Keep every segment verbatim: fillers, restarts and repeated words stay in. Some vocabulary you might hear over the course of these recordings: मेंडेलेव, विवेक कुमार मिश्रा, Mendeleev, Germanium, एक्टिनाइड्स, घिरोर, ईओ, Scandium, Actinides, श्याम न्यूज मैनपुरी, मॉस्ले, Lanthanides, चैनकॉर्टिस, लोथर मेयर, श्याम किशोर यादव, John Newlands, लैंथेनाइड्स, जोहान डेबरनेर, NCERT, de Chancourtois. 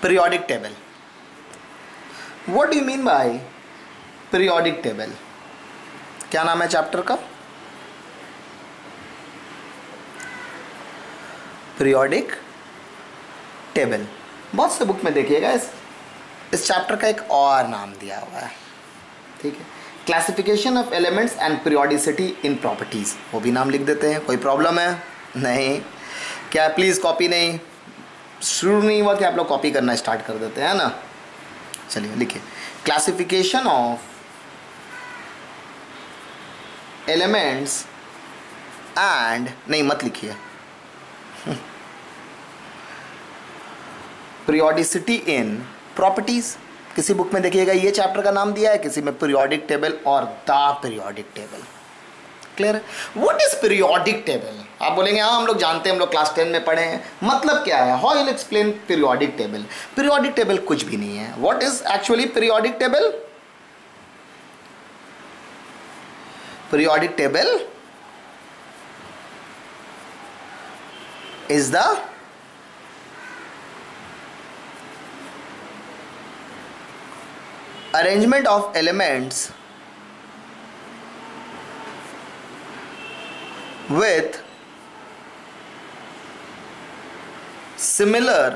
periodic table. What do you mean by periodic table? क्या नाम है चैप्टर का? Periodic table. बहुत से बुक में देखिएगा इस इस चैप्टर का एक और नाम दिया हुआ है, ठीक है, classification of elements and periodicity in properties. वो भी नाम लिख देते हैं. कोई प्रॉब्लम है? नहीं. क्या प्लीज़ कॉपी नहीं, शुरू नहीं हुआ कि आप लोग कॉपी करना स्टार्ट कर देते हैं ना. चलिए लिखिए, क्लासिफिकेशन ऑफ एलिमेंट्स एंड, नहीं मत लिखिए, पीरियोडिसिटी इन प्रॉपर्टीज. किसी बुक में देखिएगा ये चैप्टर का नाम दिया है, किसी में पीरियोडिक टेबल और द पीरियोडिक टेबल. क्लियर है? What is periodic table? आप बोलेंगे हाँ हम लोग जानते हैं, हम लोग क्लास टेन में पढ़े हैं. मतलब क्या है? How will explain periodic table. Periodic table कुछ भी नहीं है. What is actually periodic table? Periodic table is the arrangement of elements with similar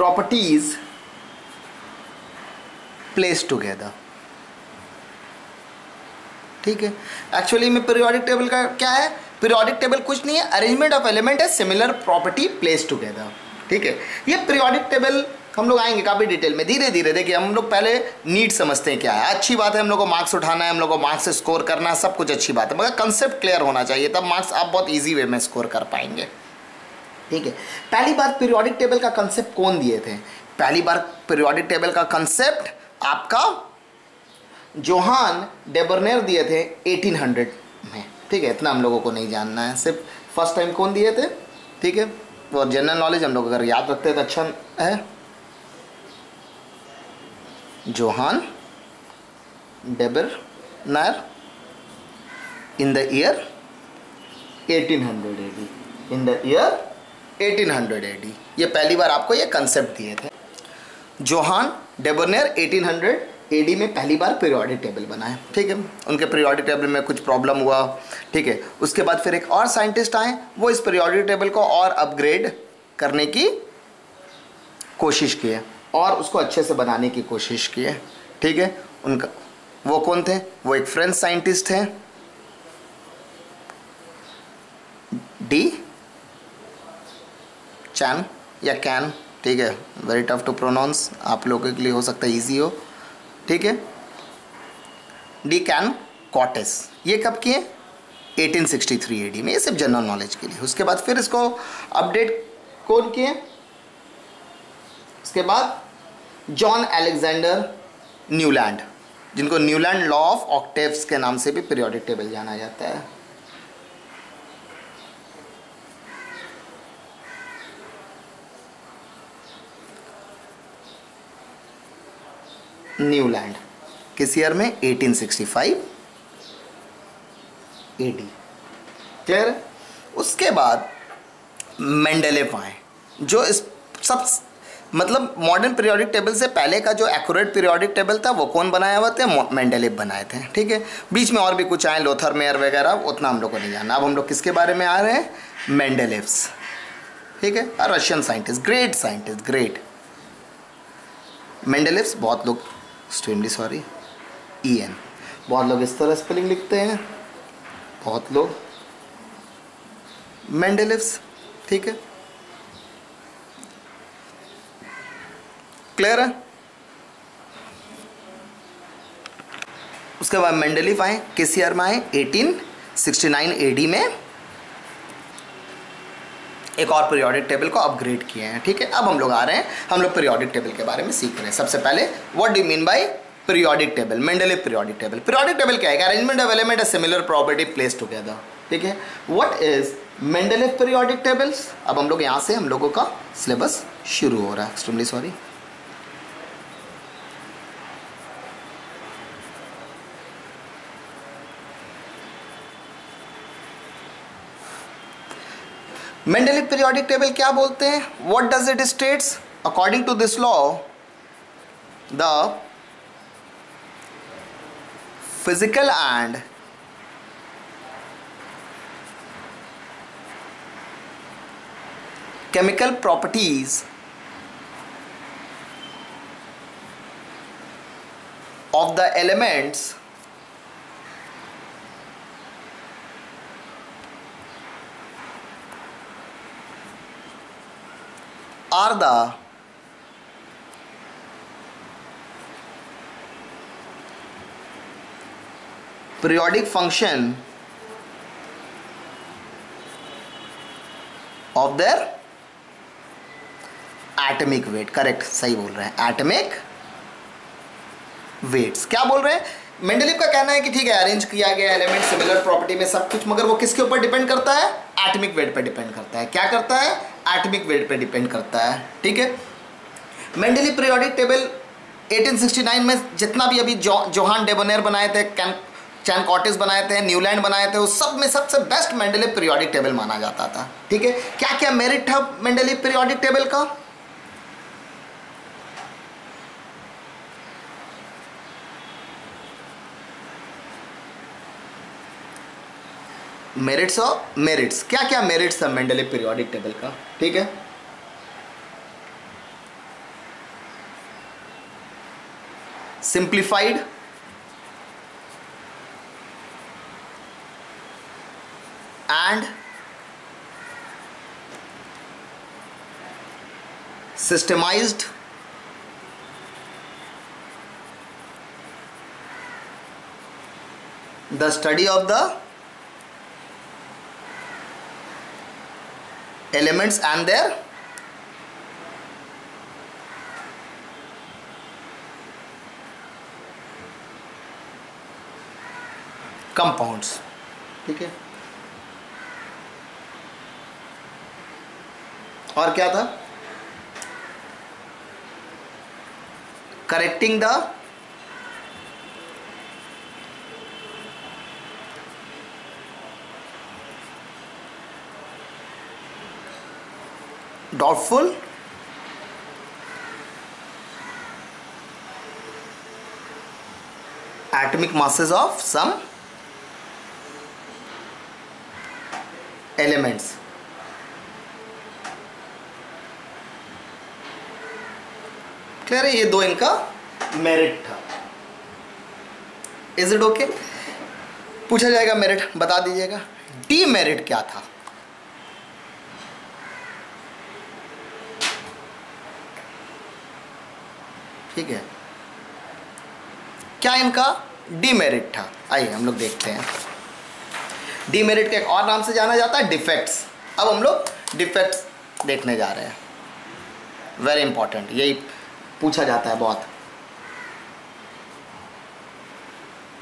properties placed together. ठीक है. एक्चुअली में पीरियोडिक टेबल का क्या है? पीरियोडिक टेबल कुछ नहीं है, अरेंजमेंट ऑफ एलिमेंट है सिमिलर प्रॉपर्टी प्लेस टुगेदर. ठीक है. ये पीरियोडिक टेबल हम लोग आएंगे काफ़ी डिटेल में धीरे धीरे. देखिए हम लोग पहले नीट समझते हैं क्या है. अच्छी बात है, हम लोग को मार्क्स उठाना है, हम लोग को मार्क्स से स्कोर करना है, सब कुछ अच्छी बात है, मगर कंसेप्ट क्लियर होना चाहिए, तब मार्क्स आप बहुत ईजी वे में स्कोर कर पाएंगे. ठीक है. पहली बात, पीरियोडिक टेबल का कंसेप्ट कौन दिए थे? पहली बार पीरियोडिक टेबल का कंसेप्ट आपका जोहान डेबरनेर दिए थे अठारह सौ में. ठीक है. इतना हम लोगों को नहीं जानना है, सिर्फ फर्स्ट टाइम कौन दिए थे. ठीक है. और जनरल नॉलेज हम लोग अगर याद रखते हैं तो अच्छा है. जोहान डेबरनेर in the year अठारह सौ एडी, इन द ईयर अठारह सौ एडी ये पहली बार आपको ये कंसेप्ट दिए थे. जोहान डेबरनेर अठारह सौ एडी में पहली बार पीरियोडिक टेबल बना है. ठीक है. उनके पीरियोडिक टेबल में कुछ प्रॉब्लम हुआ. ठीक है. उसके बाद फिर एक और साइंटिस्ट आए, वो इस पीरियोडिक टेबल को और अपग्रेड करने की कोशिश किए और उसको अच्छे से बनाने की कोशिश किए. ठीक है. उनका वो कौन थे? वो एक फ्रेंच साइंटिस्ट हैं, डी चैन या कैन. ठीक है. वेरी टफ टू प्रोनाउंस, आप लोगों के लिए हो सकता है ईजी हो. ठीक है. D can Cortez. ये कब किए? अठारह सौ तिरसठ एडी में. ये सिर्फ जनरल नॉलेज के लिए. उसके बाद फिर इसको अपडेट कौन किए? उसके बाद जॉन एलेक्जेंडर न्यूलैंड, जिनको न्यूलैंड लॉ ऑफ ऑक्टेव्स के नाम से भी पीरियोडिक टेबल जाना जाता है. न्यूलैंड किस ईयर में? अठारह सौ पैंसठ एडी. क्लियर. उसके बाद मेंडेलेव आए, जो इस सब मतलब मॉडर्न पीरियोडिक टेबल से पहले का जो एक्यूरेट पीरियोडिक टेबल था वो कौन बनाया हुआ थे? मेंडेलेव बनाए थे. ठीक है. बीच में और भी कुछ आए, लोथर मेयर वगैरह, उतना हम लोग को नहीं जाना. अब हम लोग किसके बारे में आ रहे हैं? मेंडेलेव्स. ठीक है. Russian scientist, great scientist, great Mendeleev's. बहुत लोग एक्सट्रीमली सॉरी ई एन, बहुत लोग इस तरह स्पेलिंग लिखते हैं, बहुत लोग मेंडेलेव्स. ठीक है. क्लियर है. उसके बाद मेंडेलेव आए. किस ईयर में आए? अठारह सौ उनहत्तर एडी में एक और पीरियोडिक टेबल को अपग्रेड किए हैं. ठीक है. अब हम लोग आ रहे हैं, हम लोग पीरियोडिक टेबल के बारे में सीख रहे हैं. सबसे पहले what do you mean by periodic table? मेंडेलेव periodic table. Periodic table क्या है? Arrangement of element as similar property place together. ठीक है. What is मेंडेलेव periodic tables? अब हम लोग यहाँ से हम लोगों का सिलेबस शुरू हो रहा है. Extremely sorry. Mendeleev periodic table क्या बोलते हैं? What does it states? According to this law the physical and chemical properties of the elements are the periodic function of their atomic weight. Correct, सही बोल रहे हैं, एटमिक वेट्स. क्या बोल रहे हैं? मेंडेलीव का कहना है कि ठीक है अरेंज किया गया एलिमेंट सिमिलर प्रॉपर्टी में सब कुछ, मगर वो किसके ऊपर डिपेंड करता है? एटमिक वेट पे डिपेंड करता है. क्या करता है? एटमिक वेट पे डिपेंड करता है. ठीक है, मेंडेलीव पीरियोडिक टेबल अठारह सौ उनहत्तर में जितना भी अभी जोहान डेबोनेर बनाए थे, चैनकॉर्टिस बनाए थे, न्यूलैंड बनाए थे, उस सब में सबसे बेस्ट मेंडेलीव पीरियोडिक टेबल माना जाता था. ठीक है, क्या क्या मेरिट था मेंडेलीव पीरियोडिक टेबल का? मेरिट्स और मेरिट्स. क्या क्या मेरिट्स है मेंडेलीव पीरियोडिक टेबल का? ठीक है, simplified and systemized the study of the elements and their compounds. ठीक है, और क्या था? Correcting the doubtful atomic masses of some elements. Clear है, ये दो इनका मेरिट था. Is it okay? पूछा जाएगा मेरिट, बता दीजिएगा. डी मेरिट क्या था? ठीक है, क्या इनका डी मेरिट था? आइए हम लोग देखते हैं. डी मेरिट के एक और नाम से जाना जाता है डिफेक्ट्स. अब हम लोग डिफेक्ट्स देखने जा रहे हैं. वेरी इंपॉर्टेंट, यही पूछा जाता है बहुत.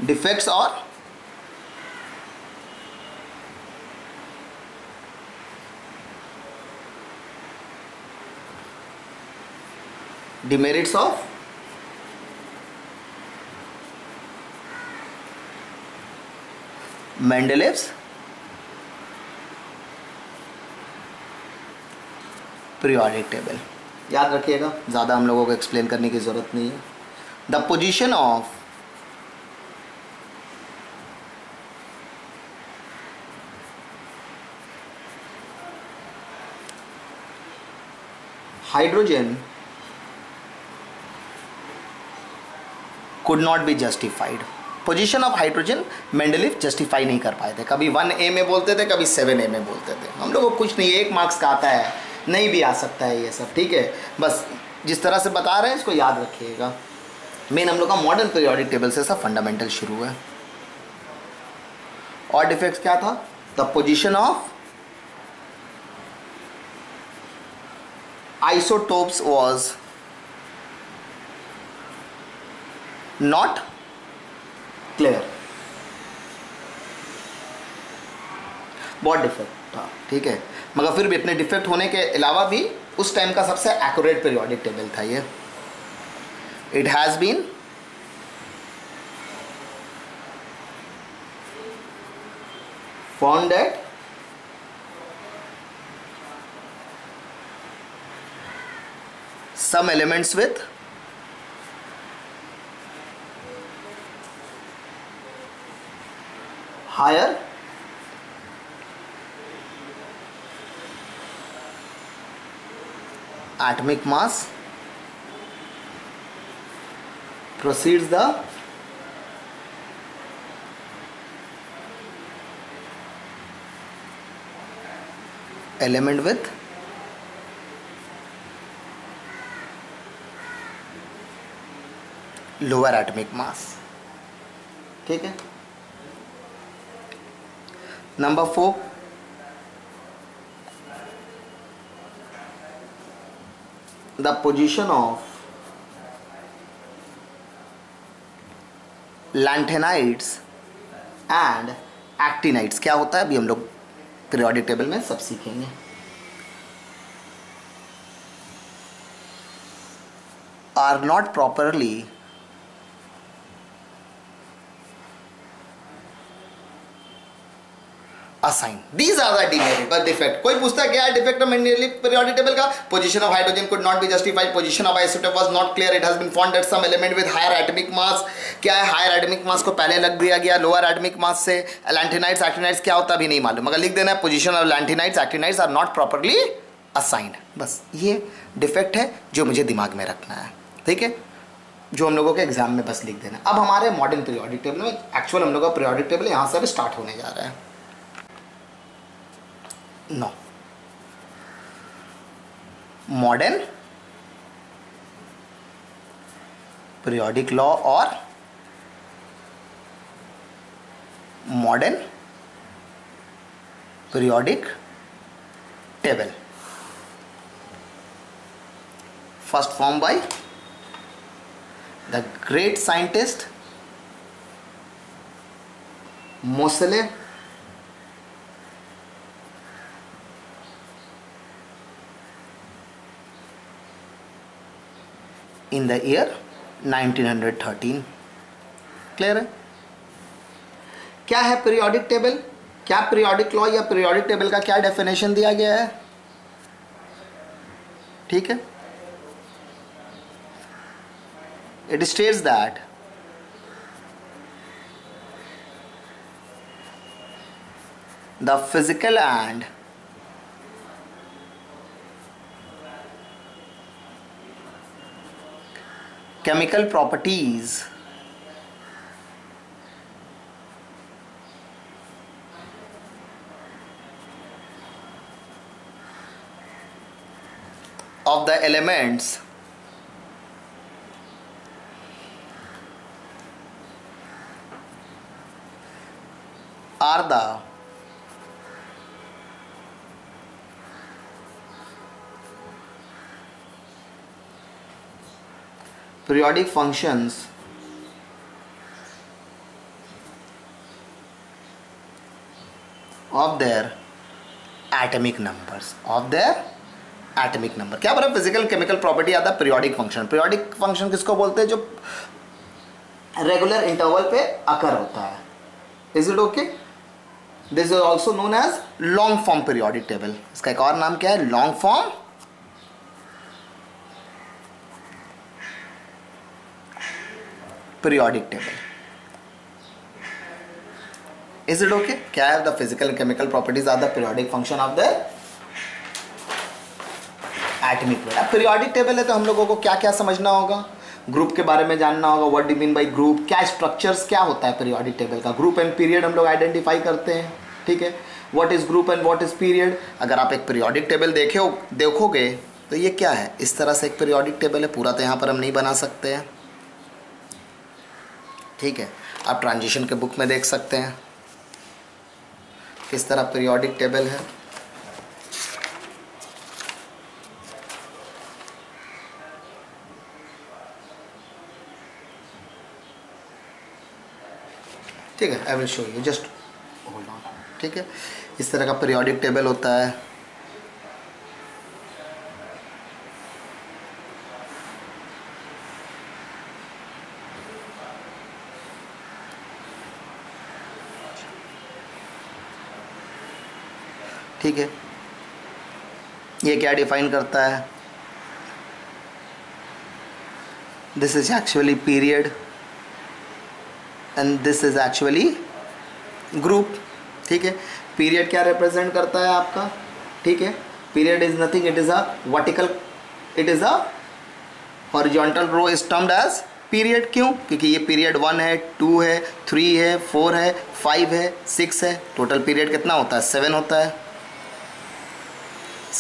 डिफेक्ट्स और demerits of Mendeleev's periodic table. याद रखिएगा, ज़्यादा हम लोगों को एक्सप्लेन करने की ज़रूरत नहीं है. The position of hydrogen could not be justified. Position of hydrogen Mendeleev justify नहीं कर पाए थे. कभी वन ए में बोलते थे, कभी सेवन ए में बोलते थे. हम लोगों को कुछ नहीं, एक मार्क्स का आता है, नहीं भी आ सकता है ये सब. ठीक है, बस जिस तरह से बता रहे हैं इसको याद रखिएगा. मेन हम लोग का मॉडर्न पीरियोडिक टेबल से सब फंडामेंटल शुरू हुआ है. और डिफेक्ट्स क्या था? The position of isotopes was not clear. बहुत डिफेक्ट था. ठीक है, मगर फिर भी अपने डिफेक्ट होने के अलावा भी उस टाइम का सबसे एक्यूरेट पीरियोडिक टेबल था ये. It has been found at some elements with higher atomic mass. Proceeds the element with lower atomic mass. ठीक है. Number four. The position of lanthanides and actinides क्या होता है अभी हम लोग पीरियोडिक टेबल में सब सीखेंगे. Are not properly assigned. These are the demerits defect. कोई पूछता है क्या है डिफेक्ट मेंडेलीव पीरियोडिक टेबल का? Position of hydrogen could not be justified, position of isotope was not clear, it has been found at some element with higher atomic mass. क्या है higher atomic मास को पहले लग दिया गया लोअर एटॉमिक मास से. लैंथेनाइड्स एक्टिनाइड्स क्या होता है भी नहीं मालूम, मगर लिख देना है position of लैंथेनाइड्स एक्टिनाइड्स are not properly assigned. बस ये डिफेक्ट है जो मुझे दिमाग में रखना है. ठीक है, जो हम लोगों के एग्जाम में बस लिख देना. अब हमारे मॉडर्न पीरियोडिक टेबल में एक्चुअल हम लोगों का पीरियोडिक टेबल यहाँ से अब स्टार्ट होने जा रहा है. No. Modern periodic law or modern periodic table. First formed by the great scientist Moseley. In the year nineteen thirteen. Clear है क्या है पीरियोडिक टेबल, क्या पीरियोडिक लॉ या पीरियोडिक टेबल का क्या डेफिनेशन दिया गया है. ठीक है, it states that the physical and chemical properties of the elements are the periodic functions of their atomic numbers of their atomic number. क्या बोला physical chemical property आता periodic function. periodic function किसको बोलते हैं जो regular interval पे occur होता है. Is it okay? This is also known as long form periodic table. इसका एक और नाम क्या है long form periodic table. Is it okay? क्या है the physical and chemical properties are the periodic function of the atomic number. अब periodic table है तो हम लोगों को क्या क्या समझना होगा. ग्रुप के बारे में जानना होगा, what do you mean by group, क्या स्ट्रक्चर्स क्या होता है periodic table का. ग्रुप एंड पीरियड हम लोग आइडेंटिफाई करते हैं. ठीक है, what is group and what is period. अगर आप एक periodic table देखे देखोगे तो ये क्या है इस तरह से एक periodic table है. पूरा तो यहाँ पर हम नहीं बना सकते हैं. ठीक है, आप ट्रांजिशन के बुक में देख सकते हैं किस तरह पीरियोडिक टेबल है. ठीक है, I will show you, just hold on. ठीक है, इस तरह का पीरियोडिक टेबल होता है. ठीक है, ये क्या डिफाइन करता है this is actually period and this is actually group. ठीक है, पीरियड क्या रिप्रेजेंट करता है आपका, ठीक है, period is nothing, it is a vertical, it is a horizontal row is termed as period. क्यों? क्योंकि ये पीरियड वन है, टू है, थ्री है, फोर है, फाइव है, सिक्स है, टोटल पीरियड कितना होता है, सेवन होता है,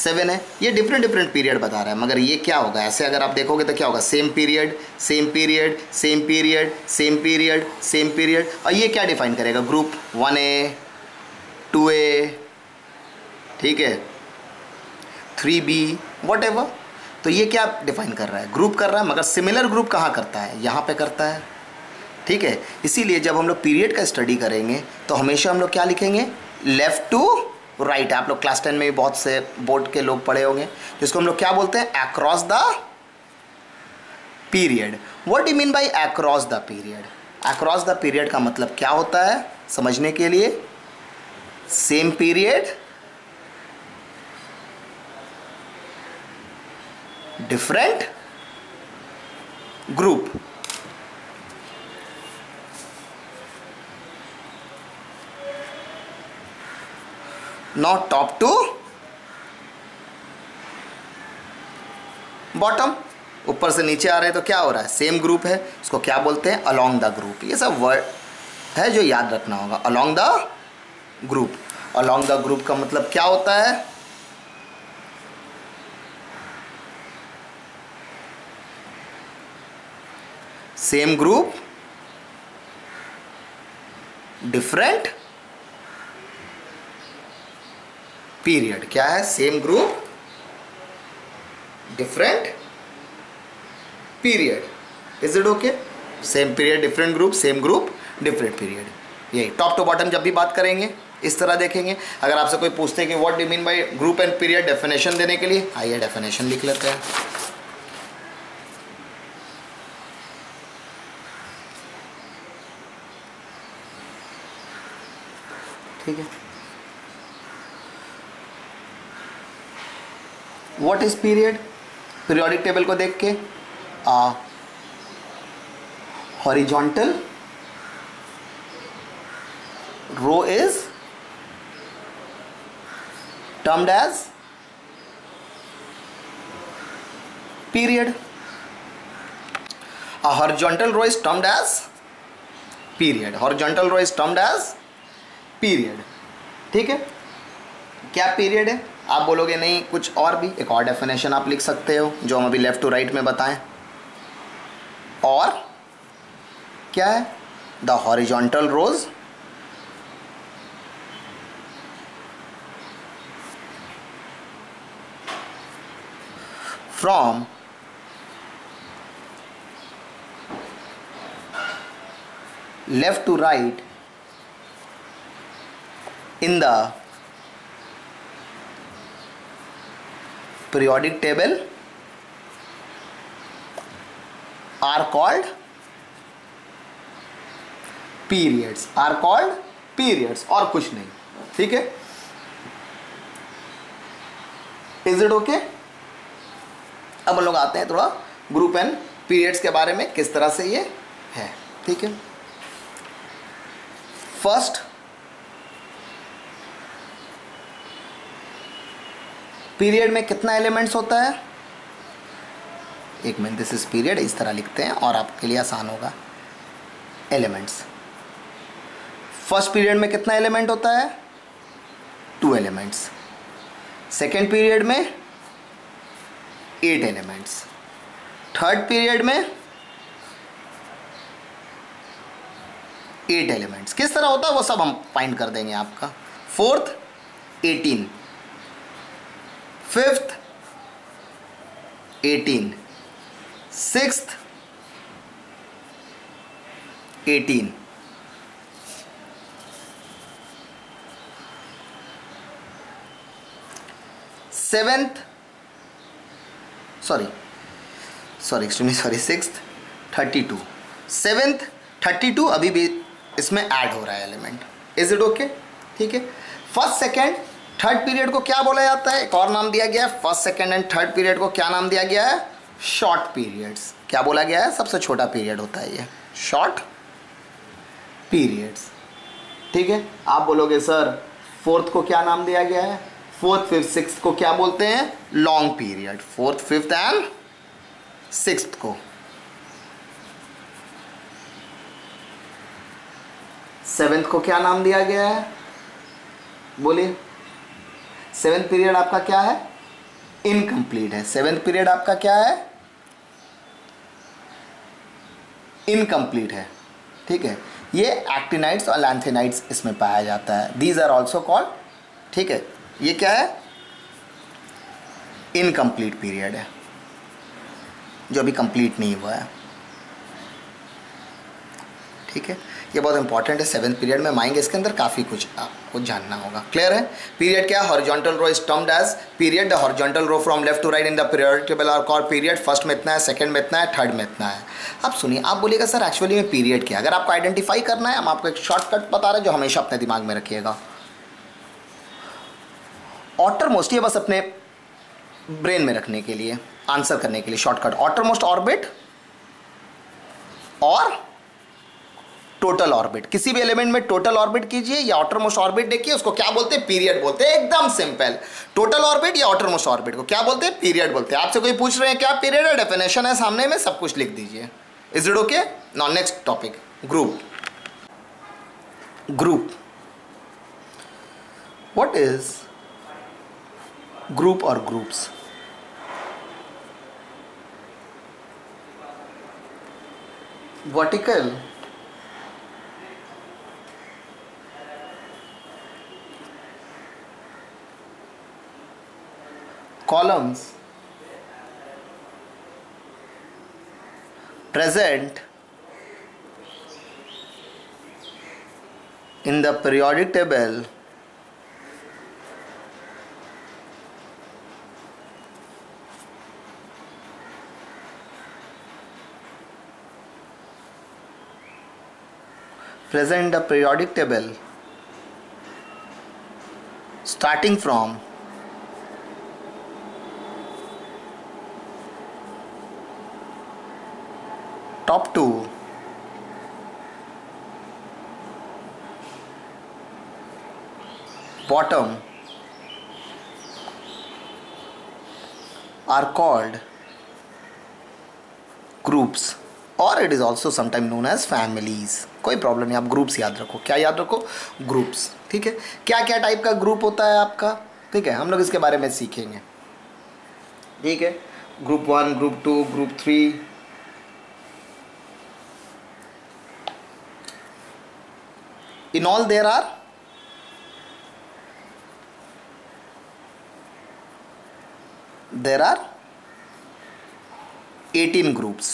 सेवन है। ये डिफरेंट डिफरेंट पीरियड बता रहा है, मगर ये क्या होगा, ऐसे अगर आप देखोगे तो क्या होगा, same period same period same period same period same period. और ये क्या डिफाइन करेगा, group one A, two A, ठीक है, थ्री बी, वॉट एवर। तो ये क्या डिफाइन कर रहा है, ग्रुप कर रहा है, मगर सिमिलर ग्रुप कहाँ करता है, यहाँ पे करता है। ठीक है, इसीलिए जब हम लोग पीरियड का स्टडी करेंगे तो हमेशा हम लोग क्या लिखेंगे, लेफ्ट टू राइट right, आप लोग क्लास टेन में भी बहुत से बोर्ड के लोग पढ़े होंगे, जिसको हम लोग क्या बोलते हैं, across the period. What do you mean by across the period? Across the period का मतलब क्या होता है, समझने के लिए, same period different group. Now top to bottom, ऊपर से नीचे आ रहे हैं तो क्या हो रहा है, सेम ग्रुप है, इसको क्या बोलते हैं, along the group। ये सब वर्ड है जो याद रखना होगा, along the group। along the group का मतलब क्या होता है, सेम ग्रुप डिफरेंट पीरियड। क्या है, same group different period, is it okay, same period different group, same group different period. यही टॉप टू बॉटम जब भी बात करेंगे इस तरह देखेंगे। अगर आपसे कोई पूछते हैं कि what do mean by group and period, definition देने के लिए आइए डेफिनेशन लिख लेते हैं। ठीक है, what is period, periodic table को देख के horizontal row is termed as period, a horizontal row is termed as period, horizontal row is termed as period. ठीक है, क्या पीरियड है, आप बोलोगे नहीं, कुछ और भी, एक और डेफिनेशन आप लिख सकते हो जो हम अभी लेफ्ट टू राइट में बताएं। और क्या है, the horizontal rows from left to right in the periodic table are called periods, are called periods, और कुछ नहीं। ठीक है, is it okay? अब हम लोग आते हैं थोड़ा group and periods के बारे में, किस तरह से ये है। ठीक है, first पीरियड में कितना एलिमेंट्स होता है, एक मिनट, दिस इज पीरियड, इस तरह लिखते हैं और आपके लिए आसान होगा। एलिमेंट्स, फर्स्ट पीरियड में कितना एलिमेंट होता है, टू एलिमेंट्स, सेकेंड पीरियड में एट एलिमेंट्स, थर्ड पीरियड में एट एलिमेंट्स, किस तरह होता है वो सब हम फाइंड कर देंगे आपका। Fourth eighteen, fifth eighteen, sixth eighteen, seventh sorry sorry extremely sorry sixth thirty two, seventh thirty two अभी भी इसमें ऐड हो रहा है एलिमेंट, इज इट ओके। ठीक है, फर्स्ट सेकेंड थर्ड पीरियड को क्या बोला जाता है, एक और नाम दिया गया है, first second and third period को क्या नाम दिया गया है, शॉर्ट पीरियड्स, क्या बोला गया है? सबसे छोटा पीरियड होता है ये शॉर्ट पीरियड्स। ठीक है, आप बोलोगे सर फोर्थ को क्या नाम दिया गया है? फोर्थ फिफ्थ सिक्स को क्या बोलते हैं? Long period. Fourth fifth and six को सेवेंथ को क्या नाम दिया गया है? बोलिए, सेवेंथ पीरियड आपका क्या है? इनकम्प्लीट है। सेवेंथ पीरियड आपका क्या है? इनकम्प्लीट है। ठीक है, ये एक्टिनाइड्स और लैंथेनाइड्स इसमें पाया जाता है। दीज आर ऑल्सो कॉल्ड, ठीक है, ये क्या है? इनकम्प्लीट पीरियड है, जो अभी कंप्लीट नहीं हुआ है। ठीक है, ये बहुत इंपॉर्टेंट है। सेवेंथ पीरियड में आएंगे, इसके अंदर काफ़ी कुछ आपको जानना होगा। क्लियर है? पीरियड क्या? Horizontal row is termed as period. The horizontal row from left to right in the periodic table are called period. First में इतना है, सेकंड में इतना है, थर्ड में इतना है। अब सुनिए, आप बोलिएगा सर एक्चुअली में पीरियड क्या? अगर आपको आइडेंटिफाई करना है, हम आपको एक शॉर्टकट बता रहे हैं जो हमेशा अपने दिमाग में रखिएगा। ऑटर मोस्ट, ये बस अपने ब्रेन में रखने के लिए, आंसर करने के लिए शॉर्टकट। ऑटर मोस्ट ऑर्बिट और टोटल ऑर्बिट, किसी भी एलिमेंट में टोटल ऑर्बिट कीजिए या ऑटरमोस्ट ऑर्बिट देखिए, उसको क्या बोलते हैं? पीरियड बोलते हैं। एकदम सिंपल, टोटल ऑर्बिट या ऑटरमोस्ट ऑर्बिट को क्या बोलते हैं? पीरियड बोलते हैं। आपसे कोई पूछ रहे हैं क्या पीरियड है? डेफिनेशन है सामने में, सब कुछ लिख दीजिए। Is it okay? Now next topic, group. Group, what is group और groups? Vertical columns present in the periodic table present the periodic table starting from top two bottom are called groups or it is also sometimes known as families. कोई problem नहीं, आप groups याद रखो। क्या याद रखो? Groups. ठीक है, क्या क्या टाइप का ग्रुप होता है आपका? ठीक है, हम लोग इसके बारे में सीखेंगे। ठीक है, group one, group two, group three, in all there are there are eighteen groups.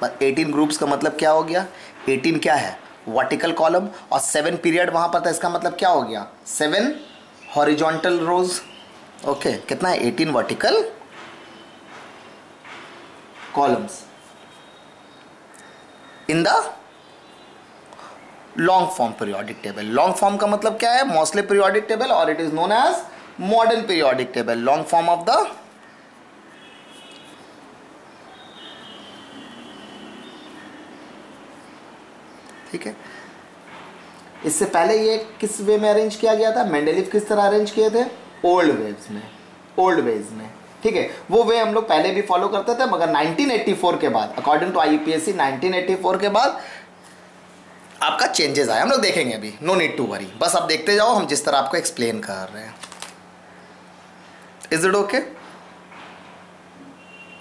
पर eighteen groups का मतलब क्या हो गया? eighteen क्या है? वर्टिकल कॉलम, और सेवन पीरियड वहाँ पर था, इसका मतलब क्या हो गया? सेवन हॉरिजॉन्टल रोज। ओके, कितना है? Eighteen vertical columns in the long form periodic table. Long form का मतलब क्या है? मोस्टली पीरियोडिक टेबल और it is known as modern periodic table. Long form of the ठीक है, इससे पहले ये किस वे में अरेंज किया गया था? मेंडेलीव किस तरह अरेंज किए थे? ओल्ड वेव्स में, ओल्ड वेज में। ठीक है, वो वे हम लोग पहले भी फॉलो करते थे, मगर नाइनटीन एटी फोर के बाद, according to I U P S C nineteen eighty four के बाद आपका चेंजेस आए। हम लोग देखेंगे अभी, नो नीड टू वरी, बस आप देखते जाओ हम जिस तरह आपको एक्सप्लेन कर रहे हैं। Is it okay?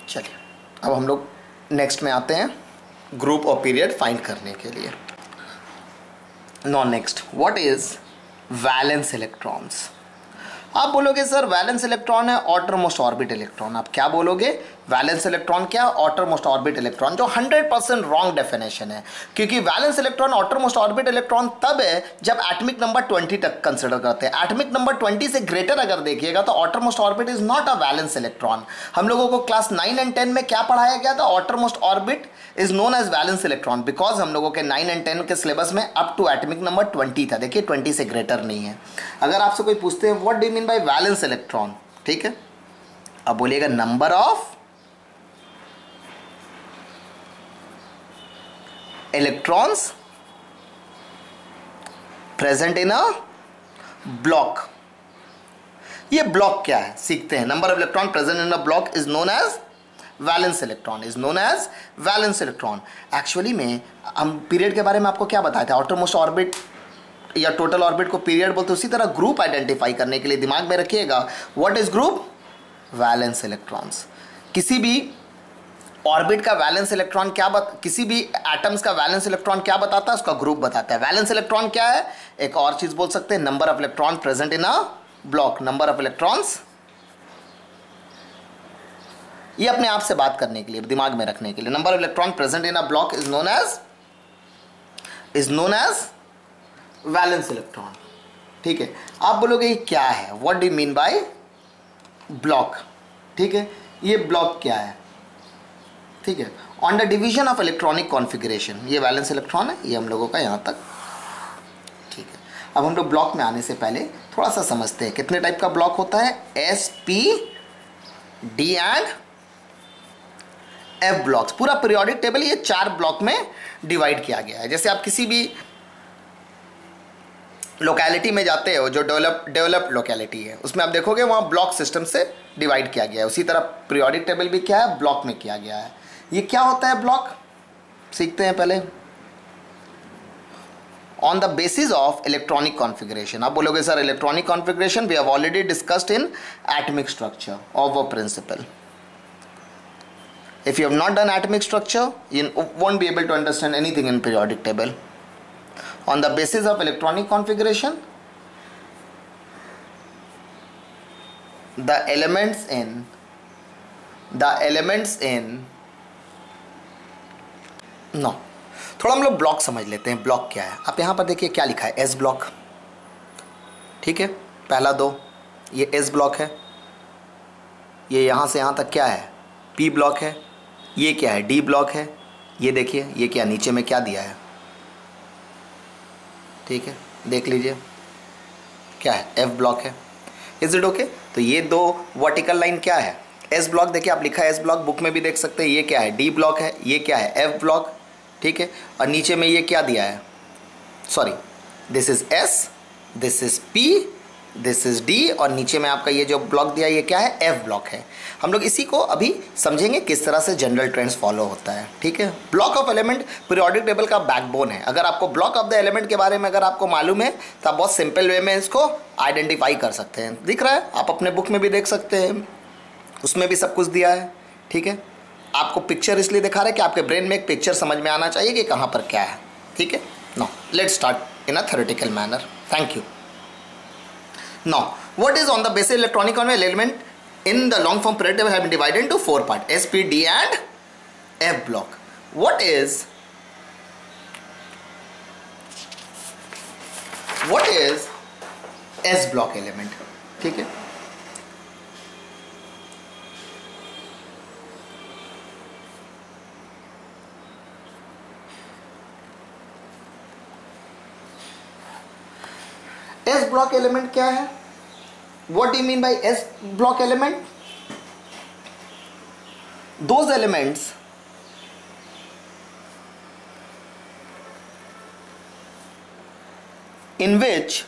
चलिए, अब हम लोग नेक्स्ट में आते हैं ग्रुप और पीरियड फाइंड करने के लिए। Now next, what is valence electrons? आप बोलोगे सर वैलेंस इलेक्ट्रॉन है ऑटरमोस्ट ऑर्बिट इलेक्ट्रॉन। आप क्या बोलोगे? वैलेंस इलेक्ट्रॉन क्या? ऑटरमोस्ट ऑर्बिट इलेक्ट्रॉन, जो हंड्रेड परसेंट रॉन्ग डेफिनेशन है, क्योंकि valence electron outermost orbit electron तब है जब एटमिक नंबर ट्वेंटी तक कंसिडर करते हैं। एटमिक नंबर ट्वेंटी से ग्रेटर अगर देखिएगा तो outermost orbit is not a valence electron. हम लोगों को क्लास नाइन एंड टेन में क्या पढ़ाया गया था? Outermost orbit is known as valence electron, because हम लोगों के नाइन एंड टेन के सिलेबस में up to atomic number twenty था। देखिए, ट्वेंटी से ग्रेटर नहीं है। अगर आपसे कोई पूछते हैं what do you mean by valence electron, ठीक है, अब बोलिएगा number of electrons present in a block. ये block क्या है सीखते हैं. Number of electron present in a block is known as valence electron is known as valence electron. Actually में हम पीरियड के बारे में आपको क्या बताया था, आउटरमोस्ट ऑर्बिट या टोटल ऑर्बिट को पीरियड बोलते हैं. उसी तरह ग्रुप आइडेंटिफाई करने के लिए दिमाग में रखिएगा what is group, valence electrons. किसी भी ऑर्बिट का वैलेंस इलेक्ट्रॉन क्या बत, किसी भी एटम्स का वैलेंस इलेक्ट्रॉन क्या बताता है, उसका ग्रुप बताता है. वैलेंस इलेक्ट्रॉन क्या है, एक और चीज बोल सकते हैं, number of electron present in a block, number of electrons. ये अपने आप से बात करने के लिए दिमाग में रखने के लिए number of electron present in a block is known as is known as valence electron. ठीक है, आप बोलोगे ये क्या है, what do you mean by block. ठीक है, ये ब्लॉक क्या है. ठीक है, on the division of electronic configuration, ये वैलेंस इलेक्ट्रॉन है, ये हम लोगों का यहाँ तक. ठीक है, अब हम लोग ब्लॉक में आने से पहले थोड़ा सा समझते हैं कितने टाइप का ब्लॉक होता है. S P D and F blocks, पूरा पीरियोडिक टेबल ये चार ब्लॉक में डिवाइड किया गया है. जैसे आप किसी भी लोकेलिटी में जाते हो जो डेवलप डेवलप्ड लोकेलिटी है, उसमें आप देखोगे वहाँ ब्लॉक सिस्टम से डिवाइड किया गया है. उसी तरह पीरियोडिक टेबल भी क्या है, ब्लॉक में किया गया है. ये क्या होता है ब्लॉक, सीखते हैं पहले. On the basis of electronic configuration, आप बोलोगे sir electronic configuration we have already discussed in atomic structure of a principle. If you have not done atomic structure, you won't be able to understand anything in periodic table. On the basis of electronic configuration, the elements in the elements in no. थोड़ा हम लोग block समझ लेते हैं. Block क्या है, आप यहाँ पर देखिए क्या लिखा है, S ब्लॉक. ठीक है, पहला दो ये S ब्लॉक है, ये यहाँ से यहाँ तक क्या है, P ब्लॉक है. ये क्या है, डी ब्लॉक है. ये देखिए ये क्या नीचे में क्या दिया है. ठीक है, देख लीजिए क्या है, एफ ब्लॉक है. Is it okay. तो ये दो वर्टिकल लाइन क्या है, एस ब्लॉक. देखिए आप लिखा है एस ब्लॉक, बुक में भी देख सकते हैं. ये क्या है, डी ब्लॉक है. ये क्या है, एफ ब्लॉक. ठीक है, और नीचे में ये क्या दिया है, sorry this is S, this is P, this is D, और नीचे में आपका ये जो ब्लॉक दिया ये क्या है, एफ ब्लॉक है. हम लोग इसी को अभी समझेंगे किस तरह से जनरल ट्रेंड्स फॉलो होता है. ठीक है, block of element periodic table का बैकबोन है. अगर आपको ब्लॉक ऑफ द एलिमेंट के बारे में अगर आपको मालूम है तो आप बहुत सिंपल वे में इसको आइडेंटिफाई कर सकते हैं. दिख रहा है, आप अपने बुक में भी देख सकते हैं, उसमें भी सब कुछ दिया है. ठीक है, आपको पिक्चर इसलिए दिखा रहा है कि आपके ब्रेन में एक पिक्चर समझ में आना चाहिए कि कहाँ पर क्या है. ठीक है, now let's start in a theoretical manner. Thank you. Now, what is on the basis electronic conventional element in the long form periodic table have been divided into four parts: S, P, D, and F block. What is what is S block element? ठीक है. S block element क्या है, what do you mean by S block element. Those elements in which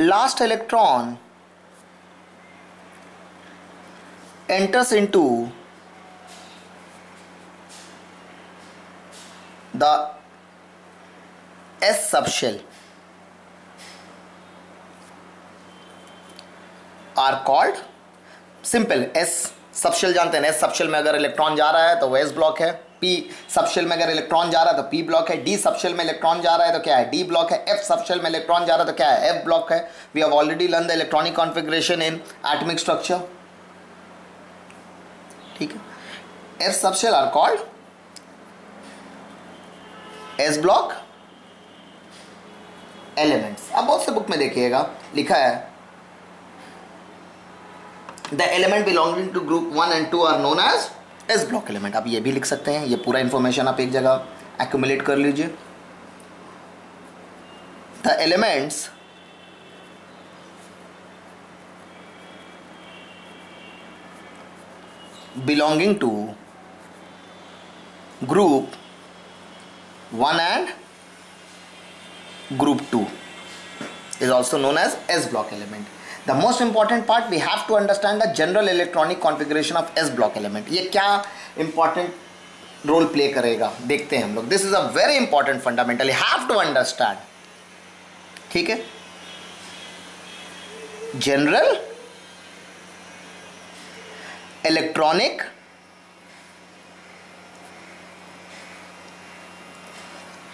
last electron enters into the S subshell are called simple. S subshell जानते हैं, S subshell में अगर electron जा रहा है तो वो S ब्लॉक है. P subshell में अगर इलेक्ट्रॉन जा रहा है तो P ब्लॉक है. D subshell में इलेक्ट्रॉन जा रहा है तो क्या है, D ब्लॉक है. F subshell में इलेक्ट्रॉन जा रहा है तो क्या है, F ब्लॉक है. We have already learned the electronic configuration in atomic structure. ठीक है, F subshell are called S block elements. आप बहुत से बुक में देखिएगा लिखा है the element belonging to group one and two are known as S block element. आप ये भी लिख सकते हैं. ये पूरा इंफॉर्मेशन आप एक जगह एक्यूमुलेट कर लीजिए. The elements belonging to group one and group two is also known as S block element. The most important part, we have to understand the general electronic configuration of S block element. ये क्या important role play करेगा देखते हैं हम लोग. This is a very important fundamental, you have to understand. ठीक है, general electronic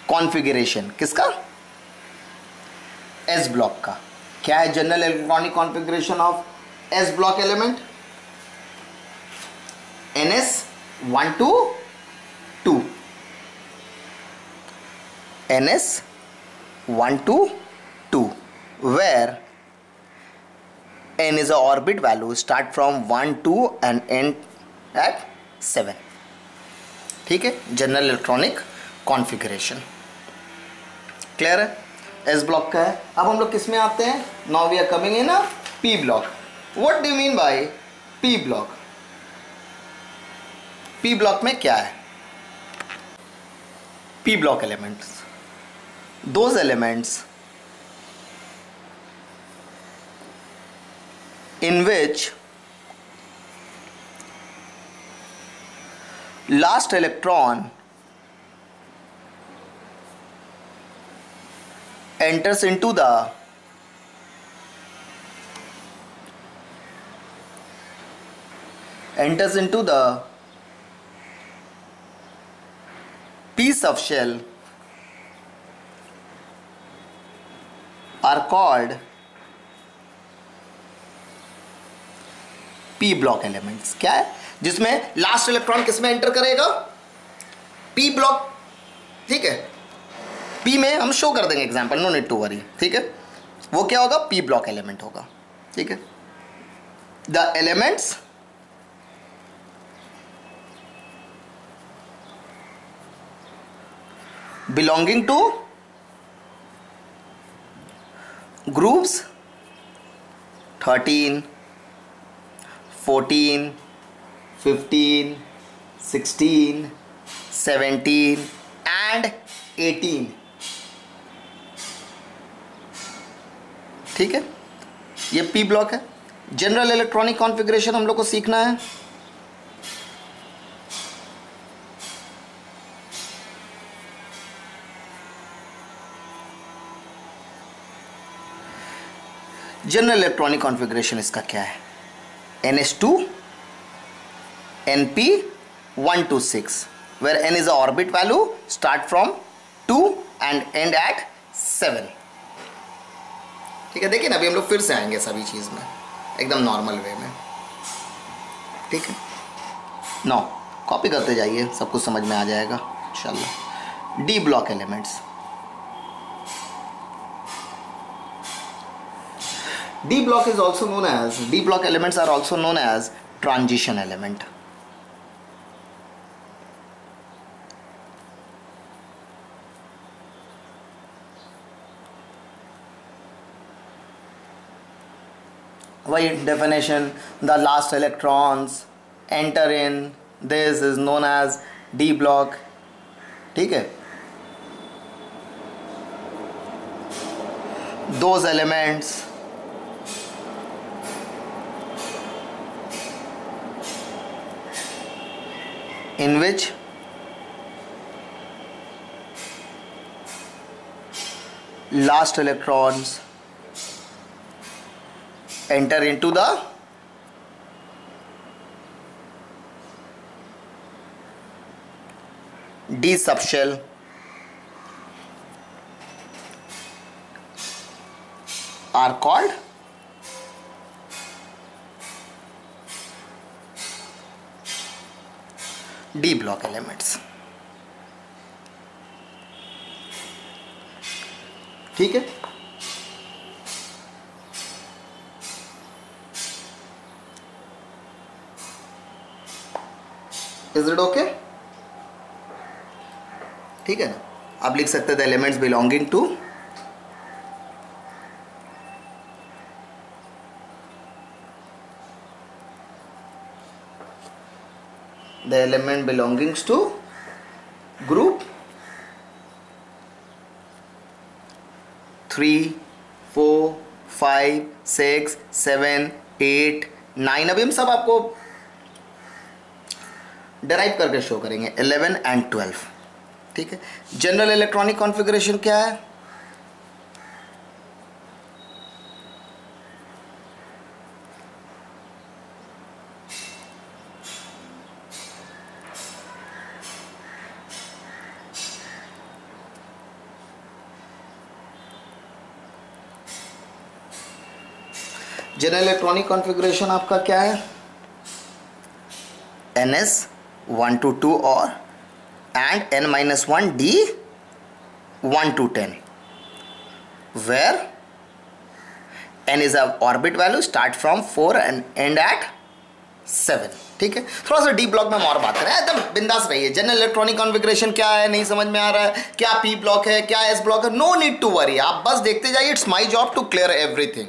configuration किसका? S ब्लॉक का. क्या है general electronic configuration of S block element? N S one two two. N S one two two, where N is a orbit value start from one two and end at seven. ठीक है, general electronic configuration clear है S block का है. अब हम लोग किस में आते हैं? Now we are coming in a P block. What do you mean by P block? P block में क्या है? P block elements, those elements in which last electron enters into the enters into the piece of shell are called P block elements. क्या है? जिसमें last electron किसमें enter करेगा? P block. ठीक है, P में हम शो कर देंगे example, no need to worry. ठीक है, वो क्या होगा? P ब्लॉक एलिमेंट होगा. ठीक है, the elements belonging to groups thirteen, fourteen, fifteen, sixteen, seventeen and eighteen. ठीक है, ये P ब्लॉक है. जनरल इलेक्ट्रॉनिक कॉन्फ़िगरेशन हम लोग को सीखना है. जनरल इलेक्ट्रॉनिक कॉन्फ़िगरेशन इसका क्या है? N S two N P one two six, where N is the orbit value start from two and end at seven. ठीक है, देखिए ना, अभी हम लोग फिर से आएंगे सभी चीज में एकदम नॉर्मल वे में. ठीक है, नो कॉपी करते जाइए, सब कुछ समझ में आ जाएगा इंशाल्लाह. D block elements. D block is also known as, D block elements are also known as transition element. By definition, the last electrons enter in, this is known as D block. ठीक है, those elements in which last electrons enter into the D subshell are called D block elements. ठीक है, is it okay? ठीक है ना, आप लिख सकते थे elements belonging to the element belongs to three, four, five, six, seven, eight, nine. अभी हम सब आपको डराइव करके शो करेंगे इलेवन एंड ट्वेल्व. ठीक है, जनरल इलेक्ट्रॉनिक कॉन्फ़िगरेशन क्या है? जनरल इलेक्ट्रॉनिक कॉन्फ़िगरेशन आपका क्या है? N S one to two और and N minus one D one to ten where N is a orbit value start from four and and eight seven. ठीक है, थोड़ा सा डी ब्लॉक में हम और बात करें, एकदम बिंदास रहिए. जनरल इलेक्ट्रॉनिक कॉन्फ़िगरेशन क्या है, नहीं समझ में आ रहा है, क्या पी ब्लॉक है, क्या एस ब्लॉक है, नो नीड टू वरी. आप बस देखते जाइए, it's my job to clear everything.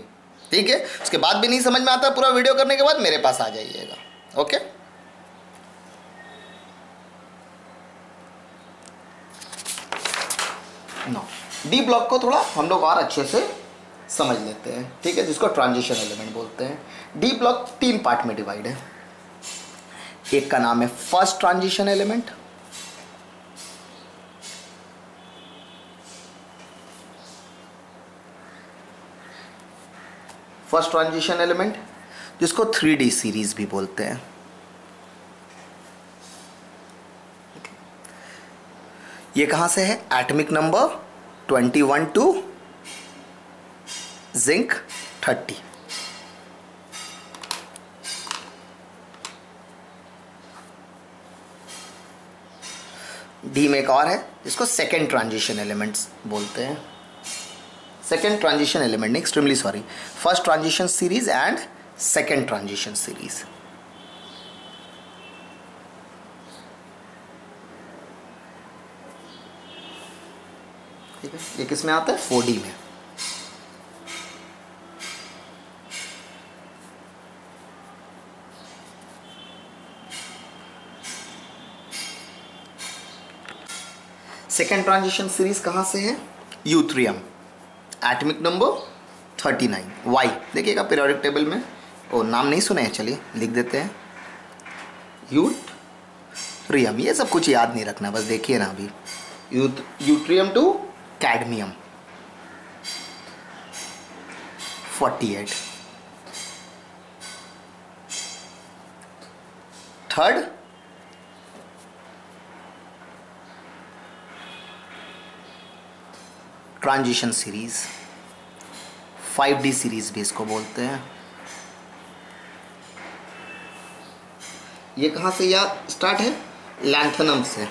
ठीक है, उसके बाद भी नहीं समझ में आता पूरा वीडियो करने के बाद मेरे पास आ जाइएगा. ओके, नो डी ब्लॉक को थोड़ा हम लोग और अच्छे से समझ लेते हैं. ठीक है, जिसको ट्रांजिशन एलिमेंट बोलते हैं. डी ब्लॉक तीन पार्ट में डिवाइड है. एक का नाम है first transition element, first transition element जिसको थ्री डी सीरीज भी बोलते हैं. ये कहाँ से है? Atomic number twenty one to zinc thirty. D में एक और है जिसको सेकेंड ट्रांजिशन एलिमेंट्स बोलते हैं. Second transition element, extremely sorry, first transition series and second transition series. ठीक है, ये किस में आता है? फोर डी में. सेकेंड ट्रांजिशन सीरीज कहां से है? Yttrium, atomic number thirty nine. Y देखिएगा पीरियोडिक टेबल में. ओ, नाम नहीं सुने हैं, चलिए लिख देते हैं यूट्रियम. ये सब कुछ याद नहीं रखना, बस देखिए ना. अभी yttrium to cadmium forty eight. Third transition series, five D series भी इसको बोलते हैं. ये कहाँ से या स्टार्ट है? लैंथनम से.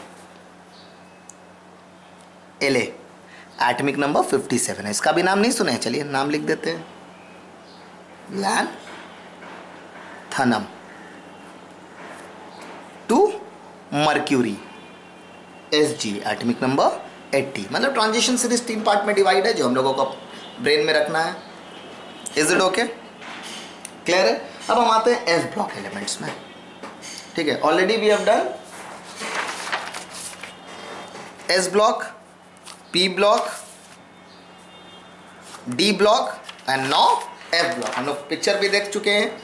L A, atomic number fifty seven है. इसका भी नाम नहीं सुने हैं, चलिए नाम लिख देते हैं lanthanum to mercury S G, atomic number eighty. मतलब ट्रांजिशन सीरीज तीन पार्ट में डिवाइड है जो हम लोगों को ब्रेन में रखना है. Is it okay? क्लियर है? अब हम आते हैं एफ ब्लॉक एलिमेंट्स में. ठीक है, already we have done S block, P block, D block and now F block. हम लोग पिक्चर भी देख चुके हैं,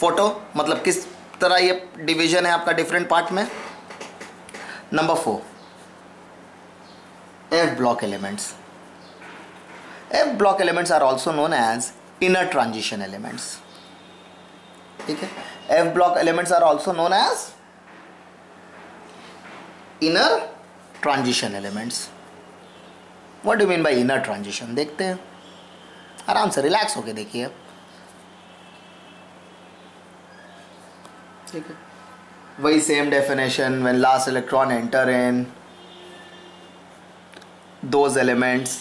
फोटो, मतलब किस तरह ये डिवीजन है आपका डिफरेंट पार्ट में. Number four, F block elements. F block elements are also known as inner transition elements. ठीक है, F block elements are also known as inner transition elements. What do you mean by inner transition? देखते हैं, आराम से relax होके देखिए. ठीक है, वही same definition. when last electron enter in those elements,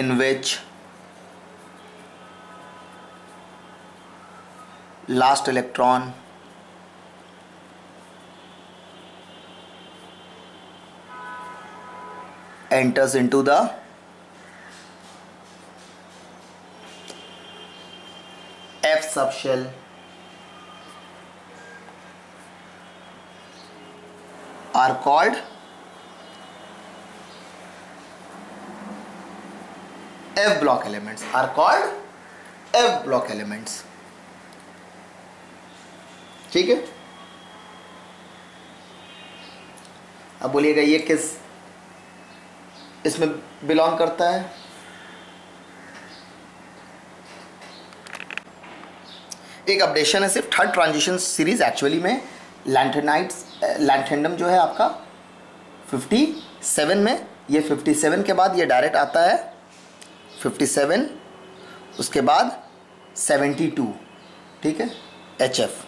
in which last electron enters into the F subshell. Are called F block elements are called F block elements. ठीक है, अब बोलिएगा ये किस इसमें बिलोंग करता है? एक अपडेशन है सिर्फ, थर्ड ट्रांजिशन सीरीज एक्चुअली में लैंथेनाइड्स लैंथेनडम जो है आपका सत्तावन में, ये सत्तावन के बाद ये डायरेक्ट आता है सत्तावन, उसके बाद बहत्तर, ठीक है, एच एफ,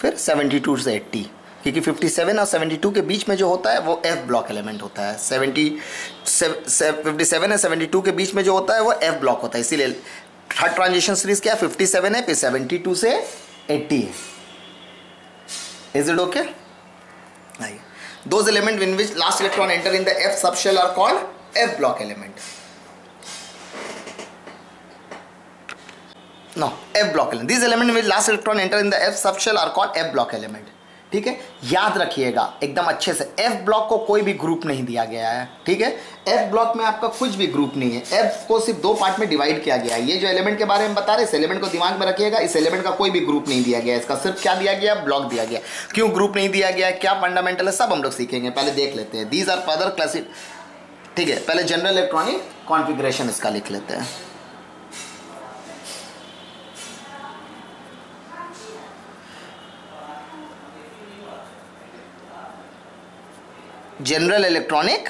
फिर बहत्तर से अस्सी, क्योंकि सत्तावन और बहत्तर के बीच में जो होता है वो F ब्लॉक एलिमेंट होता है। सत्तावन और बहत्तर के बीच में जो होता है वो F ब्लॉक होता है, इसीलिए थर्ड ट्रांजिशन सीरीज क्या है, सत्तावन है फिर बहत्तर से अस्सी है। Is it okay? आइए, those element in which last electron enter in the F subshell are called F block element. No, F block element. These element in which last electron enter in the F subshell are called F block element. ठीक है, याद रखिएगा एकदम अच्छे से, F block को कोई भी ग्रुप नहीं दिया गया है। ठीक है, F ब्लॉक में आपका कुछ भी ग्रुप नहीं है, F को सिर्फ दो पार्ट में डिवाइड किया गया है। ये जो एलिमेंट के बारे में बता रहे हैं, इस एलिमेंट को दिमाग में रखिएगा, इस एलिमेंट का कोई भी ग्रुप नहीं दिया गया, इसका सिर्फ क्या दिया गया, ब्लॉक दिया गया। क्यों ग्रुप नहीं दिया गया, क्या फंडामेंटल है, सब हम लोग सीखेंगे, पहले देख लेते हैं। दीज आर फर्दर क्लासिक, ठीक है, पहले जनरल इलेक्ट्रॉनिक कॉन्फिग्रेशन इसका लिख लेते हैं। General electronic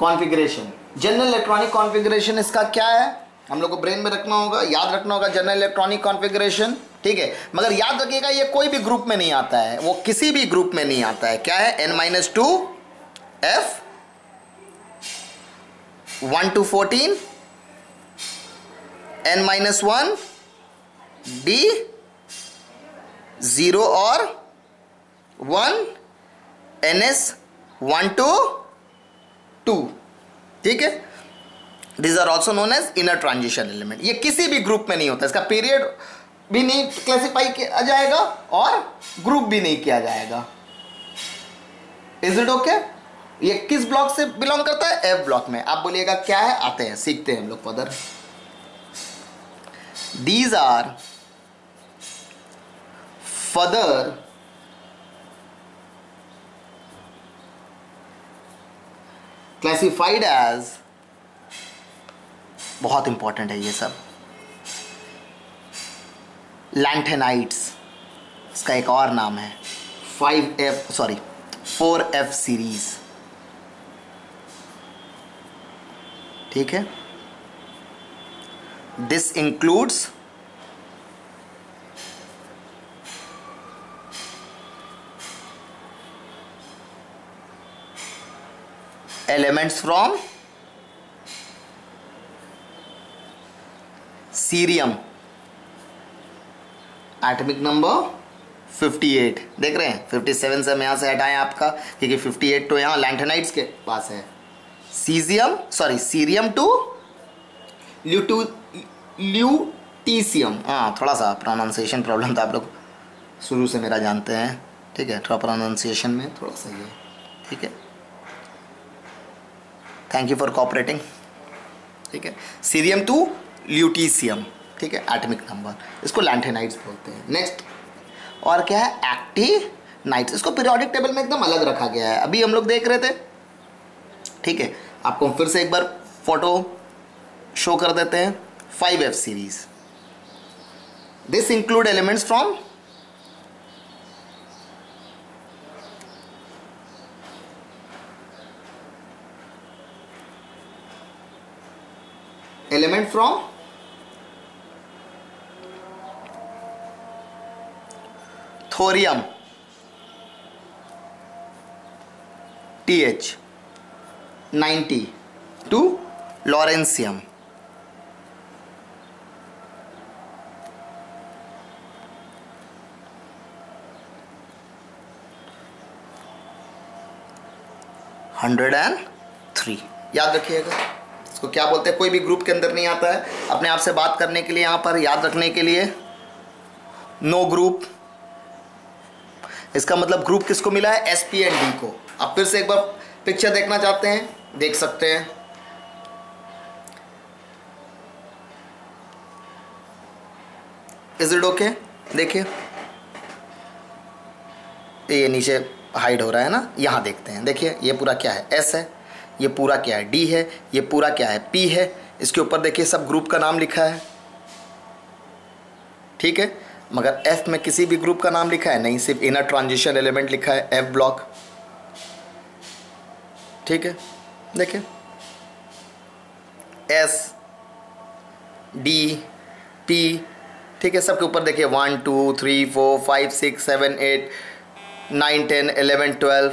configuration, general electronic configuration इसका क्या है, हम लोग को ब्रेन में रखना होगा, याद रखना होगा जनरल इलेक्ट्रॉनिक कॉन्फ़िगरेशन। ठीक है, मगर याद रखिएगा ये कोई भी ग्रुप में नहीं आता है, वो किसी भी ग्रुप में नहीं आता है। क्या है, N minus two F one to fourteen N minus one D zero और one N S one to two, ठीक है, this are also known as inner transition element. ये किसी भी ग्रुप में नहीं होता, इसका पीरियड भी नहीं क्लासिफाई किया जाएगा और ग्रुप भी नहीं किया जाएगा। Is it okay? ये किस ब्लॉक से बिलोंग करता है, एफ ब्लॉक में। आप बोलिएगा क्या है, आते हैं, सीखते हैं हम लोग further. These are further classified as, बहुत इंपॉर्टेंट है ये सब, लैंथेनाइड्स, इसका एक और नाम है five F sorry four F series. ठीक है, this includes elements from cerium, atomic number अट्ठावन, देख रहे हैं सत्तावन से हम यहाँ से हटाएं आपका, क्योंकि अट्ठावन तो यहाँ लैंथेनाइड्स के पास है। सीजियम सॉरी सीरियम टू ल्यूटू ल्यूटीसियम, हाँ थोड़ा सा प्रोनाउंसिएशन प्रॉब्लम था, आप लोग शुरू से मेरा जानते हैं। ठीक है, थोड़ा प्रोनाउंसिएशन में थोड़ा सा ये, ठीक है, थैंक यू फॉर कॉपरेटिंग। ठीक है, सीरियम टू ल्यूटीसियम, ठीक है, एटमिक नंबर, इसको लैंथेनाइड्स बोलते हैं। नेक्स्ट और क्या है, एक्टिनाइड्स, इसको पीरियोडिक टेबल में एकदम अलग रखा गया है, अभी हम लोग देख रहे थे। ठीक है, आपको फिर से एक बार फोटो शो कर देते हैं, five F series, this include elements from element from thorium Th ninety to lawrencium, one hundred and three। याद रखिएगा तो क्या बोलते हैं, कोई भी ग्रुप के अंदर नहीं आता है। अपने आप से बात करने के लिए यहाँ पर याद रखने के लिए, नो ग्रुप, इसका मतलब ग्रुप किसको मिला है, एस पी एंड डी को। अब फिर से एक बार पिक्चर देखना चाहते हैं देख सकते हैं। Is it okay? देखिए ये नीचे हाइड हो रहा है ना, यहाँ देखते हैं। देखिए ये पूरा क्या है, एस है, ये पूरा क्या है, डी है, ये पूरा क्या है, पी है। इसके ऊपर देखिए सब ग्रुप का नाम लिखा है, ठीक है, मगर एफ में किसी भी ग्रुप का नाम लिखा है नहीं, सिर्फ इनर ट्रांजिशन एलिमेंट लिखा है, एफ ब्लॉक, ठीक है। देखिए एस डी पी, ठीक है, सबके ऊपर देखिए one two three four five six seven eight nine ten eleven twelve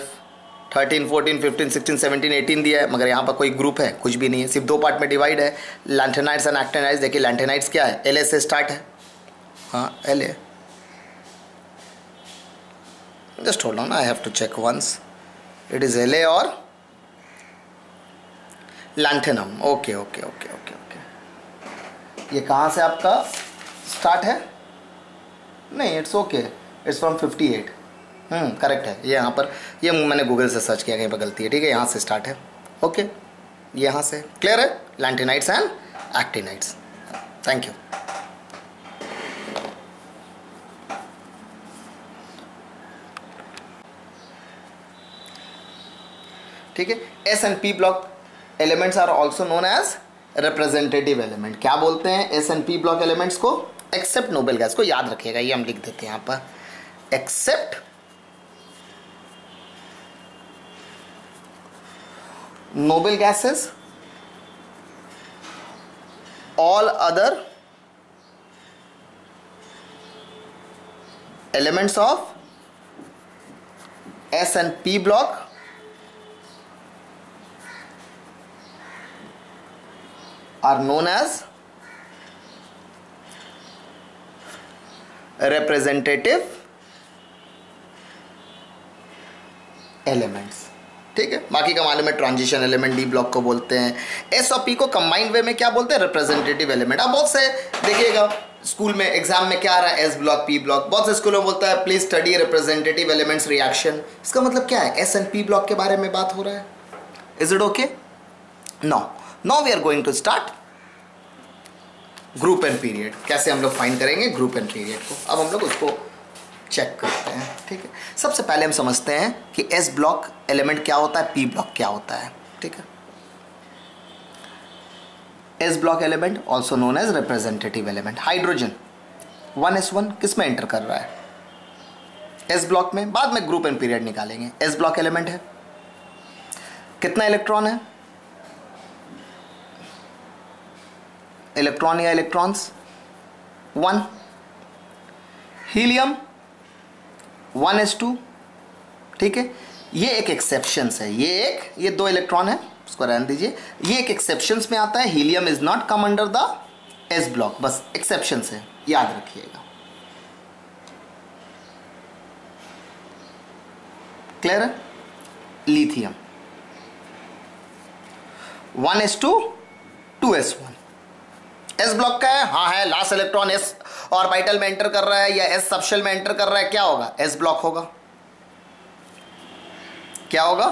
thirteen fourteen fifteen sixteen seventeen eighteen दिया है, मगर यहाँ पर कोई ग्रुप है कुछ भी नहीं है, सिर्फ दो पार्ट में डिवाइड है, लैंथेनाइड्स एंड एक्टिनाइड्स। देखिए लैंथेनाइड्स क्या है, एल ए से स्टार्ट है, हाँ L A, just hold on I have to check once, it is L A और lanthanum. Okay okay okay okay okay, ये कहाँ से आपका स्टार्ट है? नहीं it's okay, it's from fifty eight, hmm correct है। ये यहाँ पर ये मैंने गूगल से सर्च किया, कहीं पर गलती है, ठीक है, यहाँ से स्टार्ट है, ओके यहाँ से क्लियर है, लैंथेनाइड्स and एक्टिनाइड्स। Thank you. ठीक है, S and P block elements are also known as representative element. क्या बोलते हैं S and P block elements को? एक्सेप्ट नोबेल गैस को, याद रखिएगा, ये हम लिख देते हैं यहाँ पर, except Noble gases, all other elements of S and P block, are known as representative elements, ठीक है। बाकी का मालूम है ट्रांजिशन एलिमेंट डी ब्लॉक को बोलते हैं, एस और पी को कंबाइंड वे में क्या बोलते हैं, रिप्रेजेंटेटिव एलिमेंट। अब बहुत से देखिएगा स्कूल में एग्जाम में क्या आ रहा है, एस ब्लॉक पी ब्लॉक, बहुत से स्कूलों में बोलता है please study representative elements reaction. इसका मतलब क्या है, एस एंड पी ब्लॉक के बारे में बात हो रहा है। Is it okay? No Now we are going to start group and period। कैसे हम लोग फाइंड करेंगे ग्रुप एंड पीरियड को, अब हम लोग उसको चेक करते हैं, ठीक है। सबसे पहले हम समझते हैं कि एस ब्लॉक एलिमेंट क्या होता है, पी ब्लॉक क्या होता है, ठीक है। S block element also known as representative element. Hydrogen one S one किस में एंटर कर रहा है, एस ब्लॉक में, बाद में ग्रुप एंड पीरियड निकालेंगे। एस ब्लॉक एलिमेंट है, कितना इलेक्ट्रॉन है, इलेक्ट्रॉन या electrons one. Helium one S two, ठीक है, ये एक एक्सेप्शंस है, ये एक, ये दो इलेक्ट्रॉन है, उसको रहने दीजिए, ये एक एक्सेप्शंस में आता है। Helium is not come under the S block, बस एक्सेप्शंस है, याद रखिएगा, क्लियर है। Lithium one S two two S one, S block का है, हाँ है, लास्ट इलेक्ट्रॉन एस ऑर्बिटल में एंटर कर रहा है या एस सबशेल में एंटर कर रहा है, क्या होगा, एस ब्लॉक होगा। क्या होगा,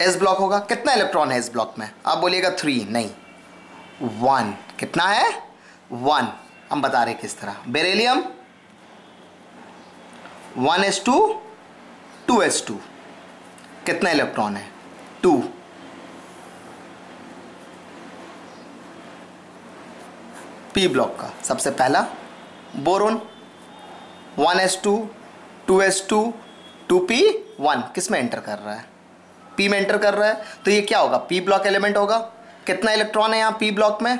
एस ब्लॉक होगा। कितना इलेक्ट्रॉन है एस ब्लॉक में, आप बोलिएगा थ्री, नहीं वन, कितना है वन, हम बता रहे किस तरह। Beryllium one S two two S two, कितना इलेक्ट्रॉन है, टू। पी ब्लॉक का सबसे पहला boron one S two, two S two, two P one किस में एंटर कर रहा है, पी में एंटर कर रहा है, तो ये क्या होगा, पी ब्लॉक एलिमेंट होगा। कितना इलेक्ट्रॉन है यहाँ पी ब्लॉक में,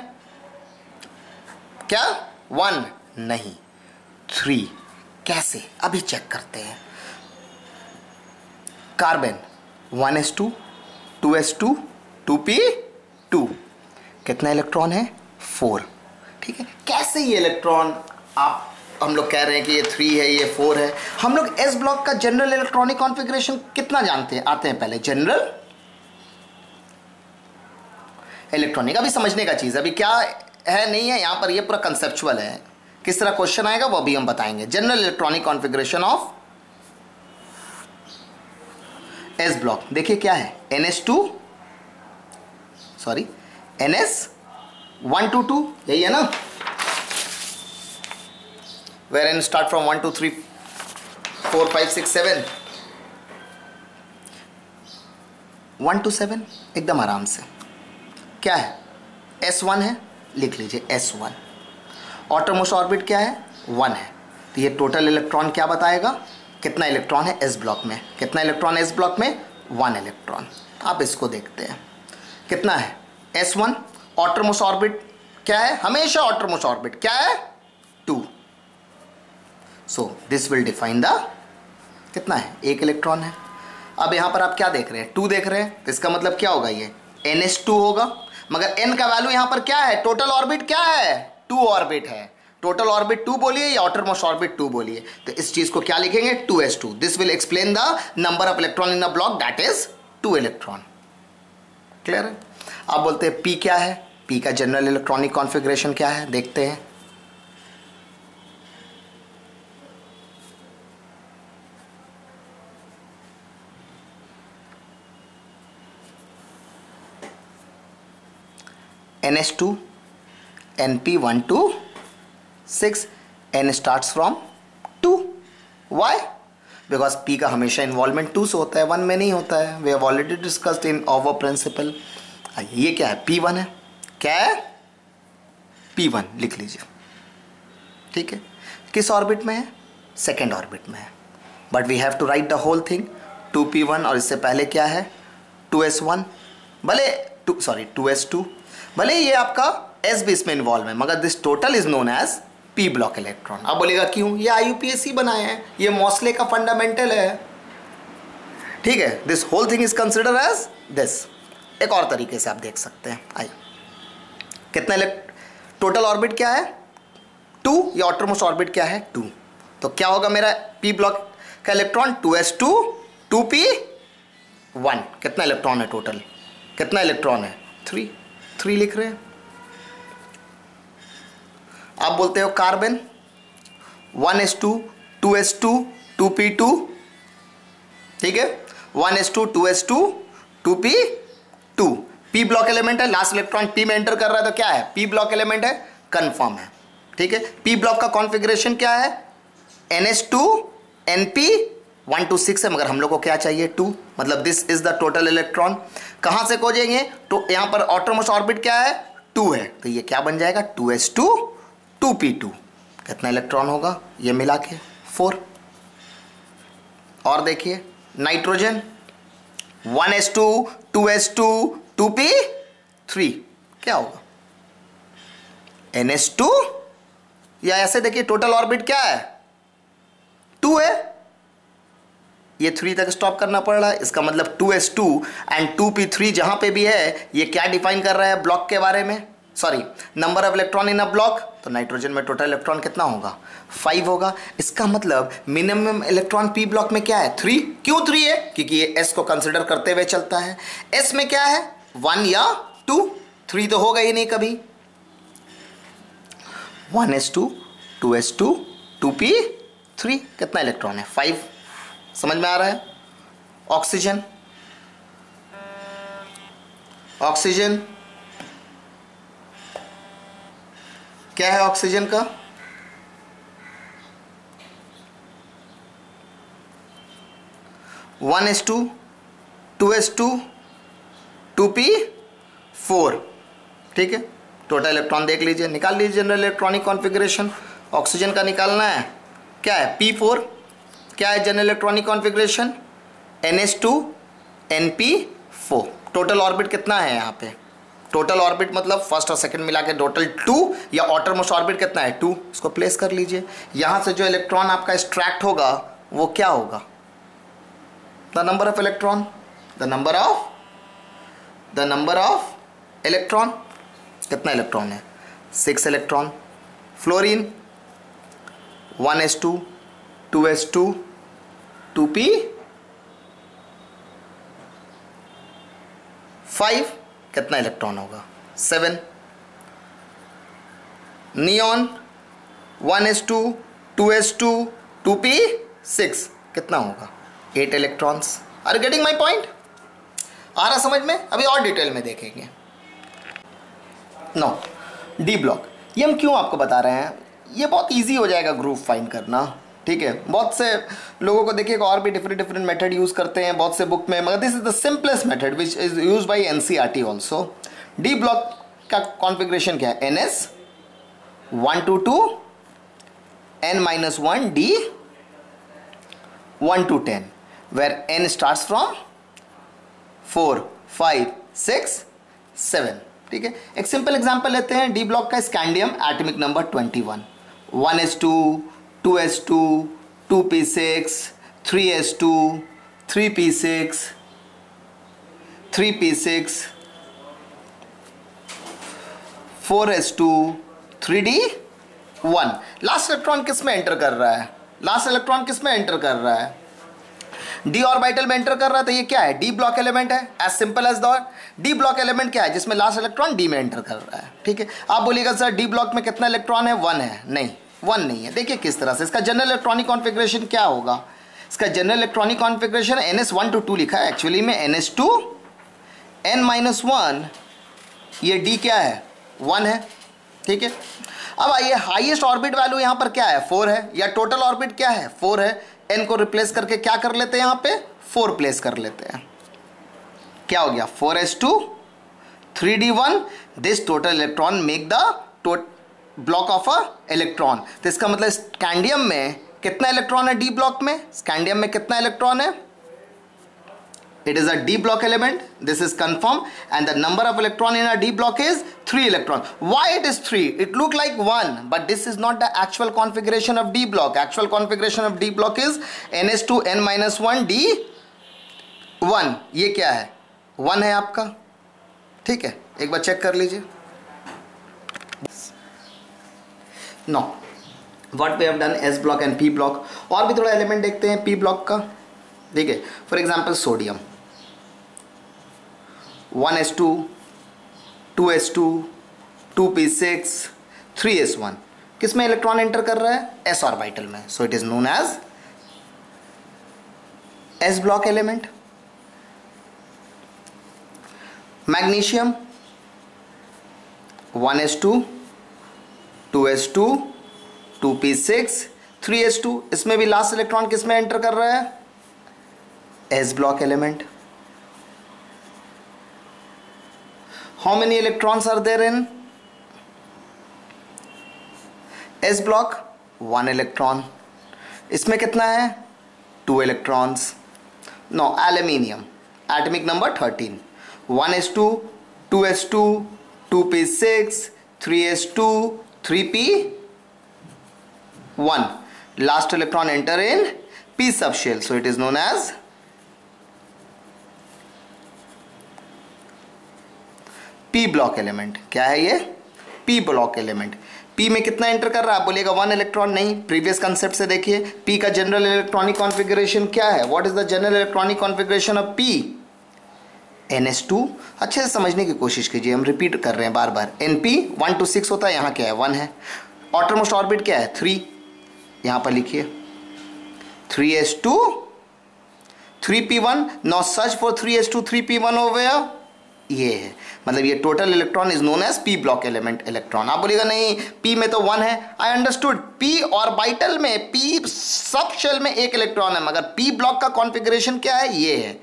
क्या वन, नहीं थ्री। कैसे, अभी चेक करते हैं। Carbon one S two, two S two, two P two, कितना इलेक्ट्रॉन है, फोर, ठीक है। कैसे ये इलेक्ट्रॉन, आप हम लोग कह रहे हैं कि ये थ्री है ये फोर है। हम लोग एस ब्लॉक का जनरल इलेक्ट्रॉनिक कॉन्फ़िगरेशन कितना जानते हैं, आते हैं पहले जनरल इलेक्ट्रॉनिक। अभी समझने का चीज़, अभी क्या है नहीं है यहाँ पर, ये पूरा कंसेप्चुअल है, किस तरह क्वेश्चन आएगा वो अभी हम बताएंगे। General electronic configuration of S block देखिए क्या है, N S two sorry N S one to two यही है ना, where N start from one two three four five six seven, one to seven एकदम आराम से। क्या है एस वन है, लिख लीजिए एस वन। ऑटोमोस्ट ऑर्बिट क्या है वन है, तो ये टोटल इलेक्ट्रॉन क्या बताएगा कितना इलेक्ट्रॉन है एस ब्लॉक में, कितना इलेक्ट्रॉन है एस ब्लॉक में वन इलेक्ट्रॉन। आप इसको देखते हैं कितना है एस वन। ऑटोमोस्ट ऑर्बिट क्या है, हमेशा ऑटोमोस्ट ऑर्बिट क्या है two, so this will define the कितना है एक इलेक्ट्रॉन है। अब यहाँ पर आप क्या देख रहे हैं टू देख रहे हैं, तो इसका मतलब क्या होगा ये एन एस टू होगा, मगर n का वैल्यू यहाँ पर क्या है टोटल ऑर्बिट क्या है टू ऑर्बिट है, टोटल ऑर्बिट टू बोलिए या ऑटरमोस्ट ऑर्बिट टू बोलिए, तो इस चीज को क्या लिखेंगे two S two. This will explain the number of electron in the block that is two electron. Clear है। आप बोलते हैं p क्या है, p का जनरल इलेक्ट्रॉनिक कॉन्फिगरेशन क्या है देखते हैं। N s two, N p one two six, N starts from two. Why? Because P का हमेशा इन्वॉल्वमेंट टू से होता है, वन में नहीं होता है। We have already discussed in our principle. ये क्या है P वन है, क्या है P वन लिख लीजिए। ठीक है, किस ऑर्बिट में है सेकेंड ऑर्बिट में है, but we have to write the whole thing two P one और इससे पहले क्या है टू एस वन, भले two sorry two S two, भले ये आपका S भी इसमें इन्वॉल्व है, मगर this total is known as P block electron. आप बोलेगा क्यों, ये आई यू पी ए सी बनाए हैं, ये मॉस्ले का फंडामेंटल है। ठीक है, this whole thing is consider as this. एक और तरीके से आप देख सकते हैं, आई कितना टोटल ऑर्बिट क्या है टू, या ऑटरमोस्ट ऑर्बिट क्या है टू, तो क्या होगा मेरा P ब्लॉक का electron two S two two P one. कितना इलेक्ट्रॉन है टोटल, कितना इलेक्ट्रॉन है थ्री, थ्री लिख रहे हैं। आप बोलते हो carbon one S two, two S two, two P two, ठीक है one S two, two S two, two P two. P block element है, लास्ट इलेक्ट्रॉन पी में एंटर कर रहा है तो क्या है पी ब्लॉक एलिमेंट है, कंफर्म है। ठीक है, पी ब्लॉक का कॉन्फिगरेशन क्या है N S two, N P one to six है, मगर हम लोग को क्या चाहिए टू, मतलब this is the total electron. कहाँ से खोजेंगे तो यहाँ पर ऑटोमोस्ट ऑर्बिट क्या है टू है, तो ये क्या बन जाएगा two S two, two P two. कितना इलेक्ट्रॉन होगा ये मिला के फोर। और देखिए nitrogen one S two, two S two, two P three, क्या होगा एन एस टू, या ऐसे देखिए टोटल ऑर्बिट क्या है टू है, ये थ्री तक स्टॉप करना पड़ रहा है, इसका मतलब two S two and two P three जहाँ पे भी है ये क्या डिफाइन कर रहा है ब्लॉक के बारे में, sorry number of electron in a block. तो नाइट्रोजन में टोटल इलेक्ट्रॉन कितना होगा फाइव होगा, इसका मतलब मिनिमम इलेक्ट्रॉन पी ब्लॉक में क्या है थ्री। क्यों थ्री है, क्योंकि ये एस को कंसिडर करते हुए चलता है, एस में क्या है वन या टू, थ्री तो होगा ही नहीं कभी। One S two, two S two, two P three, कितना इलेक्ट्रॉन है फाइव, समझ में आ रहा है। ऑक्सीजन ऑक्सीजन क्या है, ऑक्सीजन का one S two, two S two, two P four, ठीक है टोटल इलेक्ट्रॉन देख लीजिए, निकाल लीजिए जनरल इलेक्ट्रॉनिक कॉन्फिगरेशन। ऑक्सीजन का निकालना है क्या है पी फोर, क्या है general electronic configuration N S two, N P four. Total orbit कितना है यहाँ पे, टोटल ऑर्बिट मतलब फर्स्ट और सेकंड मिला के टोटल टू, या ऑटरमोस्ट ऑर्बिट कितना है टू। इसको प्लेस कर लीजिए, यहाँ से जो इलेक्ट्रॉन आपका एक्सट्रैक्ट होगा वो क्या होगा the number of electron, the number of the number of electron. कितना इलेक्ट्रॉन है six electron. Fluorine one S two, two S two, two P five, कितना इलेक्ट्रॉन होगा seven. Neon one S two, two S two, two P six, कितना होगा eight electrons. Are you getting my point? आ रहा समझ में? अभी और डिटेल में देखेंगे। नो डी ब्लॉक, ये हम क्यों आपको बता रहे हैं? ये बहुत ईजी हो जाएगा ग्रुप फाइंड करना, ठीक है। बहुत से लोगों को देखिएगा और भी डिफरेंट डिफरेंट मेथड यूज़ करते हैं बहुत से बुक में, मगर this is the simplest method which is use by NCERT also. D block का कॉन्फिगरेशन क्या है? N S one to two N minus one D one to ten where N start from four five six seven, ठीक है। एक simple example लेते हैं D block का, scandium atomic number twenty one, one S two, two S two, two P six, three S two, three P six, three P six, four S two, three D one. Last electron किस में enter कर रहा है? Last electron किस में enter कर रहा है? डी ऑर्बिटल में एंटर कर रहा है, तो ये क्या है? डी ब्लॉक एलिमेंट है, as simple as that. D block element क्या है? जिसमें लास्ट इलेक्ट्रॉन डी में एंटर कर रहा है, ठीक है। आप बोलिएगा सर डी ब्लॉक में कितना इलेक्ट्रॉन है? वन है? नहीं, वन नहीं है। देखिए किस तरह से इसका जनरल इलेक्ट्रॉनिक कॉन्फिगरेशन क्या होगा। इसका general electronic configuration N S one to two लिखा है, एक्चुअली में N S two N minus one, ये डी क्या है? वन है, ठीक है। अब आइए, हाईएस्ट ऑर्बिट वैल्यू यहाँ पर क्या है? फोर है, या टोटल ऑर्बिट क्या है? फोर है। एन को रिप्लेस करके क्या कर लेते हैं यहाँ पे? फोर प्लेस कर लेते हैं। क्या हो गया? Four S two three D one, this total electron make the total block of a electron. तो इसका मतलब स्कैंडियम में कितना इलेक्ट्रॉन है? डी ब्लॉक में स्कैंडियम में कितना इलेक्ट्रॉन है? It is a D block element, this is confirm, and the number of electron in a D block is three electron. Why it is three? It look like one, but this is not the actual configuration of D block. Actual configuration of D block is n S two N minus one D one, ये क्या है? One है आपका, ठीक है। एक बार check कर लीजिए। No what we have done S block and P block. और भी थोड़ा एलिमेंट देखते हैं पी ब्लॉक का, ठीक है। For example sodium, one S two, two S two, two P six, three S one, किस में इलेक्ट्रॉन एंटर कर रहा है? एस ऑर्बिटल में, so it is known as S block element. Magnesium, one S two, two S two, two P six, three S two, इसमें भी last electron किस में एंटर कर रहा है? S block element. how many electrons are there in S block? One electron. इसमें कितना है? Two electrons. No, aluminium. Atomic number thirteen. One S two, two S two, two P six, three S two, three P one. Last electron enter in P subshell, so it is known as P block element. क्या है ये? P block element. P में कितना enter कर रहा है? आप बोलिएगा वन इलेक्ट्रॉन, नहीं। प्रीवियस कंसेप्ट से देखिए पी का जनरल इलेक्ट्रॉनिक कॉन्फिगरेशन क्या है? What is the general electronic configuration of p? N S two. अच्छे से समझने की कोशिश कीजिए, हम रिपीट कर रहे हैं बार बार। N P one to six होता है, यहाँ क्या है? वन है। आउटरमोस्ट ऑर्बिट क्या है? थ्री, यहाँ पर लिखिए three S two three P one. Not search for three S two three P one हो गया, ये है, मतलब ये total electron is known as p block element electron. आप बोलिएगा नहीं पी में तो वन है, आई अंडरस्टूड। पी ऑर्बिटल में, पी सब शेल में एक इलेक्ट्रॉन है, मगर पी ब्लॉक का कॉन्फिगरेशन क्या है? ये है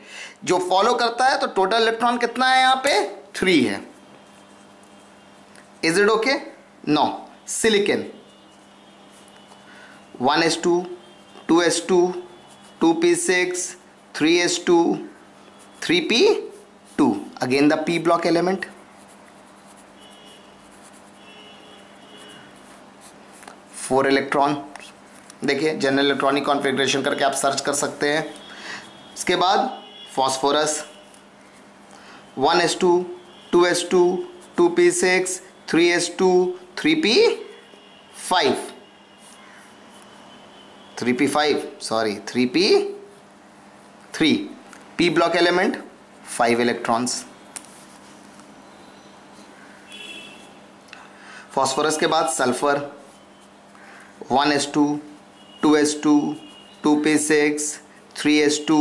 जो फॉलो करता है। तो टोटल इलेक्ट्रॉन कितना है यहाँ पे? थ्री है। Is it okay? No. Silicon, one S two two S two two P six three S two three P two, again the p block element. Four electron, देखिए general electronic configuration करके आप search कर सकते हैं। इसके बाद phosphorus, one S two, two S two, two P six, three S two, three p five, three p five sorry three P three, p block element, five electrons. Phosphorus के बाद sulphur, one S two, two S two, two P six, three S two,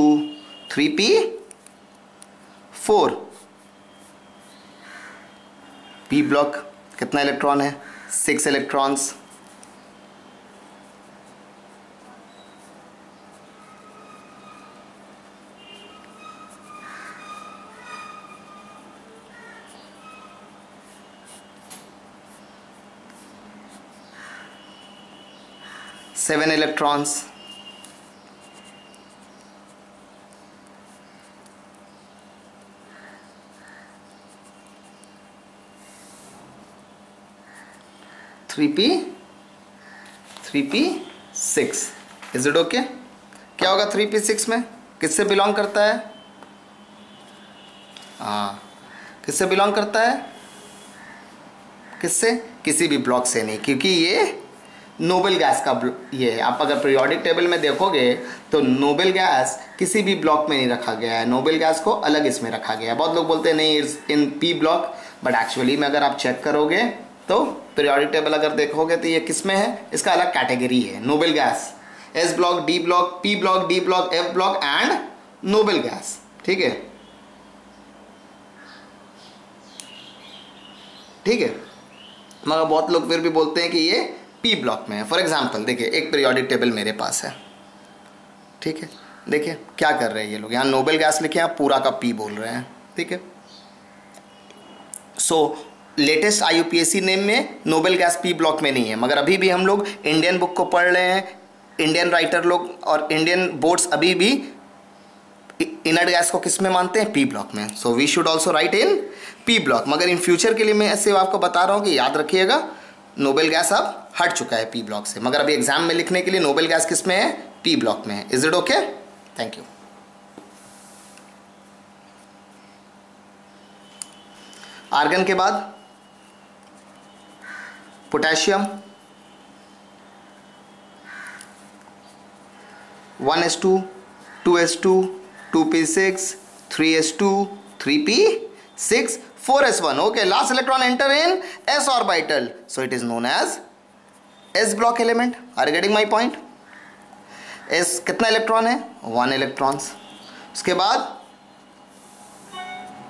three p four. P block कितना electron है? Six electrons. Seven electrons. Three P three P six. Is it okay? क्या होगा three P six में? किससे belong करता है? हाँ, किससे बिलोंग करता है? किससे? किसी भी ब्लॉक से नहीं, क्योंकि ये नोबेल गैस का ये है। आप अगर पीरियोडिक टेबल में देखोगे तो नोबेल गैस किसी भी ब्लॉक में नहीं रखा गया है। नोबेल गैस को अलग इसमें रखा गया है। बहुत लोग बोलते हैं नहीं it's in P block, but actually में अगर आप चेक करोगे तो पीरियोडिक टेबल अगर देखोगे तो ये किस में है? इसका अलग कैटेगरी है। Noble gas, S block, D block, P block, D block, f block and noble gas. ठीक है, ठीक है। मगर बहुत लोग फिर भी बोलते हैं कि ये पी ब्लॉक में है। फॉर एग्जाम्पल देखिए, एक पीरियोडिक टेबल मेरे पास है। ठीक है, देखिए क्या कर रहे हैं ये लोग। यहाँ नोबेल गैस लिखे, यहाँ पूरा का पी बोल रहे हैं। ठीक है, so latest I U P S C name में नोबेल गैस पी ब्लॉक में नहीं है, मगर अभी भी हम लोग इंडियन बुक को पढ़ रहे हैं। इंडियन राइटर लोग और इंडियन बोर्ड्स अभी भी इनर्ट गैस को किस में मानते हैं? पी ब्लॉक में। So we should also write in P block. मगर इन फ्यूचर के लिए मैं ऐसे आपको बता रहा हूँ कि याद रखिएगा, नोबेल गैस अब हट चुका है पी ब्लॉक से, मगर अभी एग्जाम में लिखने के लिए नोबेल गैस किस में है? पी ब्लॉक में है। Is it okay? Thank you. Argon के बाद potassium. One S two, two S two, two P six, three S two, three P six, four S one. Okay, last electron enter in s orbital, so it is known as s block element. Are you getting my point? s कितना electron है? One electrons. उसके बाद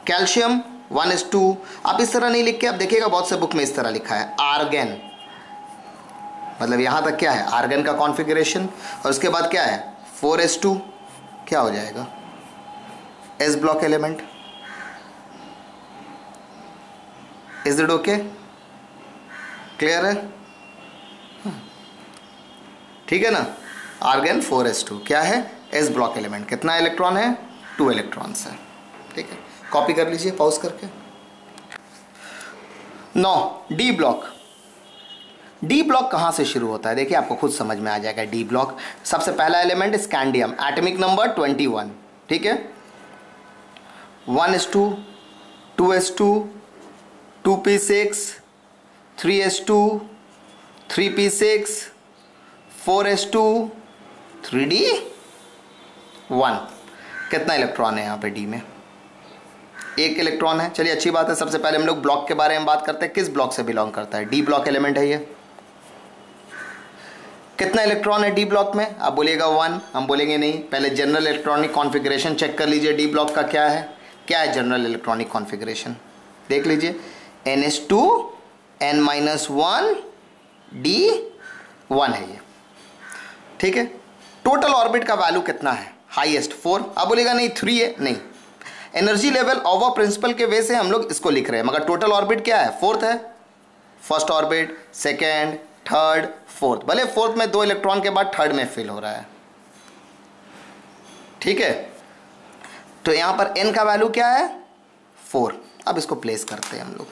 calcium one S to. आप इस तरह नहीं लिख के, आप देखिएगा बहुत से बुक में इस तरह लिखा है आर्गन, मतलब यहाँ तक क्या है आर्गन का कॉन्फ़िगरेशन, और उसके बाद क्या है फोर एस टू, क्या हो जाएगा s block element. Is it okay? Clear है? ठीक है ना। आर्गन फोर एस टू क्या है? s block element. कितना इलेक्ट्रॉन है? टू इलेक्ट्रॉन्स है। ठीक है, कॉपी कर लीजिए पॉज करके। Now d block. D block कहाँ से शुरू होता है? देखिए आपको खुद समझ में आ जाएगा। डी ब्लॉक सबसे पहला element scandium, atomic number twenty one. ठीक है, one S two, two S two, two P six, three S two, three P six, four S two, three D one. कितना इलेक्ट्रॉन है यहाँ पे डी में? एक इलेक्ट्रॉन है। चलिए अच्छी बात है। सबसे पहले हम लोग ब्लॉक के बारे में बात करते हैं, किस ब्लॉक से बिलोंग करता है। डी ब्लॉक एलिमेंट है ये। कितना इलेक्ट्रॉन है डी ब्लॉक में? आप बोलेगा वन, हम बोलेंगे नहीं, पहले जनरल इलेक्ट्रॉनिक कॉन्फिगरेशन चेक कर लीजिए डी ब्लॉक का क्या है। क्या है जनरल इलेक्ट्रॉनिक कॉन्फिगरेशन? देख लीजिए, n S two N minus one D one है ये। ठीक है, टोटल ऑर्बिट का वैल्यू कितना है? Highest four. आप बोलेगा नहीं थ्री है, नहीं, एनर्जी लेवल ओवर प्रिंसिपल के वे से हम लोग इसको लिख रहे हैं, मगर टोटल ऑर्बिट क्या है? फोर्थ है। First orbit, second, third, fourth. भले फोर्थ में दो इलेक्ट्रॉन के बाद थर्ड में फिल हो रहा है। ठीक है, तो यहां पर n का वैल्यू क्या है? फोर। अब इसको प्लेस करते हैं हम लोग।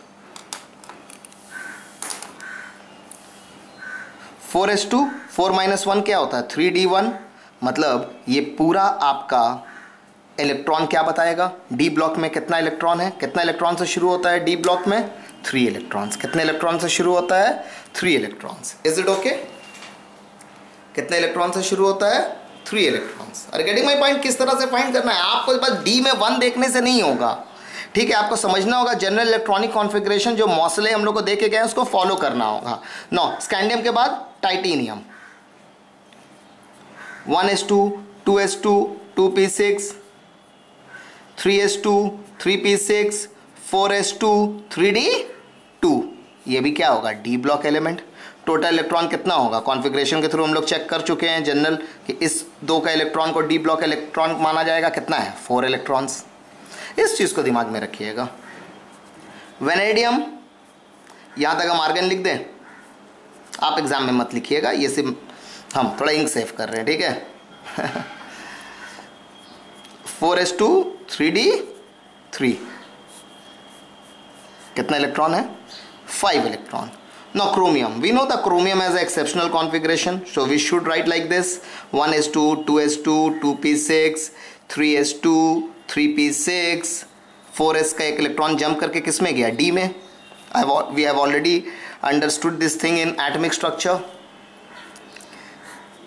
Four S two, four minus one क्या होता है? Three D one. मतलब ये पूरा आपका इलेक्ट्रॉन क्या बताएगा? डी ब्लॉक में कितना इलेक्ट्रॉन है? कितना इलेक्ट्रॉन से शुरू होता है डी ब्लॉक में? Three electrons. कितने इलेक्ट्रॉन से शुरू होता है? Three electrons. Is it okay? कितने इलेक्ट्रॉन से शुरू होता है? Three electrons. और गेटिंग माय पॉइंट? किस तरह से फाइंड करना है आपको? बस डी में वन देखने से नहीं होगा। ठीक है, आपको समझना होगा जनरल इलेक्ट्रॉनिक कॉन्फिगरेशन जो मॉसले हम लोग को देखे गए हैं उसको फॉलो करना होगा। नौ स्कैंडियम के बाद titanium. One S two, two S two, two P six, three S two, three P six, four S two, three D two, ये भी क्या होगा d block element. Total electron कितना होगा कॉन्फिगरेशन के थ्रू हम लोग चेक कर चुके हैं जनरल कि इस दो का इलेक्ट्रॉन को डी ब्लॉक इलेक्ट्रॉन माना जाएगा, कितना है फोर इलेक्ट्रॉन्स। इस चीज़ को दिमाग में रखिएगा। वेनेडियम यहाँ तक हम आर्गन लिख दें, आप एग्जाम में मत लिखिएगा, ये सिर्फ हम थोड़ा इंक सेव कर रहे हैं, ठीक है। Four S two, three d three, कितना इलेक्ट्रॉन है five electron. Now chromium, we know the chromium has an exceptional configuration, so we should write like this: one s two, two s two, two p six, three s two, three p six, four s का एक electron jump करके किस में गया d में। We have already understood this thing in atomic structure.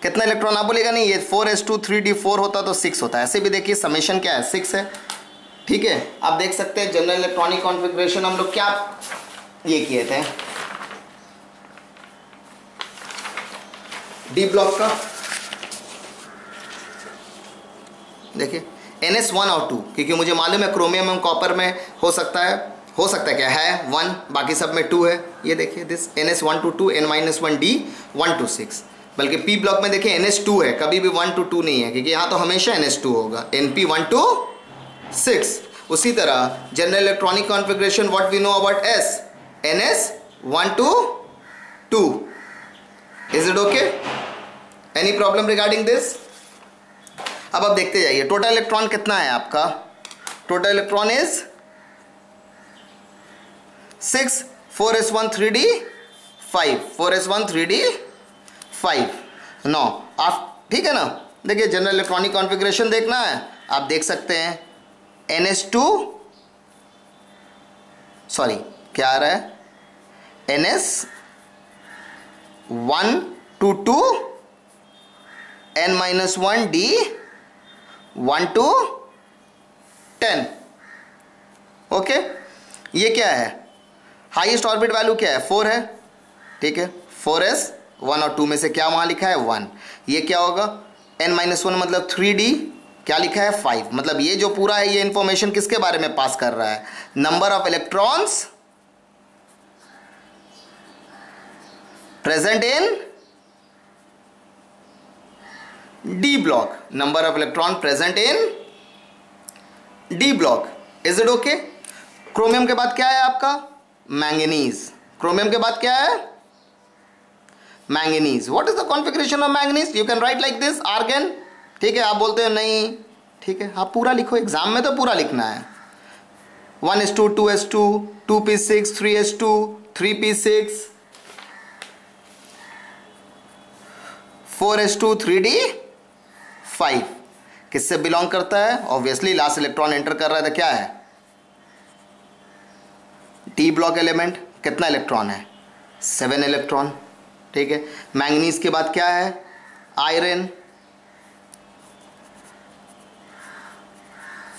कितना electron आप बोलेगा नहीं ये four S two three d four होता तो सिक्स होता, ऐसे भी देखिए समेशन क्या है सिक्स है, ठीक है। आप देख सकते हैं जनरल इलेक्ट्रॉनिक कॉन्फिग्रेशन हम लोग क्या ये किए थे डी ब्लॉक का। देखिए एन एस वन और टू, क्योंकि मुझे मालूम है क्रोमियम एवं कॉपर में हो सकता है हो सकता है क्या है वन, बाकी सब में टू है। ये देखिए this n S one to two N minus one D one to six, बल्कि पी ब्लॉक में देखिए एन एस टू है, कभी भी वन टू टू नहीं है, क्योंकि यहाँ तो हमेशा एन एस टू होगा n P one to six. उसी तरह general electronic configuration what we know about s n S one to two. Is it okay, any problem regarding this. अब आप देखते जाइए टोटल इलेक्ट्रॉन कितना है आपका, total electron is six, four S one three D five, four S one three D five now आप, ठीक है ना। देखिए जनरल इलेक्ट्रॉनिक कॉन्फिगरेशन देखना है, आप देख सकते हैं एन एस टू सॉरी क्या आ रहा है N S one to two N minus one D one to ten. Okay ये क्या है हाईएस्ट ऑर्बिट वैल्यू क्या है फोर है, ठीक है। फोर एस वन और टू में से क्या वहाँ लिखा है वन, ये क्या होगा एन माइनस वन मतलब थ्री डी क्या लिखा है फाइव, मतलब ये जो पूरा है ये इंफॉर्मेशन किसके बारे में पास कर रहा है number of electrons present in D block, number of electron present in D block, is it okay? Chromium के बाद क्या है आपका मैंगनीज, क्रोमियम के बाद क्या है manganese. What is the configuration of manganese, you can write like this argon, ठीक है। आप बोलते हो नहीं ठीक है, आप पूरा लिखो एग्जाम में तो पूरा लिखना है one S two, two S two, two P six, three S two, three P six, four S two, three D five, किससे बिलोंग करता है ऑब्वियसली लास्ट इलेक्ट्रॉन एंटर कर रहा है तो क्या है डी ब्लॉक एलिमेंट। कितना इलेक्ट्रॉन है सेवन इलेक्ट्रॉन, ठीक है। मैंगनीज के बाद क्या है iron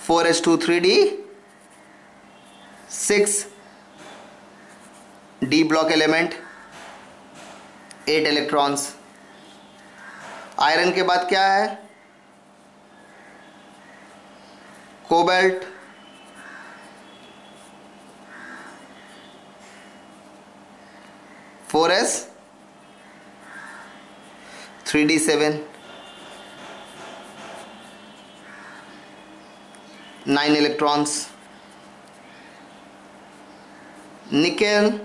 four S two three d six d block element eight electrons. Iron के बाद क्या है cobalt four s three d seven nine electrons. Nickel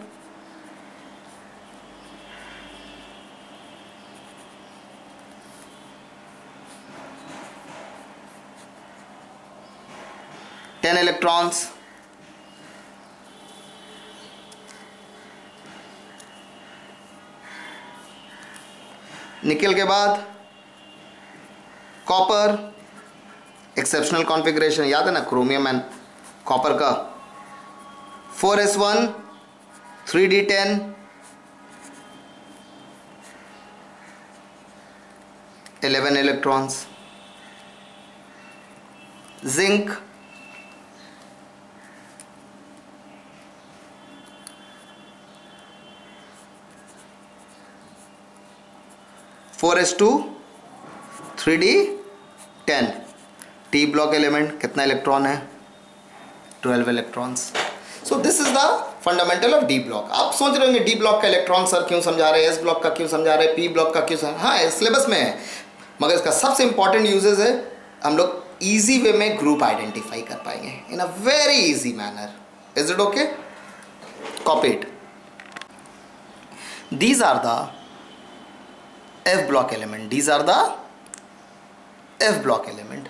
ten electrons. Nickel के बाद कॉपर एक्सेप्शनल कॉन्फिगरेशन याद है ना क्रोमियम एंड कॉपर का four S one three D ten eleven electrons. Zinc four S two three D ten t block element, कितना electron है twelve electrons. So this is the fundamental of D block. आप सोच रहे होंगे d block का electron sir क्यों समझा रहे हैं, एस ब्लॉक का क्यों समझा रहे हैं, पी ब्लॉक का क्यों समझा रहे हैं. हाँ, सिलेबस में है, मगर इसका सबसे इंपॉर्टेंट यूजेज है, हम लोग ईजी वे में ग्रुप आइडेंटिफाई कर पाएंगे in a very easy manner. Is it okay? Copy it. These are the F block element. These are the F block element.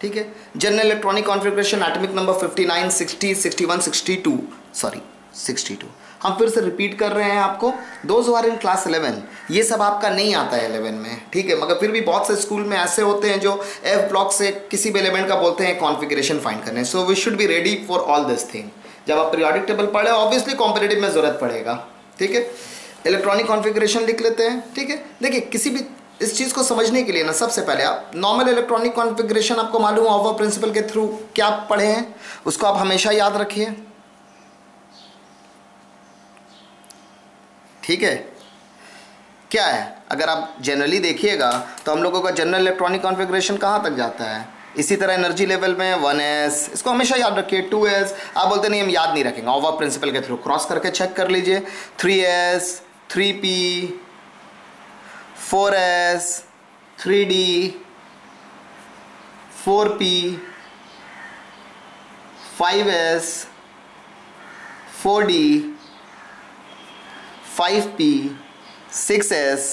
ठीक है. General electronic configuration, atomic number fifty-nine, sixty, sixty-one, sixty-two. Sorry, sixty-two. हम फिर से repeat कर रहे हैं आपको. Those who are in class eleven, ये सब आपका नहीं आता है eleven में. ठीक है, मगर फिर भी बहुत से स्कूल में ऐसे होते हैं जो F block से किसी भी एलिमेंट का बोलते हैं कॉन्फिग्रेशन फाइंड करने. So we should be ready for all this thing. जब आप periodic table पढ़े, obviously competitive में ज़रूरत पड़ेगा. ठीक है, इलेक्ट्रॉनिक कॉन्फ़िगरेशन लिख लेते हैं. ठीक है, देखिए किसी भी इस चीज़ को समझने के लिए ना सबसे पहले आप नॉर्मल इलेक्ट्रॉनिक कॉन्फ़िगरेशन आपको मालूम होगा प्रिंसिपल के थ्रू क्या आप पढ़े हैं, उसको आप हमेशा याद रखिए. ठीक है, क्या है, अगर आप जनरली देखिएगा तो हम लोगों का जनरल इलेक्ट्रॉनिक कॉन्फ़िगरेशन कहाँ तक जाता है. इसी तरह एनर्जी लेवल में वन एस, इसको हमेशा याद रखिए. टू एस, आप बोलते नहीं हम याद नहीं रखेंगे, ओवा प्रिंसिपल के थ्रू क्रॉस करके चेक कर लीजिए. Three p, four s, three d, four s, three d, four P, five s, four d, five P, six s,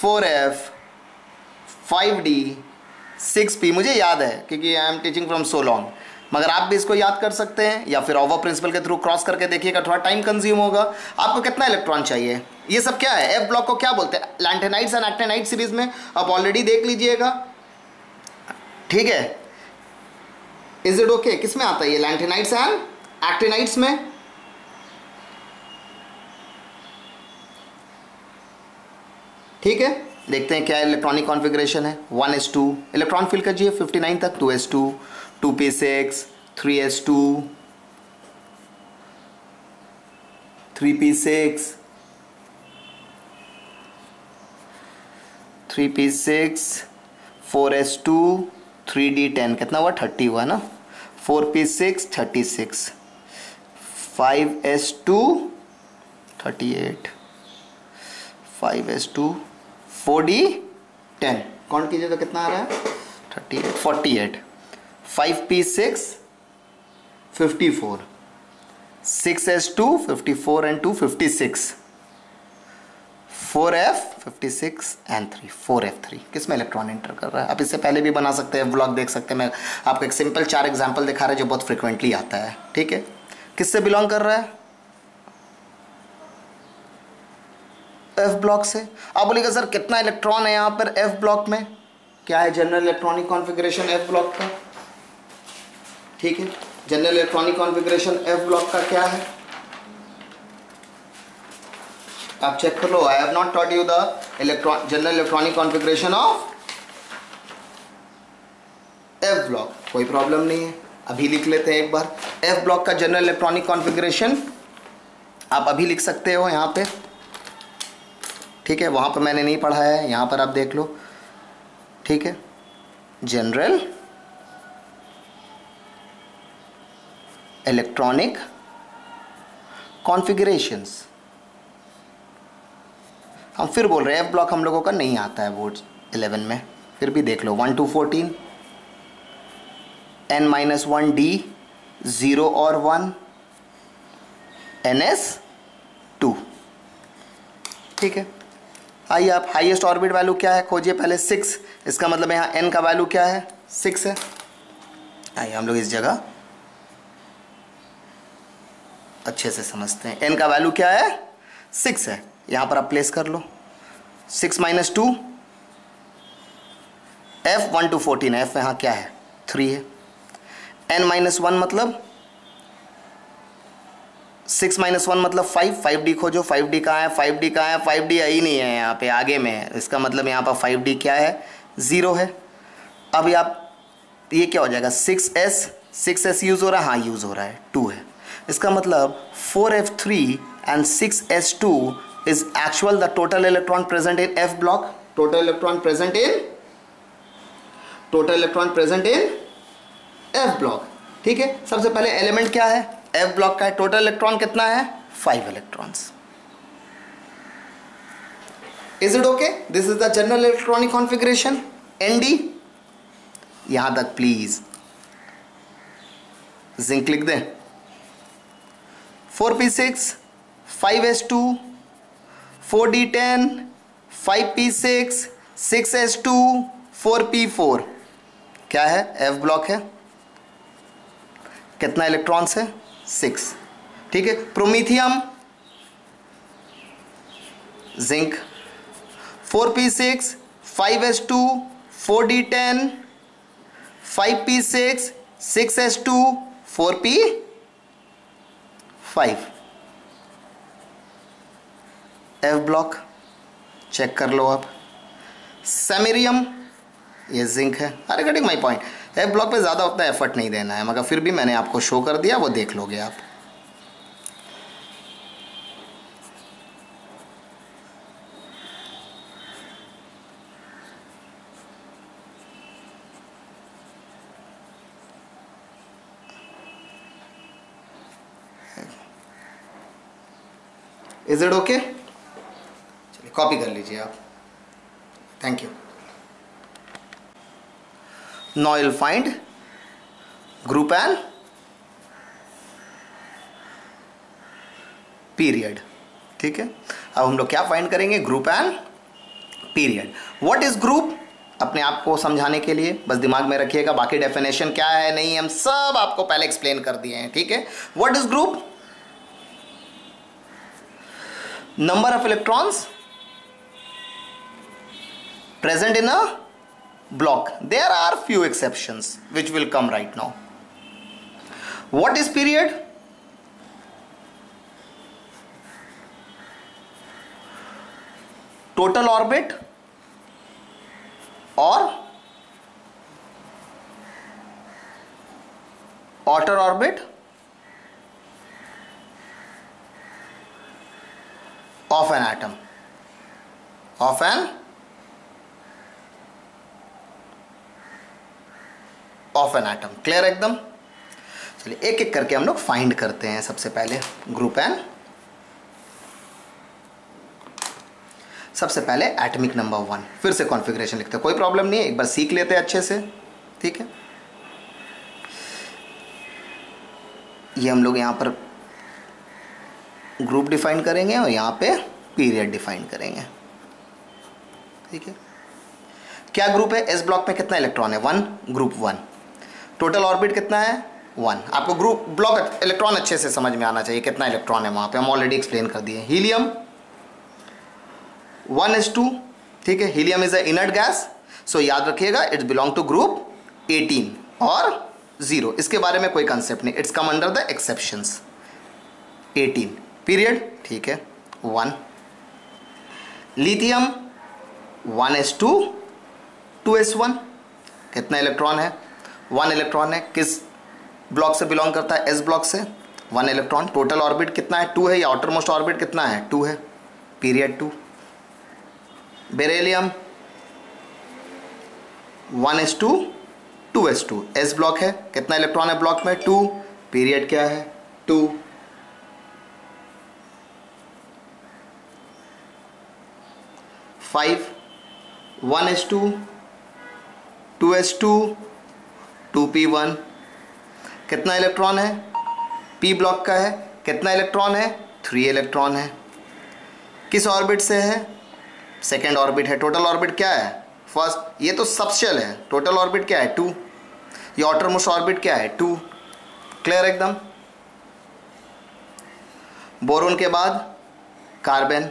four f, five d, six p. मुझे याद है क्योंकि I am teaching from so long, मगर आप भी इसको याद कर सकते हैं या फिर ओवर प्रिंसिपल के थ्रू क्रॉस करके देखिएगा, थोड़ा टाइम कंज्यूम होगा. आपको कितना इलेक्ट्रॉन चाहिए, ये सब क्या है. एफ ब्लॉक को क्या बोलते हैं, लैंथेनाइड्स एंड एक्टिनाइड सीरीज में आप ऑलरेडी देख लीजिएगा. ठीक है, इज इट ओके? किस में आता है ये, लैंथेनाइड्स एंड एक्टिनाइड्स में. ठीक है, देखते हैं क्या इलेक्ट्रॉनिक कॉन्फ़िगरेशन है. One S two, electron fill कीजिए फिफ्टी नाइन तक. Two S two, two P six, three S two, three P six, three P six, four S two, three D ten, कितना हुआ थर्टी हुआ ना, four P six, thirty six, five S two, thirty eight, five S two, four D ten. Count कीजिए तो कितना आ रहा है, thirty eight, forty eight, five P six, fifty four, six S two, fifty four and two, fifty six, four F, fifty six and three, four F three. किस में electron enter कर रहा है. आप इससे पहले भी बना सकते हैं, ब्लॉक देख सकते हैं. मैं आपको एक सिंपल चार एग्जांपल दिखा रहा है जो बहुत फ्रिक्वेंटली आता है. ठीक है, किससे बिलोंग कर रहा है, एफ ब्लॉक से. आप बोलिएगा सर कितना इलेक्ट्रॉन है यहाँ पर एफ ब्लॉक में, क्या है general electronic configuration F block का. ठीक है, general electronic configuration F block का क्या है आप चेक कर लो. I have not taught you the electron general electronic configuration of F block, कोई प्रॉब्लम नहीं है. अभी लिख लेते हैं एक बार एफ ब्लॉक का जनरल इलेक्ट्रॉनिक कॉन्फ़िगरेशन, आप अभी लिख सकते हो यहाँ पे. ठीक है, वहाँ पर मैंने नहीं पढ़ा है, यहाँ पर आप देख लो. ठीक है, जनरल इलेक्ट्रॉनिक कॉन्फ़िगरेशंस. हम फिर बोल रहे हैं एफ ब्लॉक हम लोगों का नहीं आता है बोर्ड इलेवन में, फिर भी देख लो. One to fourteen, N minus one D, zero और वन, एन एस टू. ठीक है, आइए आप हाईएस्ट ऑर्बिट वैल्यू क्या है खोजिए पहले, सिक्स. इसका मतलब यहाँ एन का वैल्यू क्या है, सिक्स है. आइए हम लोग इस जगह अच्छे से समझते हैं. एन का वैल्यू क्या है, सिक्स है. यहाँ पर आप प्लेस कर लो. Six minus two, F one to fourteen, F यहाँ क्या है, थ्री है. एन माइनस वन मतलब सिक्स माइनस वन मतलब फाइव. फाइव डी खोजो, फाइव डी कहाँ है, फाइव डी कहाँ है, फाइव डी आई नहीं है, यहाँ पे आगे में है. इसका मतलब यहाँ पर फाइव डी क्या है, ज़ीरो है. अभी आप ये क्या हो जाएगा, six S, six S use हो रहा है, हाँ यूज़ हो रहा है, टू है. इसका मतलब four F three and six S two is actual the total electron present in F block. Total electron present in total electron present in F block. ठीक है। सबसे पहले एलिमेंट क्या है, एफ ब्लॉक का है, टोटल इलेक्ट्रॉन कितना है, five electrons. Is it okay, this is the general electronic configuration end. यहां तक प्लीज जिंक लिख दें, four P six, five S two, four D ten, five P six, six S two, four P four. क्या है, F block है, कितना electrons है, six. ठीक है। Promethium zinc, four P six, five S two, four D ten, five P six, six S two, four P five. F block check कर लो आप। सेमेरियम, ये जिंक है। अरे getting my point, F block पे ज़्यादा उतना एफर्ट नहीं देना है, मगर फिर भी मैंने आपको शो कर दिया, वो देख लोगे आप। इज इट ओके, चलिए कॉपी कर लीजिए आप। Thank you. Now you'll find group and period. ठीक है। अब हम लोग क्या फाइंड करेंगे, group and period. What is group, अपने आप को समझाने के लिए बस दिमाग में रखिएगा, बाकी डेफिनेशन क्या है नहीं हम सब आपको पहले एक्सप्लेन कर दिए हैं। ठीक है। What is group, number of electrons present in a block. There are few exceptions which will come right now. What is period? Total orbit or outer orbit of an atom of an of an atom. Clear एकदम। चलिए एक एक करके हम लोग find करते हैं। सबसे पहले ग्रुप एंड, सबसे पहले एटमिक नंबर वन। फिर से कॉन्फ़िगरेशन लिखते हैं, कोई प्रॉब्लम नहीं है, एक बार सीख लेते हैं अच्छे से। ठीक है। ये हम लोग यहाँ पर ग्रुप डिफाइन करेंगे और यहाँ पे पीरियड डिफाइन करेंगे। ठीक है। क्या ग्रुप है, एस ब्लॉक में कितना इलेक्ट्रॉन है, one, group one. Total orbit कितना है, वन। आपको ग्रुप ब्लॉक इलेक्ट्रॉन अच्छे से समझ में आना चाहिए, कितना इलेक्ट्रॉन है वहाँ पे, हम ऑलरेडी एक्सप्लेन कर दिए। Helium one is two. ठीक है। Helium is a inert gas, so याद रखिएगा it's belong to group eighteen और जीरो, इसके बारे में कोई कंसेप्ट नहीं, it's come under the exceptions. Eighteen period, ठीक है, one. Lithium one S two, two S one, कितना इलेक्ट्रॉन है, वन इलेक्ट्रॉन है। किस ब्लॉक से बिलोंग करता है, एस ब्लॉक से, वन इलेक्ट्रॉन। टोटल ऑर्बिट कितना है, टू है, या आउटर मोस्ट ऑर्बिट कितना है, टू है, period two. Beryllium one S two, two S two, S block है, कितना इलेक्ट्रॉन है ब्लॉक में, टू, पीरियड क्या है, two. Five one S two, two S two, two P one, कितना इलेक्ट्रॉन है, पी ब्लॉक का है, कितना इलेक्ट्रॉन है, थ्री इलेक्ट्रॉन है। किस ऑर्बिट से है, सेकेंड ऑर्बिट है। टोटल ऑर्बिट क्या है, फर्स्ट, ये तो सबशेल है, टोटल ऑर्बिट क्या है, टू। ये आउटर मोस्ट ऑर्बिट क्या है, टू। क्लियर एकदम। बोरोन के बाद कार्बन,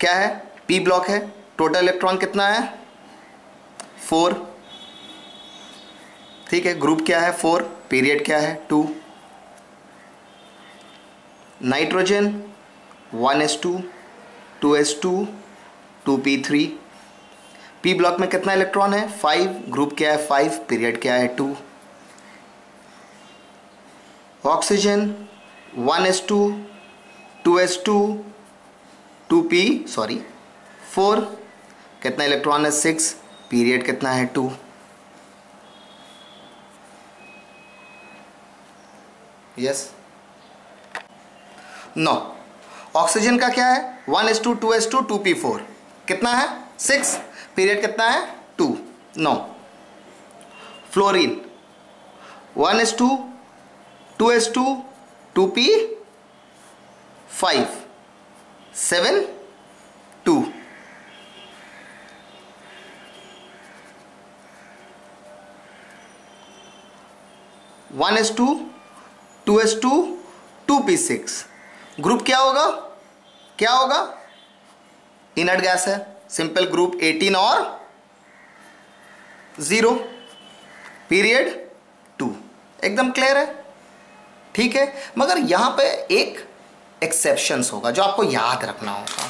क्या है, पी ब्लॉक है, टोटल इलेक्ट्रॉन कितना है, फोर। ठीक है। ग्रुप क्या है, फोर, पीरियड क्या है, two. Nitrogen one S two, two S two, two P three, P block में कितना इलेक्ट्रॉन है, फाइव, ग्रुप क्या है, फाइव, पीरियड क्या है, two. Oxygen one S two, two S two, two P sorry four, कितना इलेक्ट्रॉन है, six, period कितना है, टू। Yes no. ऑक्सीजन का क्या है, one S two two S two two P four, कितना है, सिक्स, पीरियड कितना है, two. No. Fluorine one S two two S two two P five, seven, two. One S two two S two two P six, group क्या होगा, क्या होगा, inert gas है, simple group eighteen और zero, period two. एकदम clear है, ठीक है। मगर यहां पे एक एक्सेप्शंस होगा जो आपको याद रखना होगा,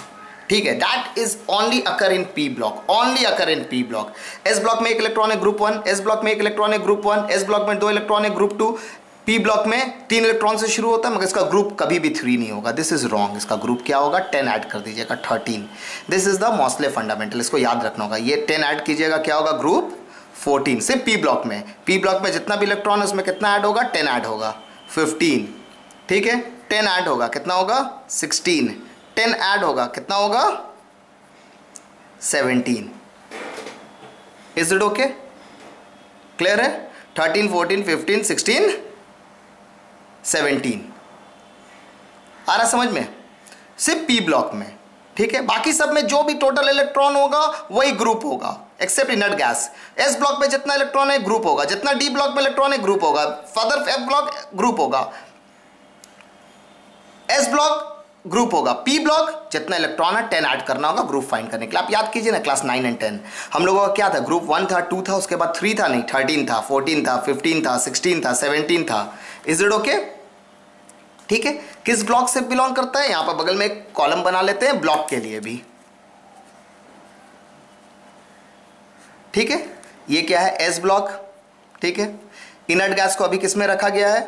ठीक है। That is only occur in P block, only occur in P block. S block में एक इलेक्ट्रॉन है, ग्रुप वन, एस ब्लॉक में एक इलेक्ट्रॉन है, ग्रुप वन, एस ब्लॉक में दो इलेक्ट्रॉन है, ग्रुप टू, पी ब्लॉक में तीन इलेक्ट्रॉन से शुरू होता है, मगर इसका ग्रुप कभी भी थ्री नहीं होगा। This is wrong. इसका ग्रुप क्या होगा, टेन ऐड कर दीजिएगा, thirteen. This is the मॉस्ले fundamental, इसको याद रखना होगा। ये टेन ऐड कीजिएगा, क्या होगा, ग्रुप फोर्टीन। सिर्फ पी ब्लॉक में, पी ब्लॉक में जितना भी इलेक्ट्रॉन है उसमें कितना ऐड होगा, टेन ऐड होगा, फिफ्टीन, ठीक है। टेन ऐड होगा, कितना होगा, सिक्सटीन। टेन ऐड होगा, कितना होगा, seventeen. Is it okay, clear है। Thirteen, fourteen, fifteen, sixteen, seventeen. आ रहा समझ में, सिर्फ पी ब्लॉक में, ठीक है। बाकी सब में जो भी टोटल इलेक्ट्रॉन होगा वही ग्रुप होगा, except inert gas. S block में जितना इलेक्ट्रॉन है ग्रुप होगा, जितना डी ब्लॉक में इलेक्ट्रॉन है ग्रुप होगा, फर्दर एफ ब्लॉक ग्रुप होगा, एस ब्लॉक ग्रुप होगा, पी ब्लॉक जितना इलेक्ट्रॉन है टेन ऐड करना होगा ग्रुप फाइंड करने के लिए। आप याद कीजिए ना, क्लास नाइन एंड टेन हम लोगों का क्या था, ग्रुप वन था, टू था, उसके बाद थ्री था, नहीं थर्टीन था, फोर्टीन था, फिफ्टीन था, सिक्सटीन था, सेवनटीन था। इज इट ओके, ठीक है। किस ब्लॉक से बिलोंग करता है, यहां पर बगल में एक कॉलम बना लेते हैं ब्लॉक के लिए भी, ठीक है। ये क्या है, एस ब्लॉक, ठीक है। इनर्ट गैस को अभी किस में रखा गया है,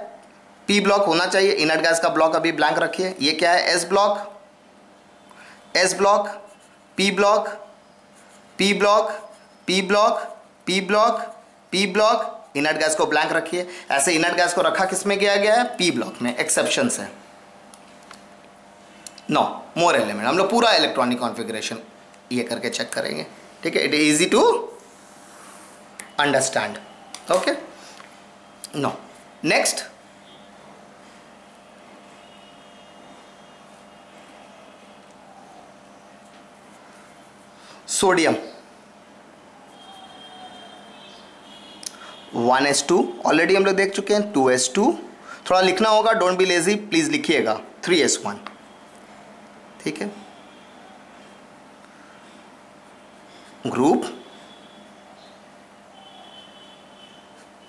पी ब्लॉक होना चाहिए, इनर्ट गैस का ब्लॉक अभी ब्लैंक रखिए। ये क्या है, S block, S block, P block, P block, P block, P block, P block, inert gas को ब्लैंक रखिए। ऐसे इनर्ट गैस को रखा किसमें गया गया है, पी ब्लॉक में। एक्सेप्शंस है, नो मोर एलिमेंट। हम लोग पूरा इलेक्ट्रॉनिक कॉन्फ़िगरेशन ये करके चेक करेंगे, ठीक है। It easy to understand, okay. No next, sodium one S two already हम लोग देख चुके हैं, टू एस टू, थोड़ा लिखना होगा, डोंट बी लेजी, प्लीज लिखिएगा, थ्री एस वन, ठीक है। Group,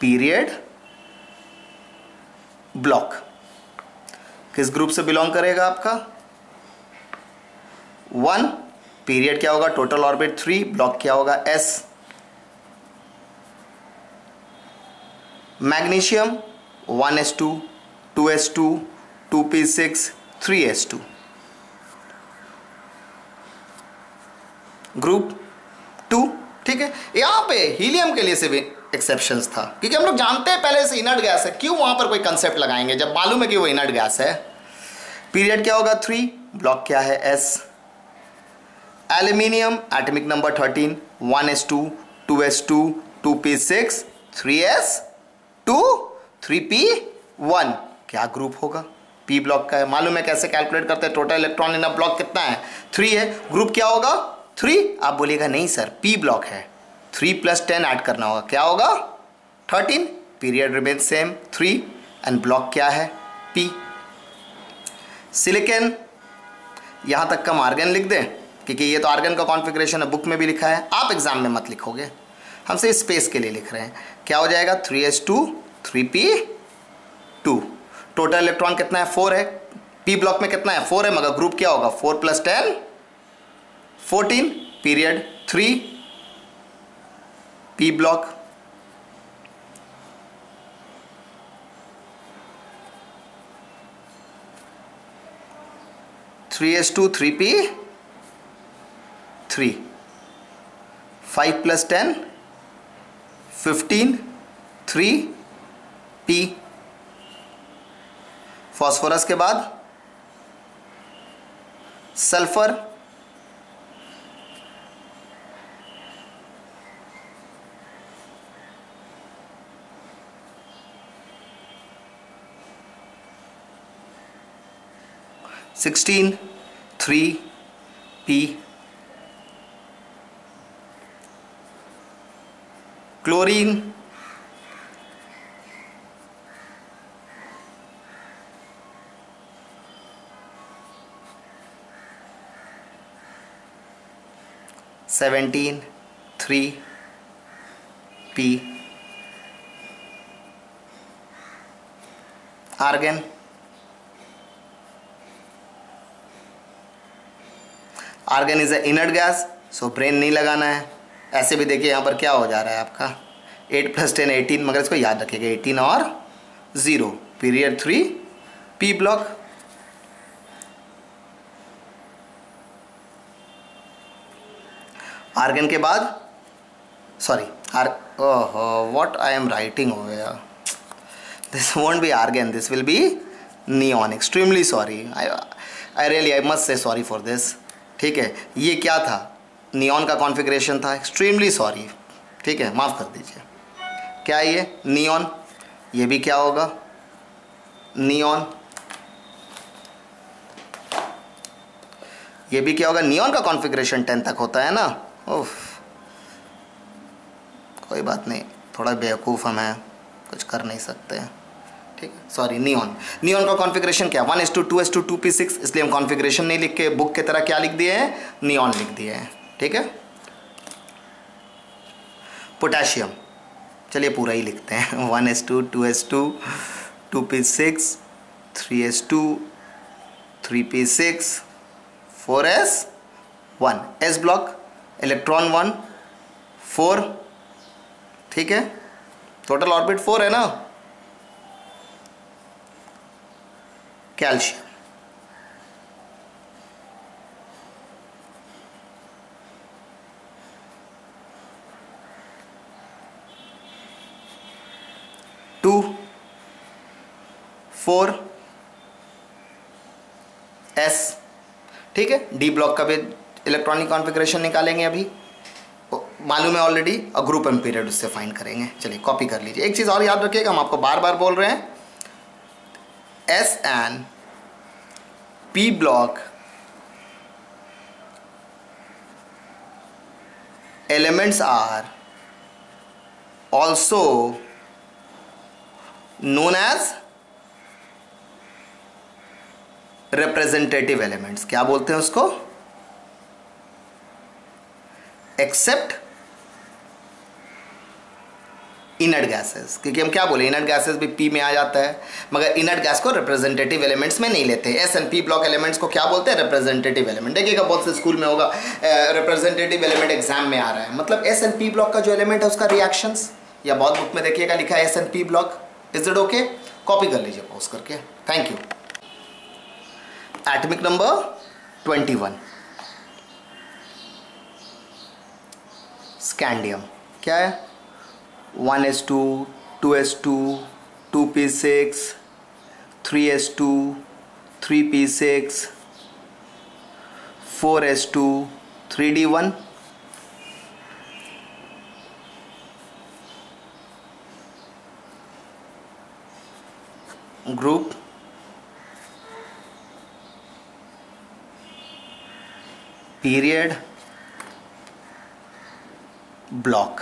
period, block. किस ग्रुप से बिलोंग करेगा आपका, वन, पीरियड क्या होगा, टोटल ऑर्बिट थ्री, ब्लॉक क्या होगा, S. Magnesium one S two, two S two, two P six, three S two. Group two, ठीक है। यहाँ पे हीलियम के लिए से भी एक्सेप्शंस था, क्योंकि हम लोग जानते हैं पहले से इनर्ट गैस है, क्यों वहाँ पर कोई कंसेप्ट लगाएंगे जब मालूम है कि वो इनर्ट गैस है। पीरियड क्या होगा, थ्री, ब्लॉक क्या है, S. Aluminium atomic number thirteen, one S two, two S two, two P six, three S, two, three P one, क्या ग्रुप होगा, पी ब्लॉक का है। मालूम है कैसे कैलकुलेट करते हैं, total electron in a block कितना है, थ्री है, ग्रुप क्या होगा, थ्री। आप बोलिएगा नहीं सर पी ब्लॉक है, थ्री प्लस टेन ऐड करना होगा, क्या होगा, thirteen, period remain same three, and block क्या है, पी। सिलिकन, यहाँ तक का आर्गन लिख दें, क्योंकि ये तो आर्गन का कॉन्फिगरेशन है, बुक में भी लिखा है, आप एग्जाम में मत लिखोगे, हमसे स्पेस के लिए लिख रहे हैं। क्या हो जाएगा, three S two, three P two, total electron कितना है, फोर है, पी ब्लॉक में कितना है, फोर है, मगर ग्रुप क्या होगा, four plus ten, fourteen, period three, P block. Three S two, three P three, five plus ten fifteen three P. Phosphorus के बाद sulphur, sixteen three P. Chlorine seventeen three P. Argon argon is a inert gas, so brain नहीं लगाना है। ऐसे भी देखिए यहाँ पर क्या हो जा रहा है आपका एट प्लस टेन एटीन, मगर इसको याद रखिएगा एटीन और zero. Period three P block. Argon के बाद सॉरी आर ओहो what I am writing over, this won't be argon, this will be neon. Extremely sorry, I really I must say sorry for this. ठीक है, ये क्या था? Neon का configuration था। एक्सट्रीमली सॉरी, ठीक है, माफ़ कर दीजिए। क्या ये नियॉन, ये भी क्या होगा नियॉन, ये भी क्या होगा नियॉन का कॉन्फ़िगरेशन टेन तक होता है ना। ओह कोई बात नहीं, थोड़ा बेवकूफ़ हम हैं, कुछ कर नहीं सकते हैं। ठीक है, सॉरी नियॉन। नियॉन का कॉन्फ़िगरेशन क्या one S two two S two two P six, इसलिए हम कॉन्फ़िगरेशन नहीं लिख के बुक की तरह क्या लिख दिए हैं नियॉन लिख दिए हैं। ठीक है, पोटेशियम चलिए पूरा ही लिखते हैं one S two two S two two P six three S two three P six four S one. S block electron one four, ठीक है, टोटल ऑर्बिट फोर है ना। कैल्शियम टू फोर एस, ठीक है। डी ब्लॉक का भी electronic configuration निकालेंगे, अभी मालूम है ऑलरेडी, और ग्रुप एंड पीरियड उससे फाइंड करेंगे। चलिए कॉपी कर लीजिए। एक चीज़ और याद रखिएगा, हम आपको बार बार बोल रहे हैं, S and P block elements are also known as representative elements. क्या बोलते हैं उसको? Except इनर्ट गैसेस, क्योंकि हम क्या बोले इनर्ट गैसेस भी पी में आ जाता है, मगर इनर्ट गैस को रिप्रेजेंटेटिव एलिमेंट्स में नहीं लेते। S and P block elements को क्या बोलते हैं? Representative element. देखिएगा बहुत से स्कूल में होगा रिप्रेजेंटेटिव एलिमेंट एग्जाम में आ रहा है, मतलब एस एंड पी ब्लॉक का जो एलिमेंट है उसका रिएक्शंस, या बहुत बुक में देखिएगा लिखा है S and P block. Is it okay? Copy कर लीजिए पॉज करके। Thank you. Atomic number twenty one scandium क्या है? One S two two S two two P six three S two three P six four S two three D one. Group period block,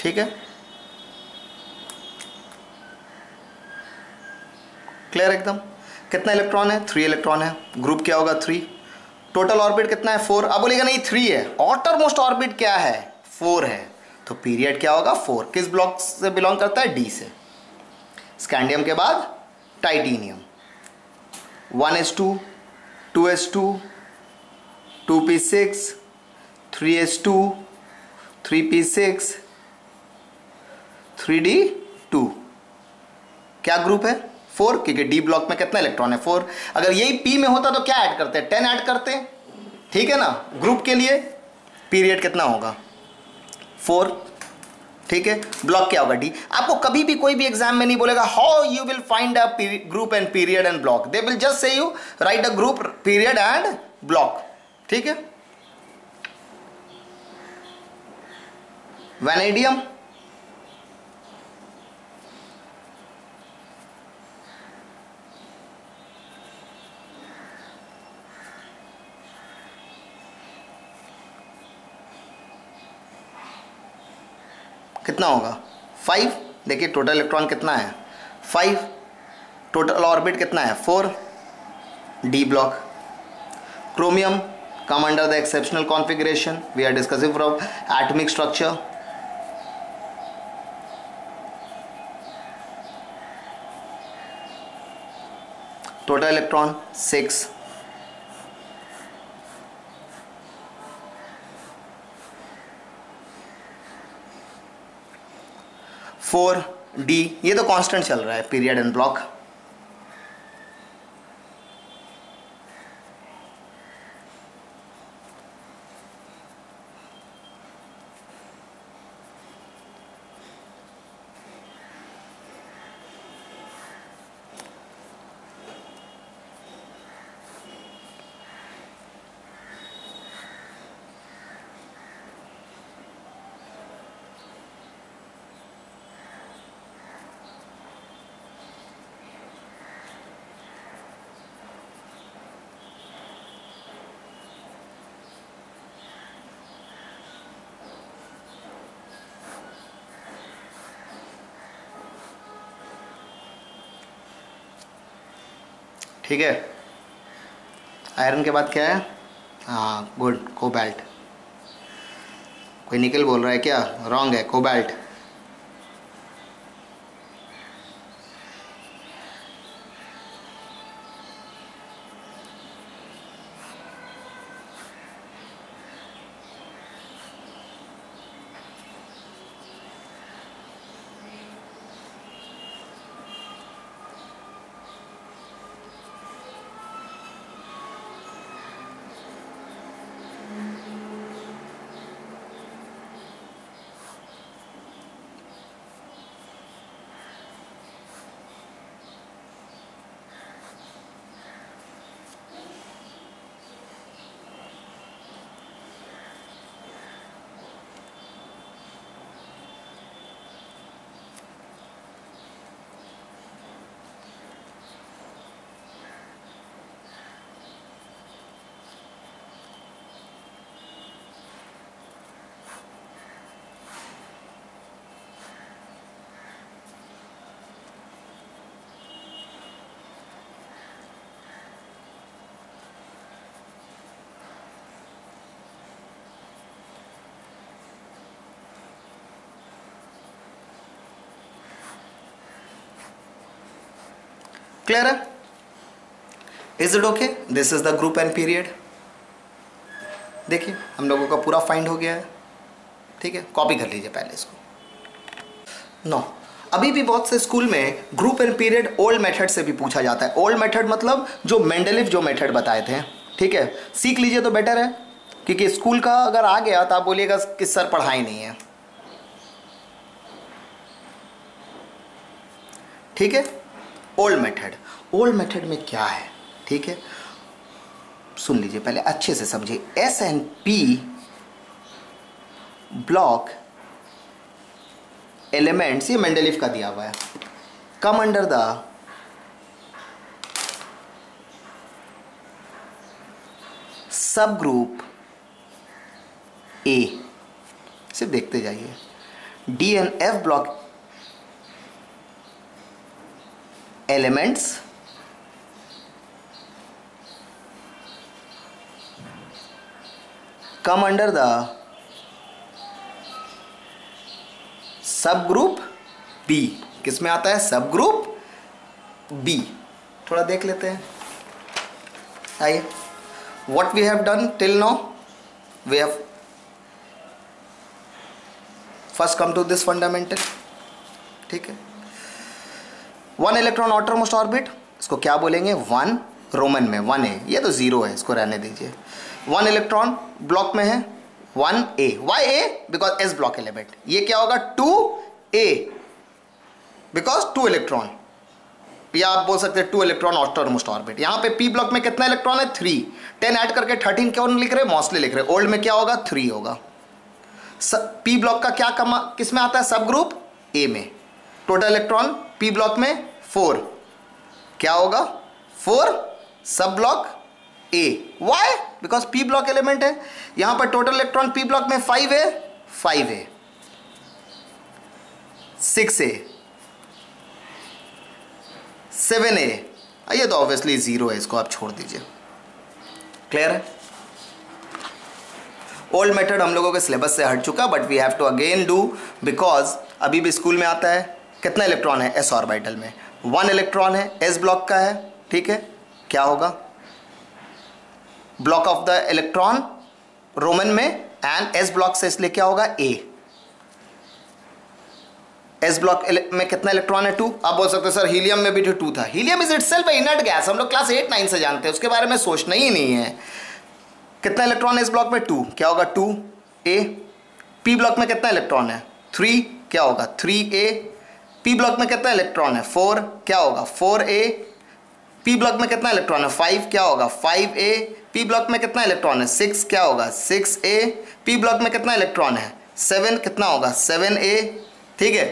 ठीक है, clear एकदम। कितना electron है? Three electron है। Group क्या होगा? थ्री। टोटल ऑर्बिट कितना है? फोर। अब बोलेगा नहीं थ्री है, आउटर मोस्ट ऑर्बिट क्या है? फोर है, तो पीरियड क्या होगा? फोर। किस ब्लॉक से बिलोंग करता है? डी से। स्कैंडियम के बाद titanium one S two two S two two P six three S two three P six three D two. क्या ग्रुप है? फोर, क्योंकि डी ब्लॉक में कितना इलेक्ट्रॉन है? फोर। अगर यही पी में होता तो क्या ऐड करते? टेन ऐड करते, ठीक है ना। ग्रुप के लिए पीरियड कितना होगा, फोर। ठीक है, ब्लॉक क्या होगा, डी। आपको कभी भी कोई भी एग्जाम में नहीं बोलेगा how you will find a group and period and block, they will just say you write a group period and block. ठीक है, वैनेडियम, कितना होगा, फाइव। देखिए टोटल इलेक्ट्रॉन कितना है, फाइव। टोटल ऑर्बिट कितना है, four. D block. Chromium come under the exceptional configuration we are discussing from atomic structure. Total electron six. Four, D. ये तो कांस्टेंट चल रहा है, पीरियड एंड ब्लॉक। ठीक है, आयरन के बाद क्या है, हाँ गुड, कोबाल्ट। कोई निकल बोल रहा है क्या, रॉन्ग है, कोबाल्ट। Clear है? Is it okay? This is the group and period. देखिए हम लोगों का पूरा फाइंड हो गया है। ठीक है, कॉपी कर लीजिए पहले इसको। No no. अभी भी बहुत से स्कूल में group and period old method से भी पूछा जाता है। ओल्ड मेथड मतलब जो मेंडेलीव जो मेथड बताए थे। ठीक है, सीख लीजिए तो बेटर है, क्योंकि स्कूल का अगर आ गया तो आप बोलिएगा कि सर पढ़ाई नहीं है। ठीक है, ओल्ड मेथड। ओल्ड मेथड में क्या है, ठीक है सुन लीजिए पहले, अच्छे से समझिए। S and P block elements, ये मेंडेलीव का दिया हुआ है, come under the sub group A, सिर्फ देखते जाइए। D and F block elements come under the sub group B. किस में आता है, सब ग्रुप बी। थोड़ा देख लेते हैं, आइए। What we have done till now, we have first come to this fundamental. ठीक है, वन इलेक्ट्रॉन आउटरमोस्ट ऑर्बिट, इसको क्या बोलेंगे, वन, रोमन में वन है, ये तो जीरो है, इसको रहने दीजिए। वन इलेक्ट्रॉन ब्लॉक में है, one A, why A because S block element, ये क्या होगा two A because two electron, या आप बोल सकते हैं टू इलेक्ट्रॉन ऑस्टरमोस्ट ऑर्बिट। यहाँ पे पी ब्लॉक में कितना इलेक्ट्रॉन है, थ्री, टेन ऐड करके थर्टीन क्यों लिख रहे, मोस्टली लिख रहे, ओल्ड में क्या होगा थ्री होगा। पी ब्लॉक का क्या कमा किस में आता है, सब ग्रुप ए में, टोटल इलेक्ट्रॉन पी ब्लॉक में फोर, क्या होगा four sub block A, why because P block element है। यहां पर टोटल इलेक्ट्रॉन पी ब्लॉक में फाइव है, फाइव है, सिक्स है, सेवन है, ये तो ऑब्वियसली जीरो है, इसको आप छोड़ दीजिए। क्लियर है, ओल्ड मेथड हम लोगों के सिलेबस से हट चुका, but we have to again do because अभी भी स्कूल में आता है। कितना इलेक्ट्रॉन है एस ऑर्बिटल में, वन इलेक्ट्रॉन है, एस ब्लॉक का है, ठीक है, क्या होगा block of the electron Roman में, एंड एस ब्लॉक से इसलिए क्या होगा ए। एस ब्लॉक में कितना इलेक्ट्रॉन है, टू। आप बोल सकते हो सर हीलियम में भी टू था, helium is itself a inert gas, हम लोग क्लास एट नाइन से जानते हैं, उसके बारे में सोचना ही नहीं है। कितना इलेक्ट्रॉन है इस ब्लॉक में, टू, क्या होगा टू ए। पी ब्लॉक में कितना इलेक्ट्रॉन है, थ्री, क्या होगा थ्री ए। पी ब्लॉक में कितना इलेक्ट्रॉन है, फोर, क्या होगा फोर ए। पी ब्लॉक में कितना इलेक्ट्रॉन है, फाइव, क्या होगा फाइव ए। पी ब्लॉक में कितना इलेक्ट्रॉन है, सिक्स, क्या होगा सिक्स ए। पी ब्लॉक में कितना इलेक्ट्रॉन है, सेवन, कितना होगा सेवन ए, ठीक है।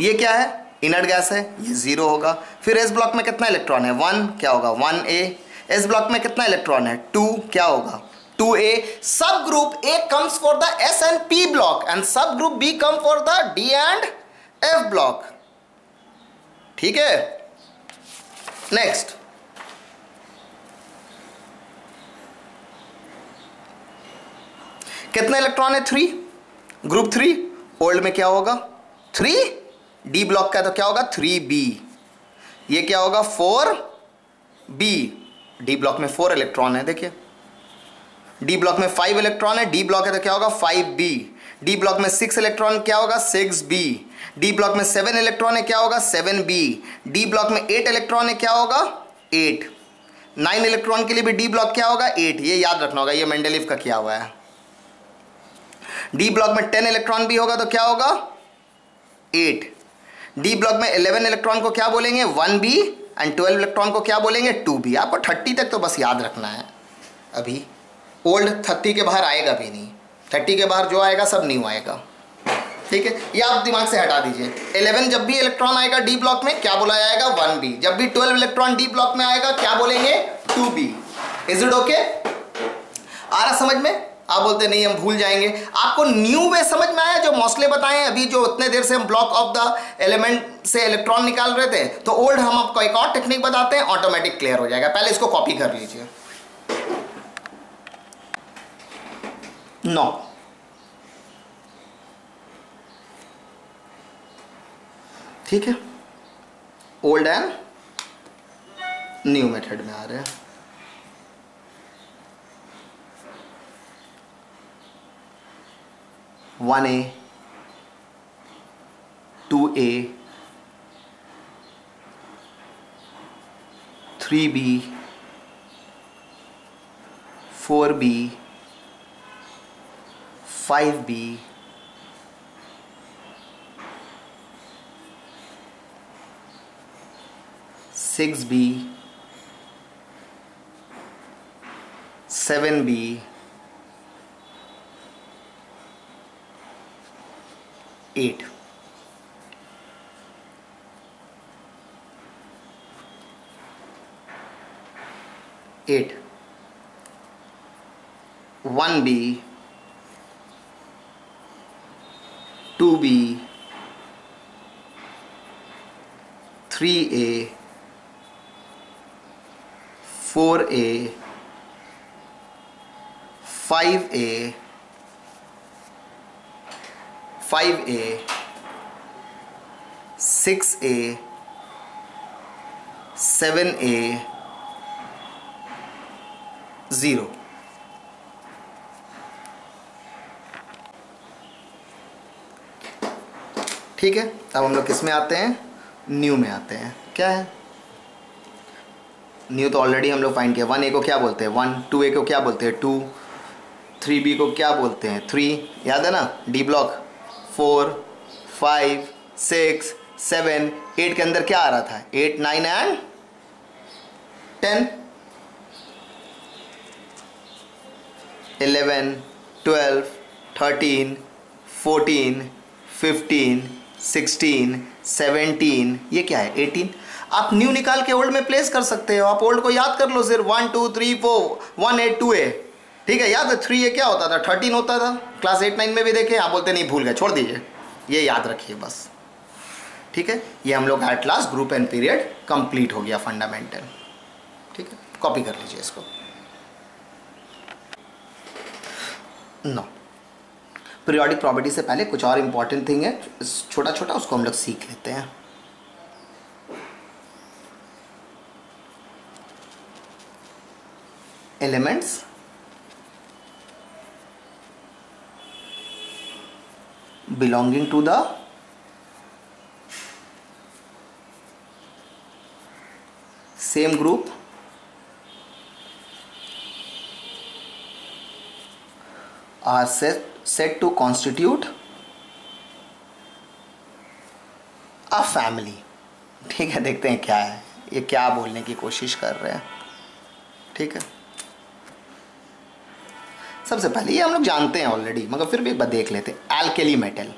ये क्या है, इनर्ट गैस है, ये जीरो होगा। फिर एस ब्लॉक में कितना इलेक्ट्रॉन है, वन, क्या होगा वन ए। एस ब्लॉक में कितना इलेक्ट्रॉन है, टू, क्या होगा two A. Sub group A comes for the S and P block and sub group B come for the D and F block, ठीक है। नेक्स्ट, कितना इलेक्ट्रॉन है, थ्री, ग्रुप थ्री, ओल्ड में क्या होगा थ्री, डी ब्लॉक का तो क्या होगा थ्री बी, ये क्या होगा फोर बी। डी ब्लॉक में फोर इलेक्ट्रॉन है, देखिए डी ब्लॉक में फाइव इलेक्ट्रॉन है, डी ब्लॉक है तो क्या होगा फाइव बी। डी ब्लॉक में सिक्स इलेक्ट्रॉन, क्या होगा सिक्स बी। डी ब्लॉक में सेवन इलेक्ट्रॉन है, क्या होगा सेवन बी। डी ब्लॉक में एट इलेक्ट्रॉन है, क्या होगा एट। नाइन इलेक्ट्रॉन के लिए भी डी ब्लॉक क्या होगा एट, ये याद रखना होगा, ये मेंडेलीव का किया हुआ है। डी ब्लॉक में टेन इलेक्ट्रॉन भी होगा तो क्या होगा एट। डी ब्लॉक में इलेवन इलेक्ट्रॉन को क्या बोलेंगे, one B, and twelve electron को क्या बोलेंगे टू बी। आपको थर्टी तक तो बस याद रखना है, अभी ओल्ड थर्टी के बाहर आएगा भी नहीं, थर्टी के बाहर जो आएगा सब न्यू आएगा, ठीक है, ये आप दिमाग से हटा दीजिए। इलेवन जब भी इलेक्ट्रॉन आएगा डी ब्लॉक में क्या बोला जाएगा वन बी, जब भी ट्वेल्व इलेक्ट्रॉन डी ब्लॉक में आएगा क्या बोलेंगे two B. Is it okay, आ रहा समझ में? आप बोलते नहीं हम भूल जाएंगे, आपको न्यू वे समझ में आया जो मॉस्ले बताएं अभी, जो उतने देर से हम ब्लॉक ऑफ द एलिमेंट से इलेक्ट्रॉन निकाल रहे थे, तो ओल्ड हम आपको एक और टेक्निक बताते हैं, ऑटोमेटिक क्लियर हो जाएगा। पहले इसको कॉपी कर लीजिए। नो ठीक है, ओल्ड एंड न्यू मेथड में आ रहे हैं। One A, two A, three B, four B, five B, six B, seven B, eight. Eight, one B, two B, three A, four A, five A, five A, six A, seven A, zero. ठीक है, अब हम लोग किस में आते हैं, new में आते हैं। क्या है, न्यू तो ऑलरेडी हम लोग फाइंड किया। वन ए को क्या बोलते हैं वन, टू ए को क्या बोलते हैं टू, थ्री बी को क्या बोलते हैं थ्री, याद है ना D block. Four five six seven eight के अंदर क्या आ रहा था, eight nine and ten, eleven twelve thirteen fourteen fifteen sixteen seventeen, ये क्या है एटीन। आप न्यू निकाल के ओल्ड में प्लेस कर सकते हो, आप ओल्ड को याद कर लो सिर्फ one two three four, one eight two A, ठीक है याद है। थ्री ए क्या होता था थर्टीन होता था, क्लास एट नाइन में भी देखे, आप बोलते नहीं भूल गए छोड़ दीजिए, ये याद रखिए बस, ठीक है। ये हम लोग at last group and period complete हो गया फंडामेंटल, ठीक है। कॉपी कर लीजिए इसको। नो पीरियोडिक प्रॉपर्टी से पहले कुछ और इंपॉर्टेंट थिंग है छोटा छोटा, उसको हम लोग सीख लेते हैं। Elements belonging to the same group are set, said to constitute a family, ठीक है। देखते हैं क्या है, ये क्या बोलने की कोशिश कर रहे हैं, ठीक है। सबसे पहले ये हम लोग जानते हैं ऑलरेडी, मगर फिर भी एक बार देख लेते हैं। एल्केली मेटल,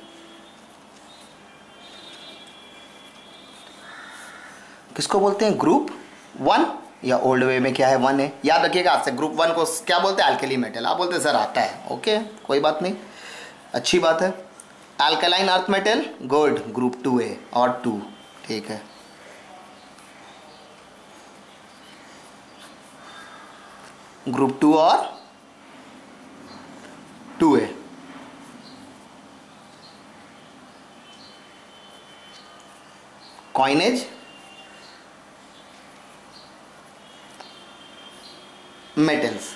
किसको बोलते हैं ग्रुप वन, या ओल्ड वे में क्या है वन है, याद रखिएगा आपसे। ग्रुप वन को क्या बोलते हैं एल्केली मेटल। आप बोलते हैं सर आता है, ओके कोई बात नहीं, अच्छी बात है। Alkaline earth metal gold group two A और टू, ठीक है। ग्रुप टू और टू ए, कॉइनेज मेटल्स,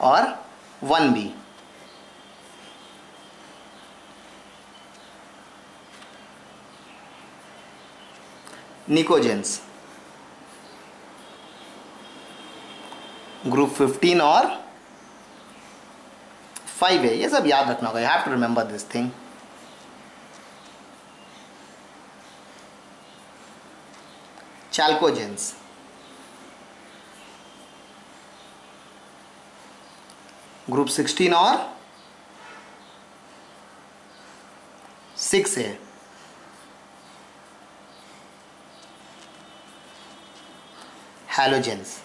और one B pnictogens group fifteen और फाइव है। ये सब याद रखना होगा, you have to remember this thing. Chalcogens group sixteen और सिक्स है। हैलोजेंस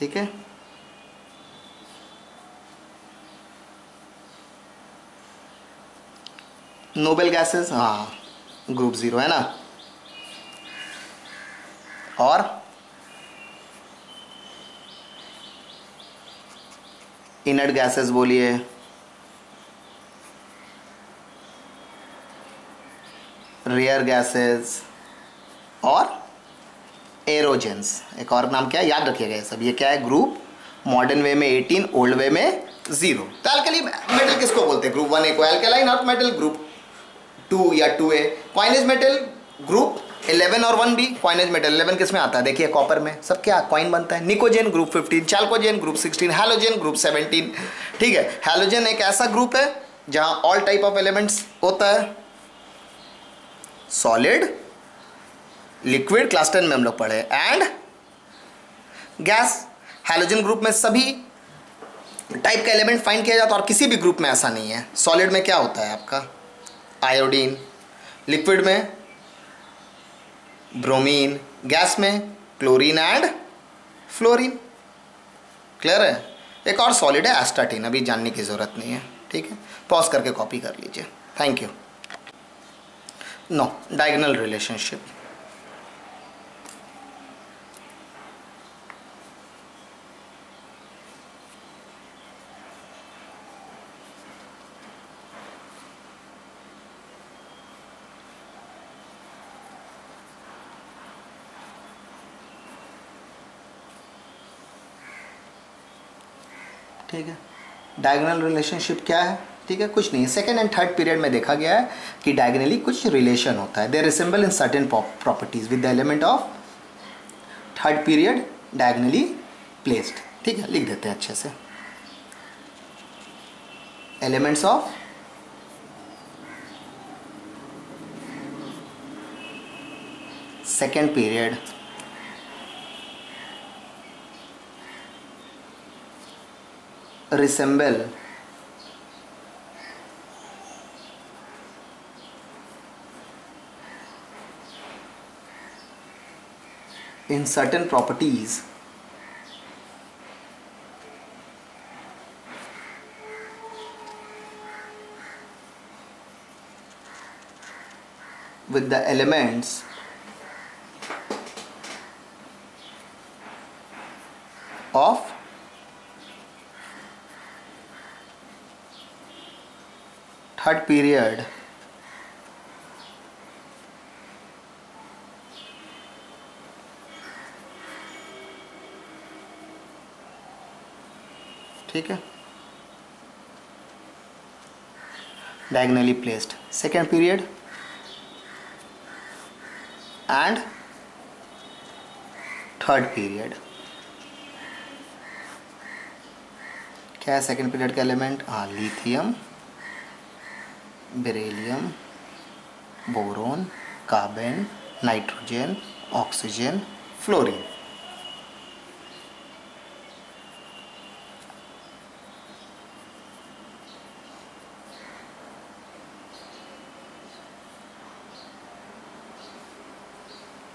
ठीक है, नोबेल गैसेस हाँ ग्रुप जीरो है ना, और इनर्ट गैसेस बोलिए रेयर गैसेस और एरोजेंस। एक और नाम क्या है याद रखिएगा ये सब। ये क्या है ग्रुप मॉडर्न वे में एटीन, ओल्ड वे में जीरो। तो अल्कली मेटल किसको बोलते हैं ग्रुप वन ए को alkaline earth metal group two या two A, coinage metal group eleven और one B. Coinage metal eleven किस में आता है देखिए कॉपर में, सब क्या कॉइन बनता है। निकोजेन group fifteen, chalcogen group sixteen, halogen group seventeen, ठीक है। हैलोजेन एक ऐसा ग्रुप है जहाँ ऑल टाइप ऑफ एलिमेंट्स होता है, सॉलिड लिक्विड क्लास टेन में हम लोग पढ़े, एंड गैस। हैलोजन ग्रुप में सभी टाइप का एलिमेंट फाइंड किया जाता है और किसी भी ग्रुप में ऐसा नहीं है। सॉलिड में क्या होता है आपका आयोडीन, लिक्विड में ब्रोमीन, गैस में क्लोरीन एंड फ्लोरीन, क्लियर है। एक और सॉलिड है एस्टाटीन, अभी जानने की ज़रूरत नहीं है, ठीक है। पॉज करके कॉपी कर लीजिए, thank you. No diagonal relationship, ठीक है, डायगोनल रिलेशनशिप क्या है, ठीक है, कुछ नहीं। सेकेंड एंड थर्ड पीरियड में देखा गया है कि डायगोनली कुछ रिलेशन होता है, they resemble in certain properties with the element of third period diagonally placed. ठीक है, लिख देते हैं अच्छे से, elements of second period resemble in certain properties with the elements of third period ठीक है, diagonally placed second period and third period. क्या है सेकेंड पीरियड का एलिमेंट? हाँ, lithium, beryllium, boron, carbon, nitrogen, oxygen, fluorine.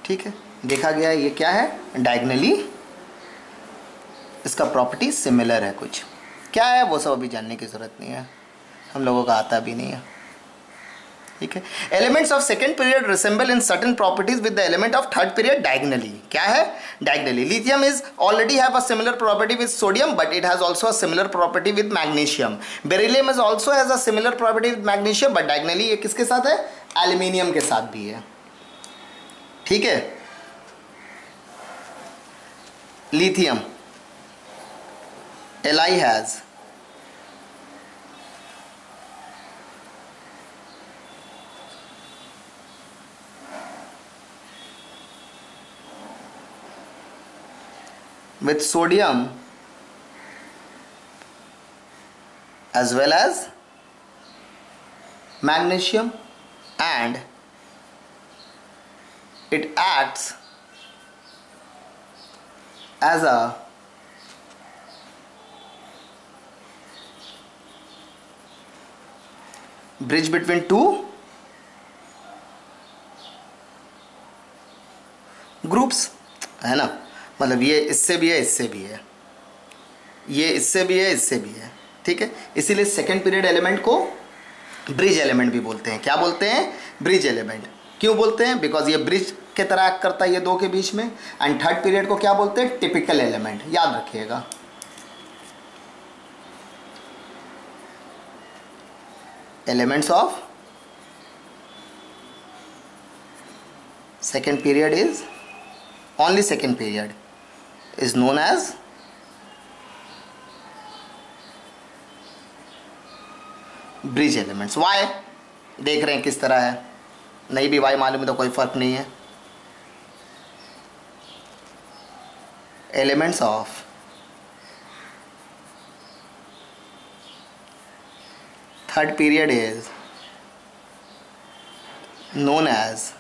ठीक है, देखा गया ये क्या है, डायगोनली इसका प्रॉपर्टी सिमिलर है। कुछ क्या है वो सब अभी जानने की जरूरत नहीं है, हम लोगों का आता भी नहीं है। ठीक है, elements of second period resemble in certain properties with the element of third period diagonally. क्या है? Diagonally. Lithium is already have a similar property with sodium but it has also a similar property with magnesium. Beryllium is also has a similar property with magnesium but diagonally ये किसके साथ है? Aluminium के साथ भी है। ठीक है, lithium Li has with sodium as well as magnesium and it acts as a bridge between two groups, है ना, मतलब ये इससे भी है, इससे भी है, ये इससे भी है, इससे भी है। ठीक है, इसीलिए सेकेंड पीरियड एलिमेंट को ब्रिज एलिमेंट भी बोलते हैं। क्या बोलते हैं? Bridge element. क्यों बोलते हैं? बिकॉज ये ब्रिज के तरह एक्ट करता है ये दो के बीच में। एंड थर्ड पीरियड को क्या बोलते हैं? Typical element. याद रखिएगा, elements of second period is only second period is known as bridge elements। Why? देख रहे हैं किस तरह है, नहीं भी वाई मालूम है तो कोई फर्क नहीं है। elements of third period is known as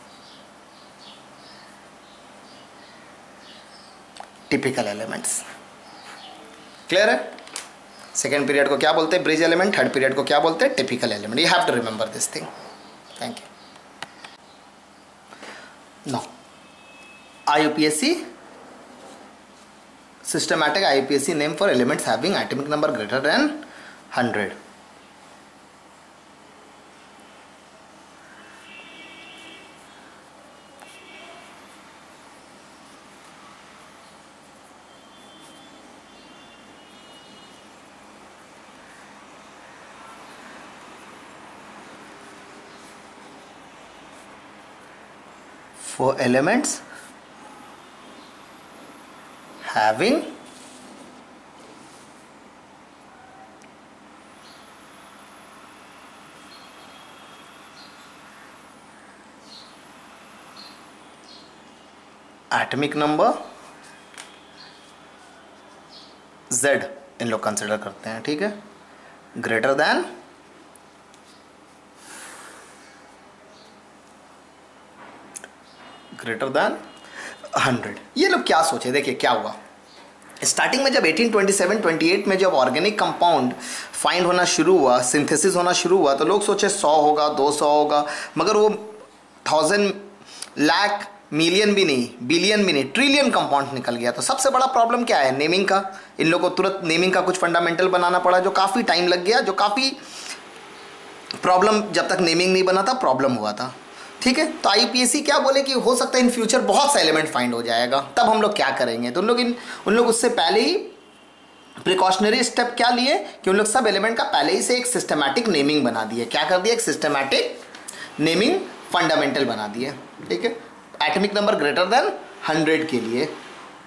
typical elements. Clear है? सेकेंड पीरियड को क्या बोलते हैं? Bridge element. थर्ड पीरियड को क्या बोलते हैं? Typical element. You have to remember this thing. Thank you. Now I U P S C systematic I U P S C name for elements having atomic number greater than hundred. For elements having atomic number Z इन लोग consider करते हैं, ठीक है, greater than greater than hundred. ये लोग क्या सोचे, देखिए क्या हुआ। स्टार्टिंग में जब अठारह सौ सत्ताईस अट्ठाईस में जब ऑर्गेनिक कंपाउंड फाइंड होना शुरू हुआ, सिंथेसिस होना शुरू हुआ, तो लोग सोचे सौ होगा, दो सौ होगा, मगर वो थाउजेंड, लाख, मिलियन भी नहीं, बिलियन भी नहीं, ट्रिलियन कंपाउंड निकल गया। तो सबसे बड़ा प्रॉब्लम क्या है, नेमिंग का। इन लोगों को तुरंत नेमिंग का कुछ फंडामेंटल बनाना पड़ा जो काफ़ी टाइम लग गया, जो काफ़ी प्रॉब्लम, जब तक नेमिंग नहीं बना था प्रॉब्लम हुआ था, ठीक है। तो आईपीएसी क्या बोले कि हो सकता है इन फ्यूचर बहुत सा एलिमेंट फाइंड हो जाएगा, तब हम लोग क्या करेंगे। तो उन लोग इन उन लोग उससे पहले ही प्रिकॉशनरी स्टेप क्या लिए कि उन लोग सब एलिमेंट का पहले ही से एक सिस्टमैटिक नेमिंग बना दिए। क्या कर दिया, एक सिस्टमैटिक नेमिंग फंडामेंटल बना दिए, ठीक है, atomic number greater than hundred के लिए।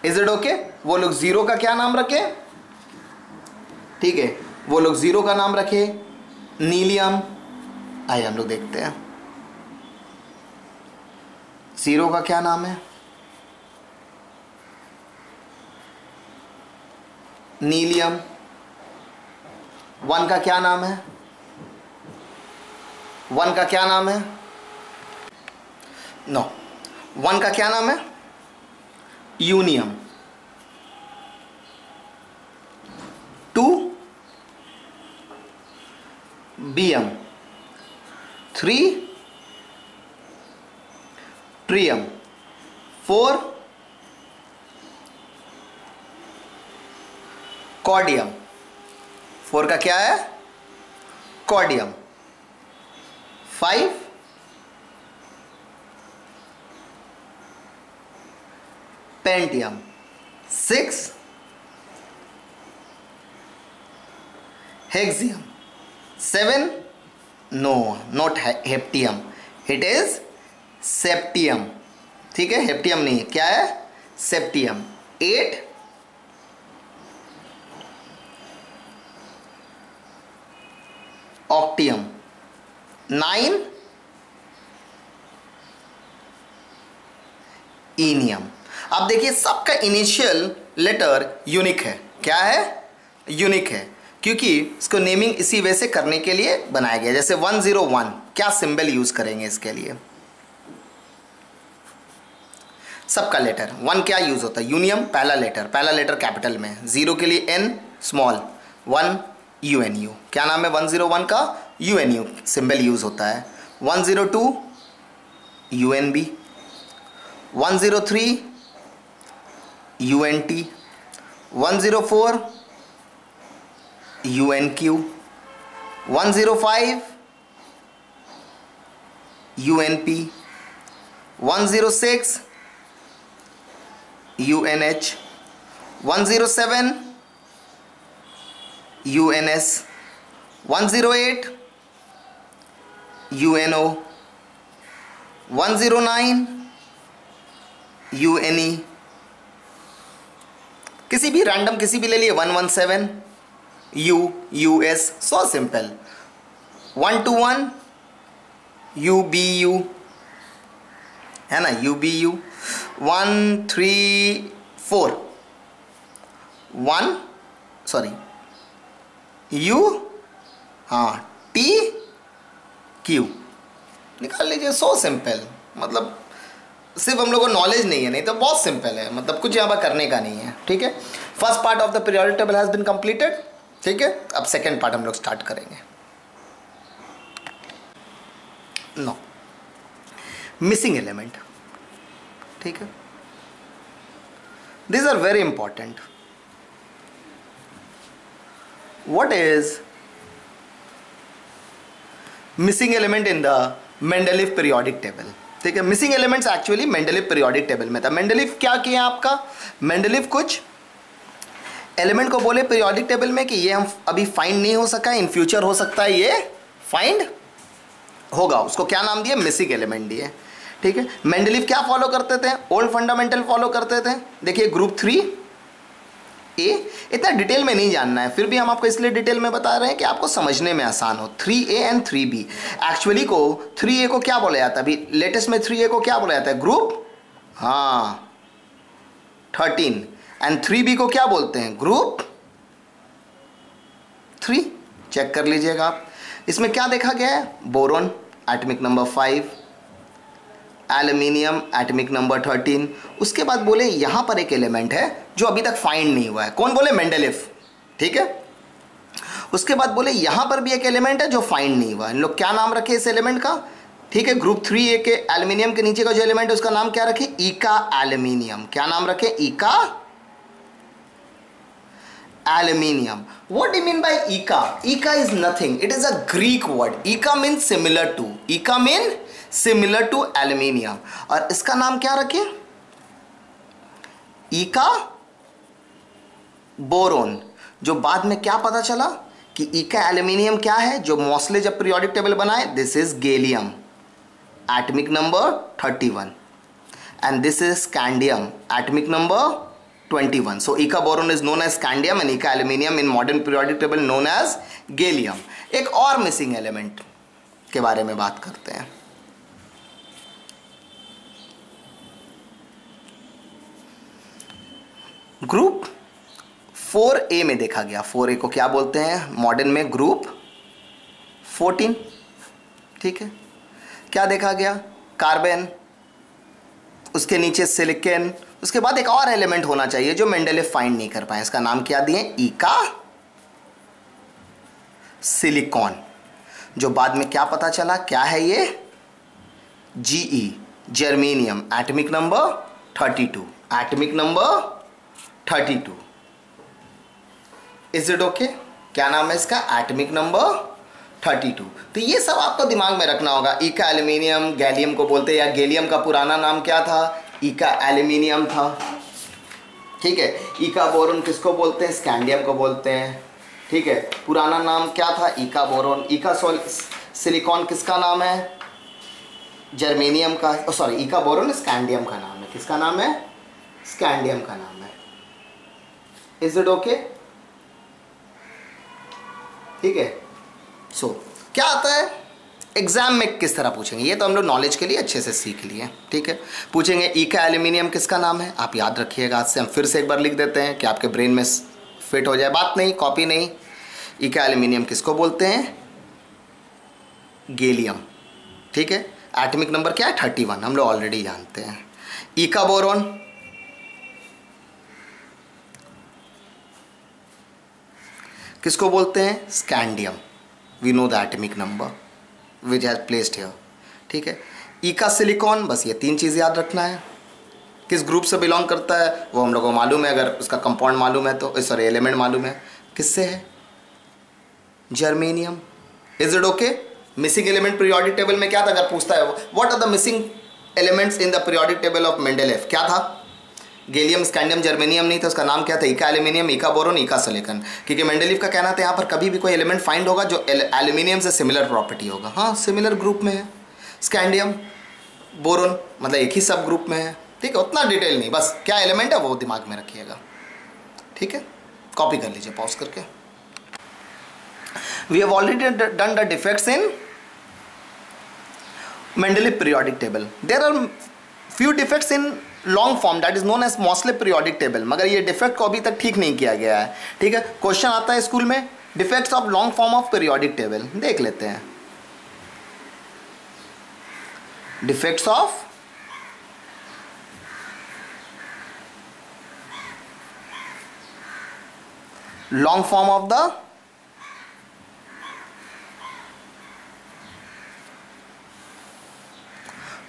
Is it okay. वो लोग जीरो का क्या नाम रखे, ठीक है, वो लोग जीरो का नाम रखे नीलियम। आइए हम लोग देखते हैं जीरो का क्या नाम है, नीलियम। वन का क्या नाम है, वन का क्या नाम है, नो no. वन का क्या नाम है, unium. Two bium. Three trium. Four quadium. Four का क्या है, quadium. Five pentium. Six hexium. Seven no not heptium, it is septium, ठीक है, हेप्टियम नहीं, क्या है सेप्टियम। एट ऑक्टियम। नाइन इनियम। अब देखिए सबका इनिशियल लेटर यूनिक है, क्या है, यूनिक है, क्योंकि इसको नेमिंग इसी वे से करने के लिए बनाया गया। जैसे वन जीरो वन क्या सिंबल यूज करेंगे इसके लिए, सबका लेटर वन क्या यूज होता है, यूनियम, पहला लेटर, पहला लेटर कैपिटल में। जीरो के लिए N small, one U N U, क्या नाम है वन जीरो वन का, U N U symbol use होता है। One zero two U N B. One zero three U N T. One zero four U N Q. One zero five U N P. One zero six U N H. One zero seven U N S. One zero eight U N O. One zero nine you N E. किसी भी random किसी भी ले लिए। One one seven U U S, so simple. One two one U B U, है ना, U B U. One three four one sorry U हाँ T Q, निकाल लीजिए, सो सिंपल। मतलब सिर्फ हम लोगों को नॉलेज नहीं है, नहीं तो बहुत सिंपल है, मतलब कुछ यहाँ पर करने का नहीं है, ठीक है। First part of the periodic table has been completed, ठीक है। अब सेकंड पार्ट हम लोग स्टार्ट करेंगे। नो मिसिंग एलिमेंट, ठीक है, this are very important. What is missing element in the Mendeleev periodic table, ठीक है। Missing elements actually Mendeleev periodic table में था। मेंडेलीव क्या किया आपका, मेंडेलीव कुछ एलिमेंट को बोले पीरियोडिक टेबल में कि ये हम अभी फाइंड नहीं हो सका, इन फ्यूचर हो सकता है ये फाइंड होगा, उसको क्या नाम दिए, मिसिंग एलिमेंट दिए, ठीक है। मेंडेलीव क्या फॉलो करते थे, ओल्ड फंडामेंटल फॉलो करते थे। देखिए ग्रुप थ्री ए, इतना डिटेल में नहीं जानना है, फिर भी हम आपको इसलिए डिटेल में बता रहे हैं कि आपको समझने में आसान हो। Three A and three B, actually को थ्री ए को क्या बोला जाता है, अभी लेटेस्ट में थ्री ए को क्या बोला जाता है, ग्रुप, हाँ थर्टीन एंड थ्री बी को क्या बोलते हैं, ग्रुप थ्री। चेक कर लीजिएगा आप, इसमें क्या देखा गया है, boron atomic number five, aluminium atomic number thirteen. उसके बाद बोले यहाँ पर एक एलिमेंट है जो अभी तक फाइंड नहीं हुआ है, कौन बोले, मेंडेलीव, ठीक है। उसके बाद बोले यहाँ पर भी एक एलिमेंट है जो फाइंड नहीं हुआ है, इन लोग क्या नाम रखे इस एलिमेंट का, ठीक है, ग्रुप थ्री ए के एल्युमिनियम के नीचे का जो एलिमेंट है उसका नाम क्या रखे, ईका एल्युमिनियम। क्या नाम रखे, ईका aluminium. What do you mean by ईका? ईका is nothing. It is a Greek word. ईका means similar to. ईका mean similar to aluminium. और इसका नाम क्या रखे, ईका बोरोन। जो बाद में क्या पता चला कि ईका एल्युमिनियम क्या है, जो मॉस्ले जब पीरियोडिक टेबल बनाए, this is gallium atomic number thirty one and this is scandium atomic number twenty-one. So ईका boron is known as scandium and ईका aluminium in modern periodic table known as gallium. एक और missing element के बारे में बात करते हैं। Group four ए में देखा गया, फोर ए को क्या बोलते हैं मॉडर्न में, ग्रुप फोर्टीन, ठीक है। क्या देखा गया, कार्बन, उसके नीचे सिलिकॉन, उसके बाद एक और एलिमेंट होना चाहिए जो मेंडेलीव फाइंड नहीं कर पाए, इसका नाम क्या दिए, ईका सिलिकॉन। जो बाद में क्या पता चला क्या है ये, GE germanium atomic number thirty two, atomic number thirty two. Is it okay, क्या नाम है इसका, एटमिक नंबर थर्टी टू। तो ये सब आपको दिमाग में रखना होगा। ईका एल्युमिनियम गैलियम को बोलते हैं, या गैलियम का पुराना नाम क्या था, ईका एल्युमिनियम था, ठीक है। ईका बोरोन किसको बोलते हैं, स्कैंडियम को बोलते हैं, ठीक है। पुराना नाम क्या था, ईका बोरोन। ईका सिलिकॉन किसका नाम है, जर्मेनियम का, सॉरी ईका बोरोन स्कैंडियम का नाम है, किसका नाम है, स्कैंडियम का नाम है। इज इट ओके, ठीक है। सो क्या आता है एग्जाम में, किस तरह पूछेंगे, ये तो हम लोग नॉलेज के लिए अच्छे से सीख लिए, ठीक है। पूछेंगे ईका एल्युमिनियम किसका नाम है, आप याद रखिएगा। आज से हम फिर से एक बार लिख देते हैं कि आपके ब्रेन में फिट हो जाए, बात नहीं कॉपी नहीं। ईका एल्युमिनियम किसको बोलते हैं, गैलियम, ठीक है। एटमिक नंबर क्या है, थर्टी वन, हम लोग ऑलरेडी जानते हैं। ईका बोरोन, किसको बोलते हैं, scandium, we know the atomic number which has placed here, ठीक है। ईका सिलिकॉन, बस ये तीन चीज़ याद रखना है। किस ग्रुप से बिलोंग करता है वो हम लोगों को मालूम है, अगर उसका कंपाउंड मालूम है तो, सॉरी एलिमेंट मालूम है, किससे है, germanium. Is it okay. Missing element periodic table में क्या था, अगर पूछता है what are the missing elements in the periodic table of Mendeleev, क्या था, गैलियम स्कैंडियम जर्मेनियम नहीं था, उसका नाम क्या था, ईका एल्युमिनियम ईका बोरोन ईका सिलिकॉन। क्योंकि मेंडेलीव का कहना था यहाँ पर कभी भी कोई एलिमेंट फाइंड होगा जो एल्युमिनियम से सिमिलर प्रॉपर्टी होगा। हाँ, सिमिलर ग्रुप में है, स्कैंडियम बोरोन मतलब एक ही सब ग्रुप में है, ठीक है। उतना डिटेल नहीं, बस क्या एलिमेंट है वो दिमाग में रखिएगा, ठीक है। कॉपी कर लीजिए पॉज करके। We have already done the defects in Mendeleev periodic table. There are few defects in long form that is known as मॉस्ले periodic table, मगर ये डिफेक्ट को अभी तक ठीक नहीं किया गया है, ठीक है। क्वेश्चन आता है स्कूल में, defects of long form of periodic table, देख लेते हैं। Defects of long form of the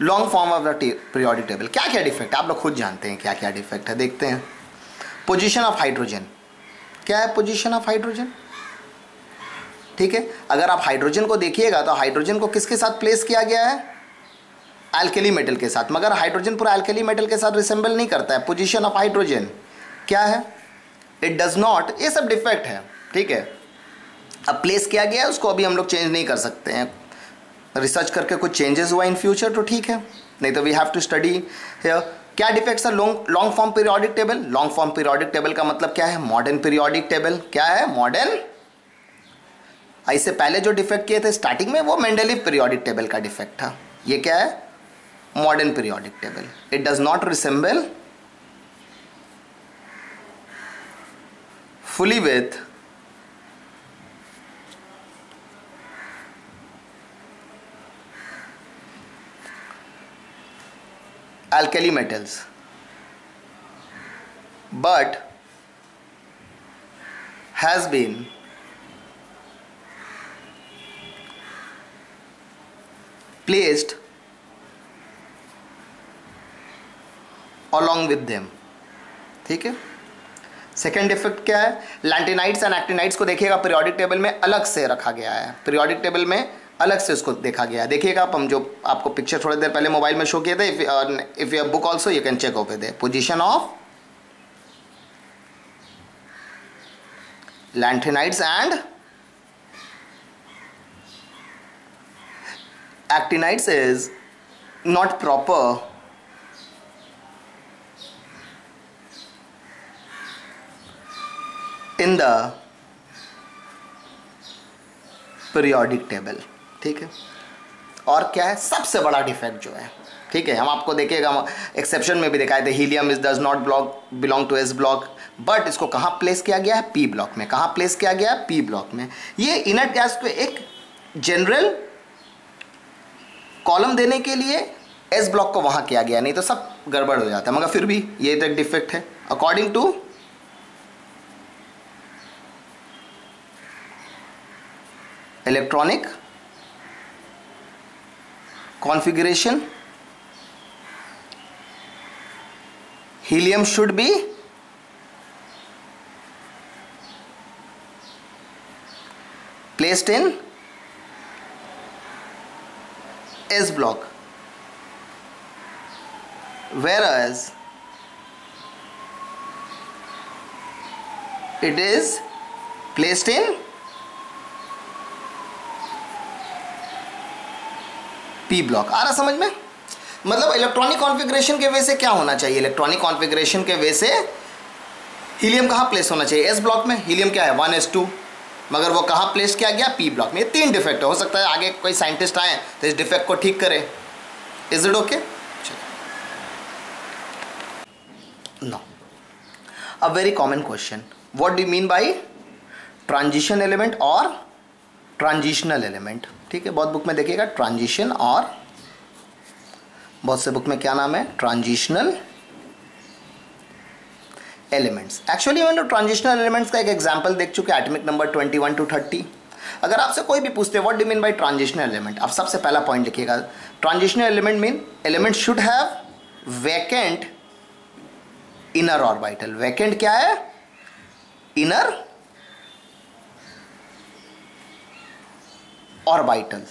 long form of the periodic table, क्या क्या डिफेक्ट आप लोग खुद जानते हैं, क्या क्या डिफेक्ट है देखते हैं। पोजीशन ऑफ हाइड्रोजन, क्या है पोजीशन ऑफ हाइड्रोजन, ठीक है। अगर आप हाइड्रोजन को देखिएगा तो हाइड्रोजन को किसके साथ प्लेस किया गया है, अल्केली मेटल के साथ, मगर हाइड्रोजन पूरा अल्केली मेटल के साथ रिसेंबल नहीं करता है। पोजीशन ऑफ हाइड्रोजन क्या है, इट डज नॉट, ये सब डिफेक्ट है, ठीक है। अब प्लेस किया गया है उसको अभी हम लोग चेंज नहीं कर सकते हैं, रिसर्च करके कुछ चेंजेस हुआ इन फ्यूचर तो ठीक है, नहीं तो we have to study here. क्या डिफेक्ट्स है long long form periodic table, long form periodic table का मतलब क्या है, मॉडर्न पीरियोडिक टेबल, क्या है मॉडर्न। इससे पहले जो डिफेक्ट किए थे स्टार्टिंग में वो मेंडेलीव पीरियोडिक टेबल का डिफेक्ट था, ये क्या है modern periodic table. It does not resemble fully with alkali metals, but has been placed along with them. ठीक है, सेकेंड इफेक्ट क्या है? लैंटिनाइड्स एंड एक्टिनाइड्स को देखिएगा पीरियोडिक टेबल में अलग से रखा गया है, पीरियोडिक टेबल में अलग से उसको देखा गया है। देखिएगा आप, हम जो आपको पिक्चर थोड़ी देर पहले मोबाइल में शो किए थे, if you have book also you can check over there, position of lanthanides and एक्टिनाइड्स is not proper in the periodic table। ठीक है, और क्या है सबसे बड़ा डिफेक्ट जो है? ठीक है, हम आपको देखिएगा एक्सेप्शन में भी दिखाए थे, helium is does not block belong to S block, but इसको कहाँ प्लेस किया गया है? पी ब्लॉक में। कहाँ प्लेस किया गया है? पी ब्लॉक में। ये इनर्ट गैस को एक जनरल कॉलम देने के लिए एस ब्लॉक को वहाँ किया गया, नहीं तो सब गड़बड़ हो जाता है, मगर फिर भी ये एक डिफेक्ट है। According to electronic configuration, helium should be placed in S block, whereas it is placed in P block. आ रहा समझ में? मतलब इलेक्ट्रॉनिक कॉन्फ़िगरेशन के वे से क्या होना चाहिए? इलेक्ट्रॉनिक कॉन्फ़िगरेशन के वे से हीलियम कहाँ प्लेस होना चाहिए? एस ब्लॉक में। हीलियम क्या है? वन एस टू, मगर वो कहाँ प्लेस किया गया? पी ब्लॉक में। ये तीन डिफेक्ट हो सकता है, आगे कोई साइंटिस्ट आए तो इस डिफेक्ट को ठीक करें। Is it okay? No. A very common question, what do you mean by transition element और ट्रांजिशनल एलिमेंट? ठीक है, बहुत बुक में देखिएगा ट्रांजिशन, और बहुत से बुक में क्या नाम है? Transitional elements. एक्चुअली मैंने ट्रांजिशनल एलिमेंट्स का एक एग्जांपल देख चुके हैं, atomic number twenty one two thirty. अगर आपसे कोई भी पूछते हैं what do mean by transitional element, आप सबसे पहला पॉइंट लिखिएगा, transitional element mean element should have vacant inner orbital. Vacant क्या है? Inner orbital,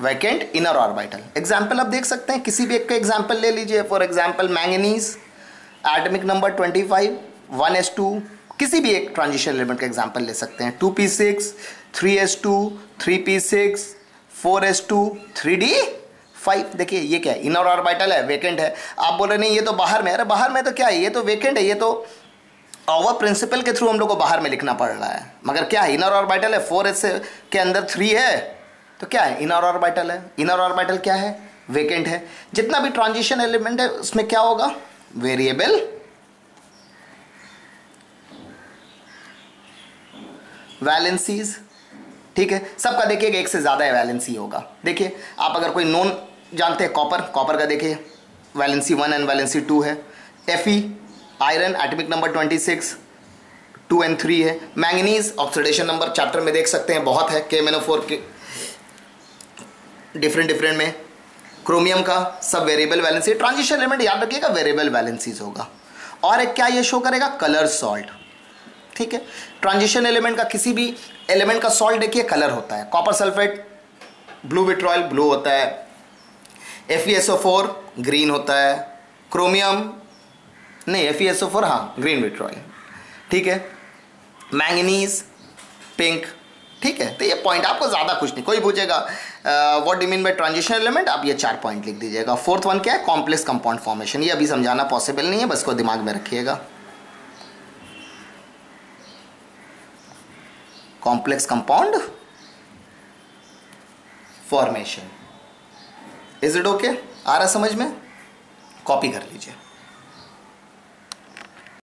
vacant inner orbital. Example आप देख सकते हैं, किसी भी एक का एग्जाम्पल ले लीजिए। For example manganese, atomic number twenty five, one S two, किसी भी एक ट्रांजिशन एलिमेंट का एग्जाम्पल ले सकते हैं। Two P six, three S two, three P six, four S two, three D five. देखिए ये क्या है? इनर ऑर्बिटल है, वैकेंट है। आप बोल रहे नहीं ये तो बाहर में है, अरे बाहर में तो क्या है, ये तो वैकेंट है, ये तो ओवर प्रिंसिपल के थ्रू हम लोग को बाहर में लिखना पड़ रहा है, मगर क्या है? इनर ऑर्बिटल है, फोर एस के अंदर थ्री है, तो क्या है? इनर ऑर्बिटल है। इनर ऑर्बिटल क्या है? वेकेंट है। जितना भी ट्रांजिशन एलिमेंट है उसमें क्या होगा? Variable valencies. ठीक है, सबका देखिएगा एक से ज्यादा वैलेंसी होगा। देखिए आप अगर कोई नॉन जानते हैं, कॉपर, कॉपर का देखिए valency one and valency two है। F E iron, atomic number twenty six, two and three है। मैंगनीज ऑक्सीडेशन नंबर चैप्टर में देख सकते हैं, बहुत है K M N O four के डिफरेंट डिफरेंट में। क्रोमियम का सब वेरिएबल वैलेंसी। ट्रांजिशन एलिमेंट याद रखिएगा वेरिएबल वैलेंसीज होगा। और एक क्या ये शो करेगा? Colour salt. ठीक है, ट्रांजिशन एलिमेंट का किसी भी एलिमेंट का सॉल्ट देखिए कलर होता है। Copper sulphate blue vitriol blue होता है, F E S O four green होता है, क्रोमियम नहीं F E S O four हाँ ग्रीन विट्रॉयल। ठीक है, मैंगनीज पिंक। ठीक है, तो ये पॉइंट आपको ज़्यादा कुछ नहीं, कोई पूछेगा what do mean by transition element, आप ये चार पॉइंट लिख दीजिएगा। फोर्थ वन क्या है? Complex compound formation. ये अभी समझाना पॉसिबल नहीं है, बस को दिमाग में रखिएगा। Complex compound formation, is it okay? आ रहा समझ में? कॉपी कर लीजिए।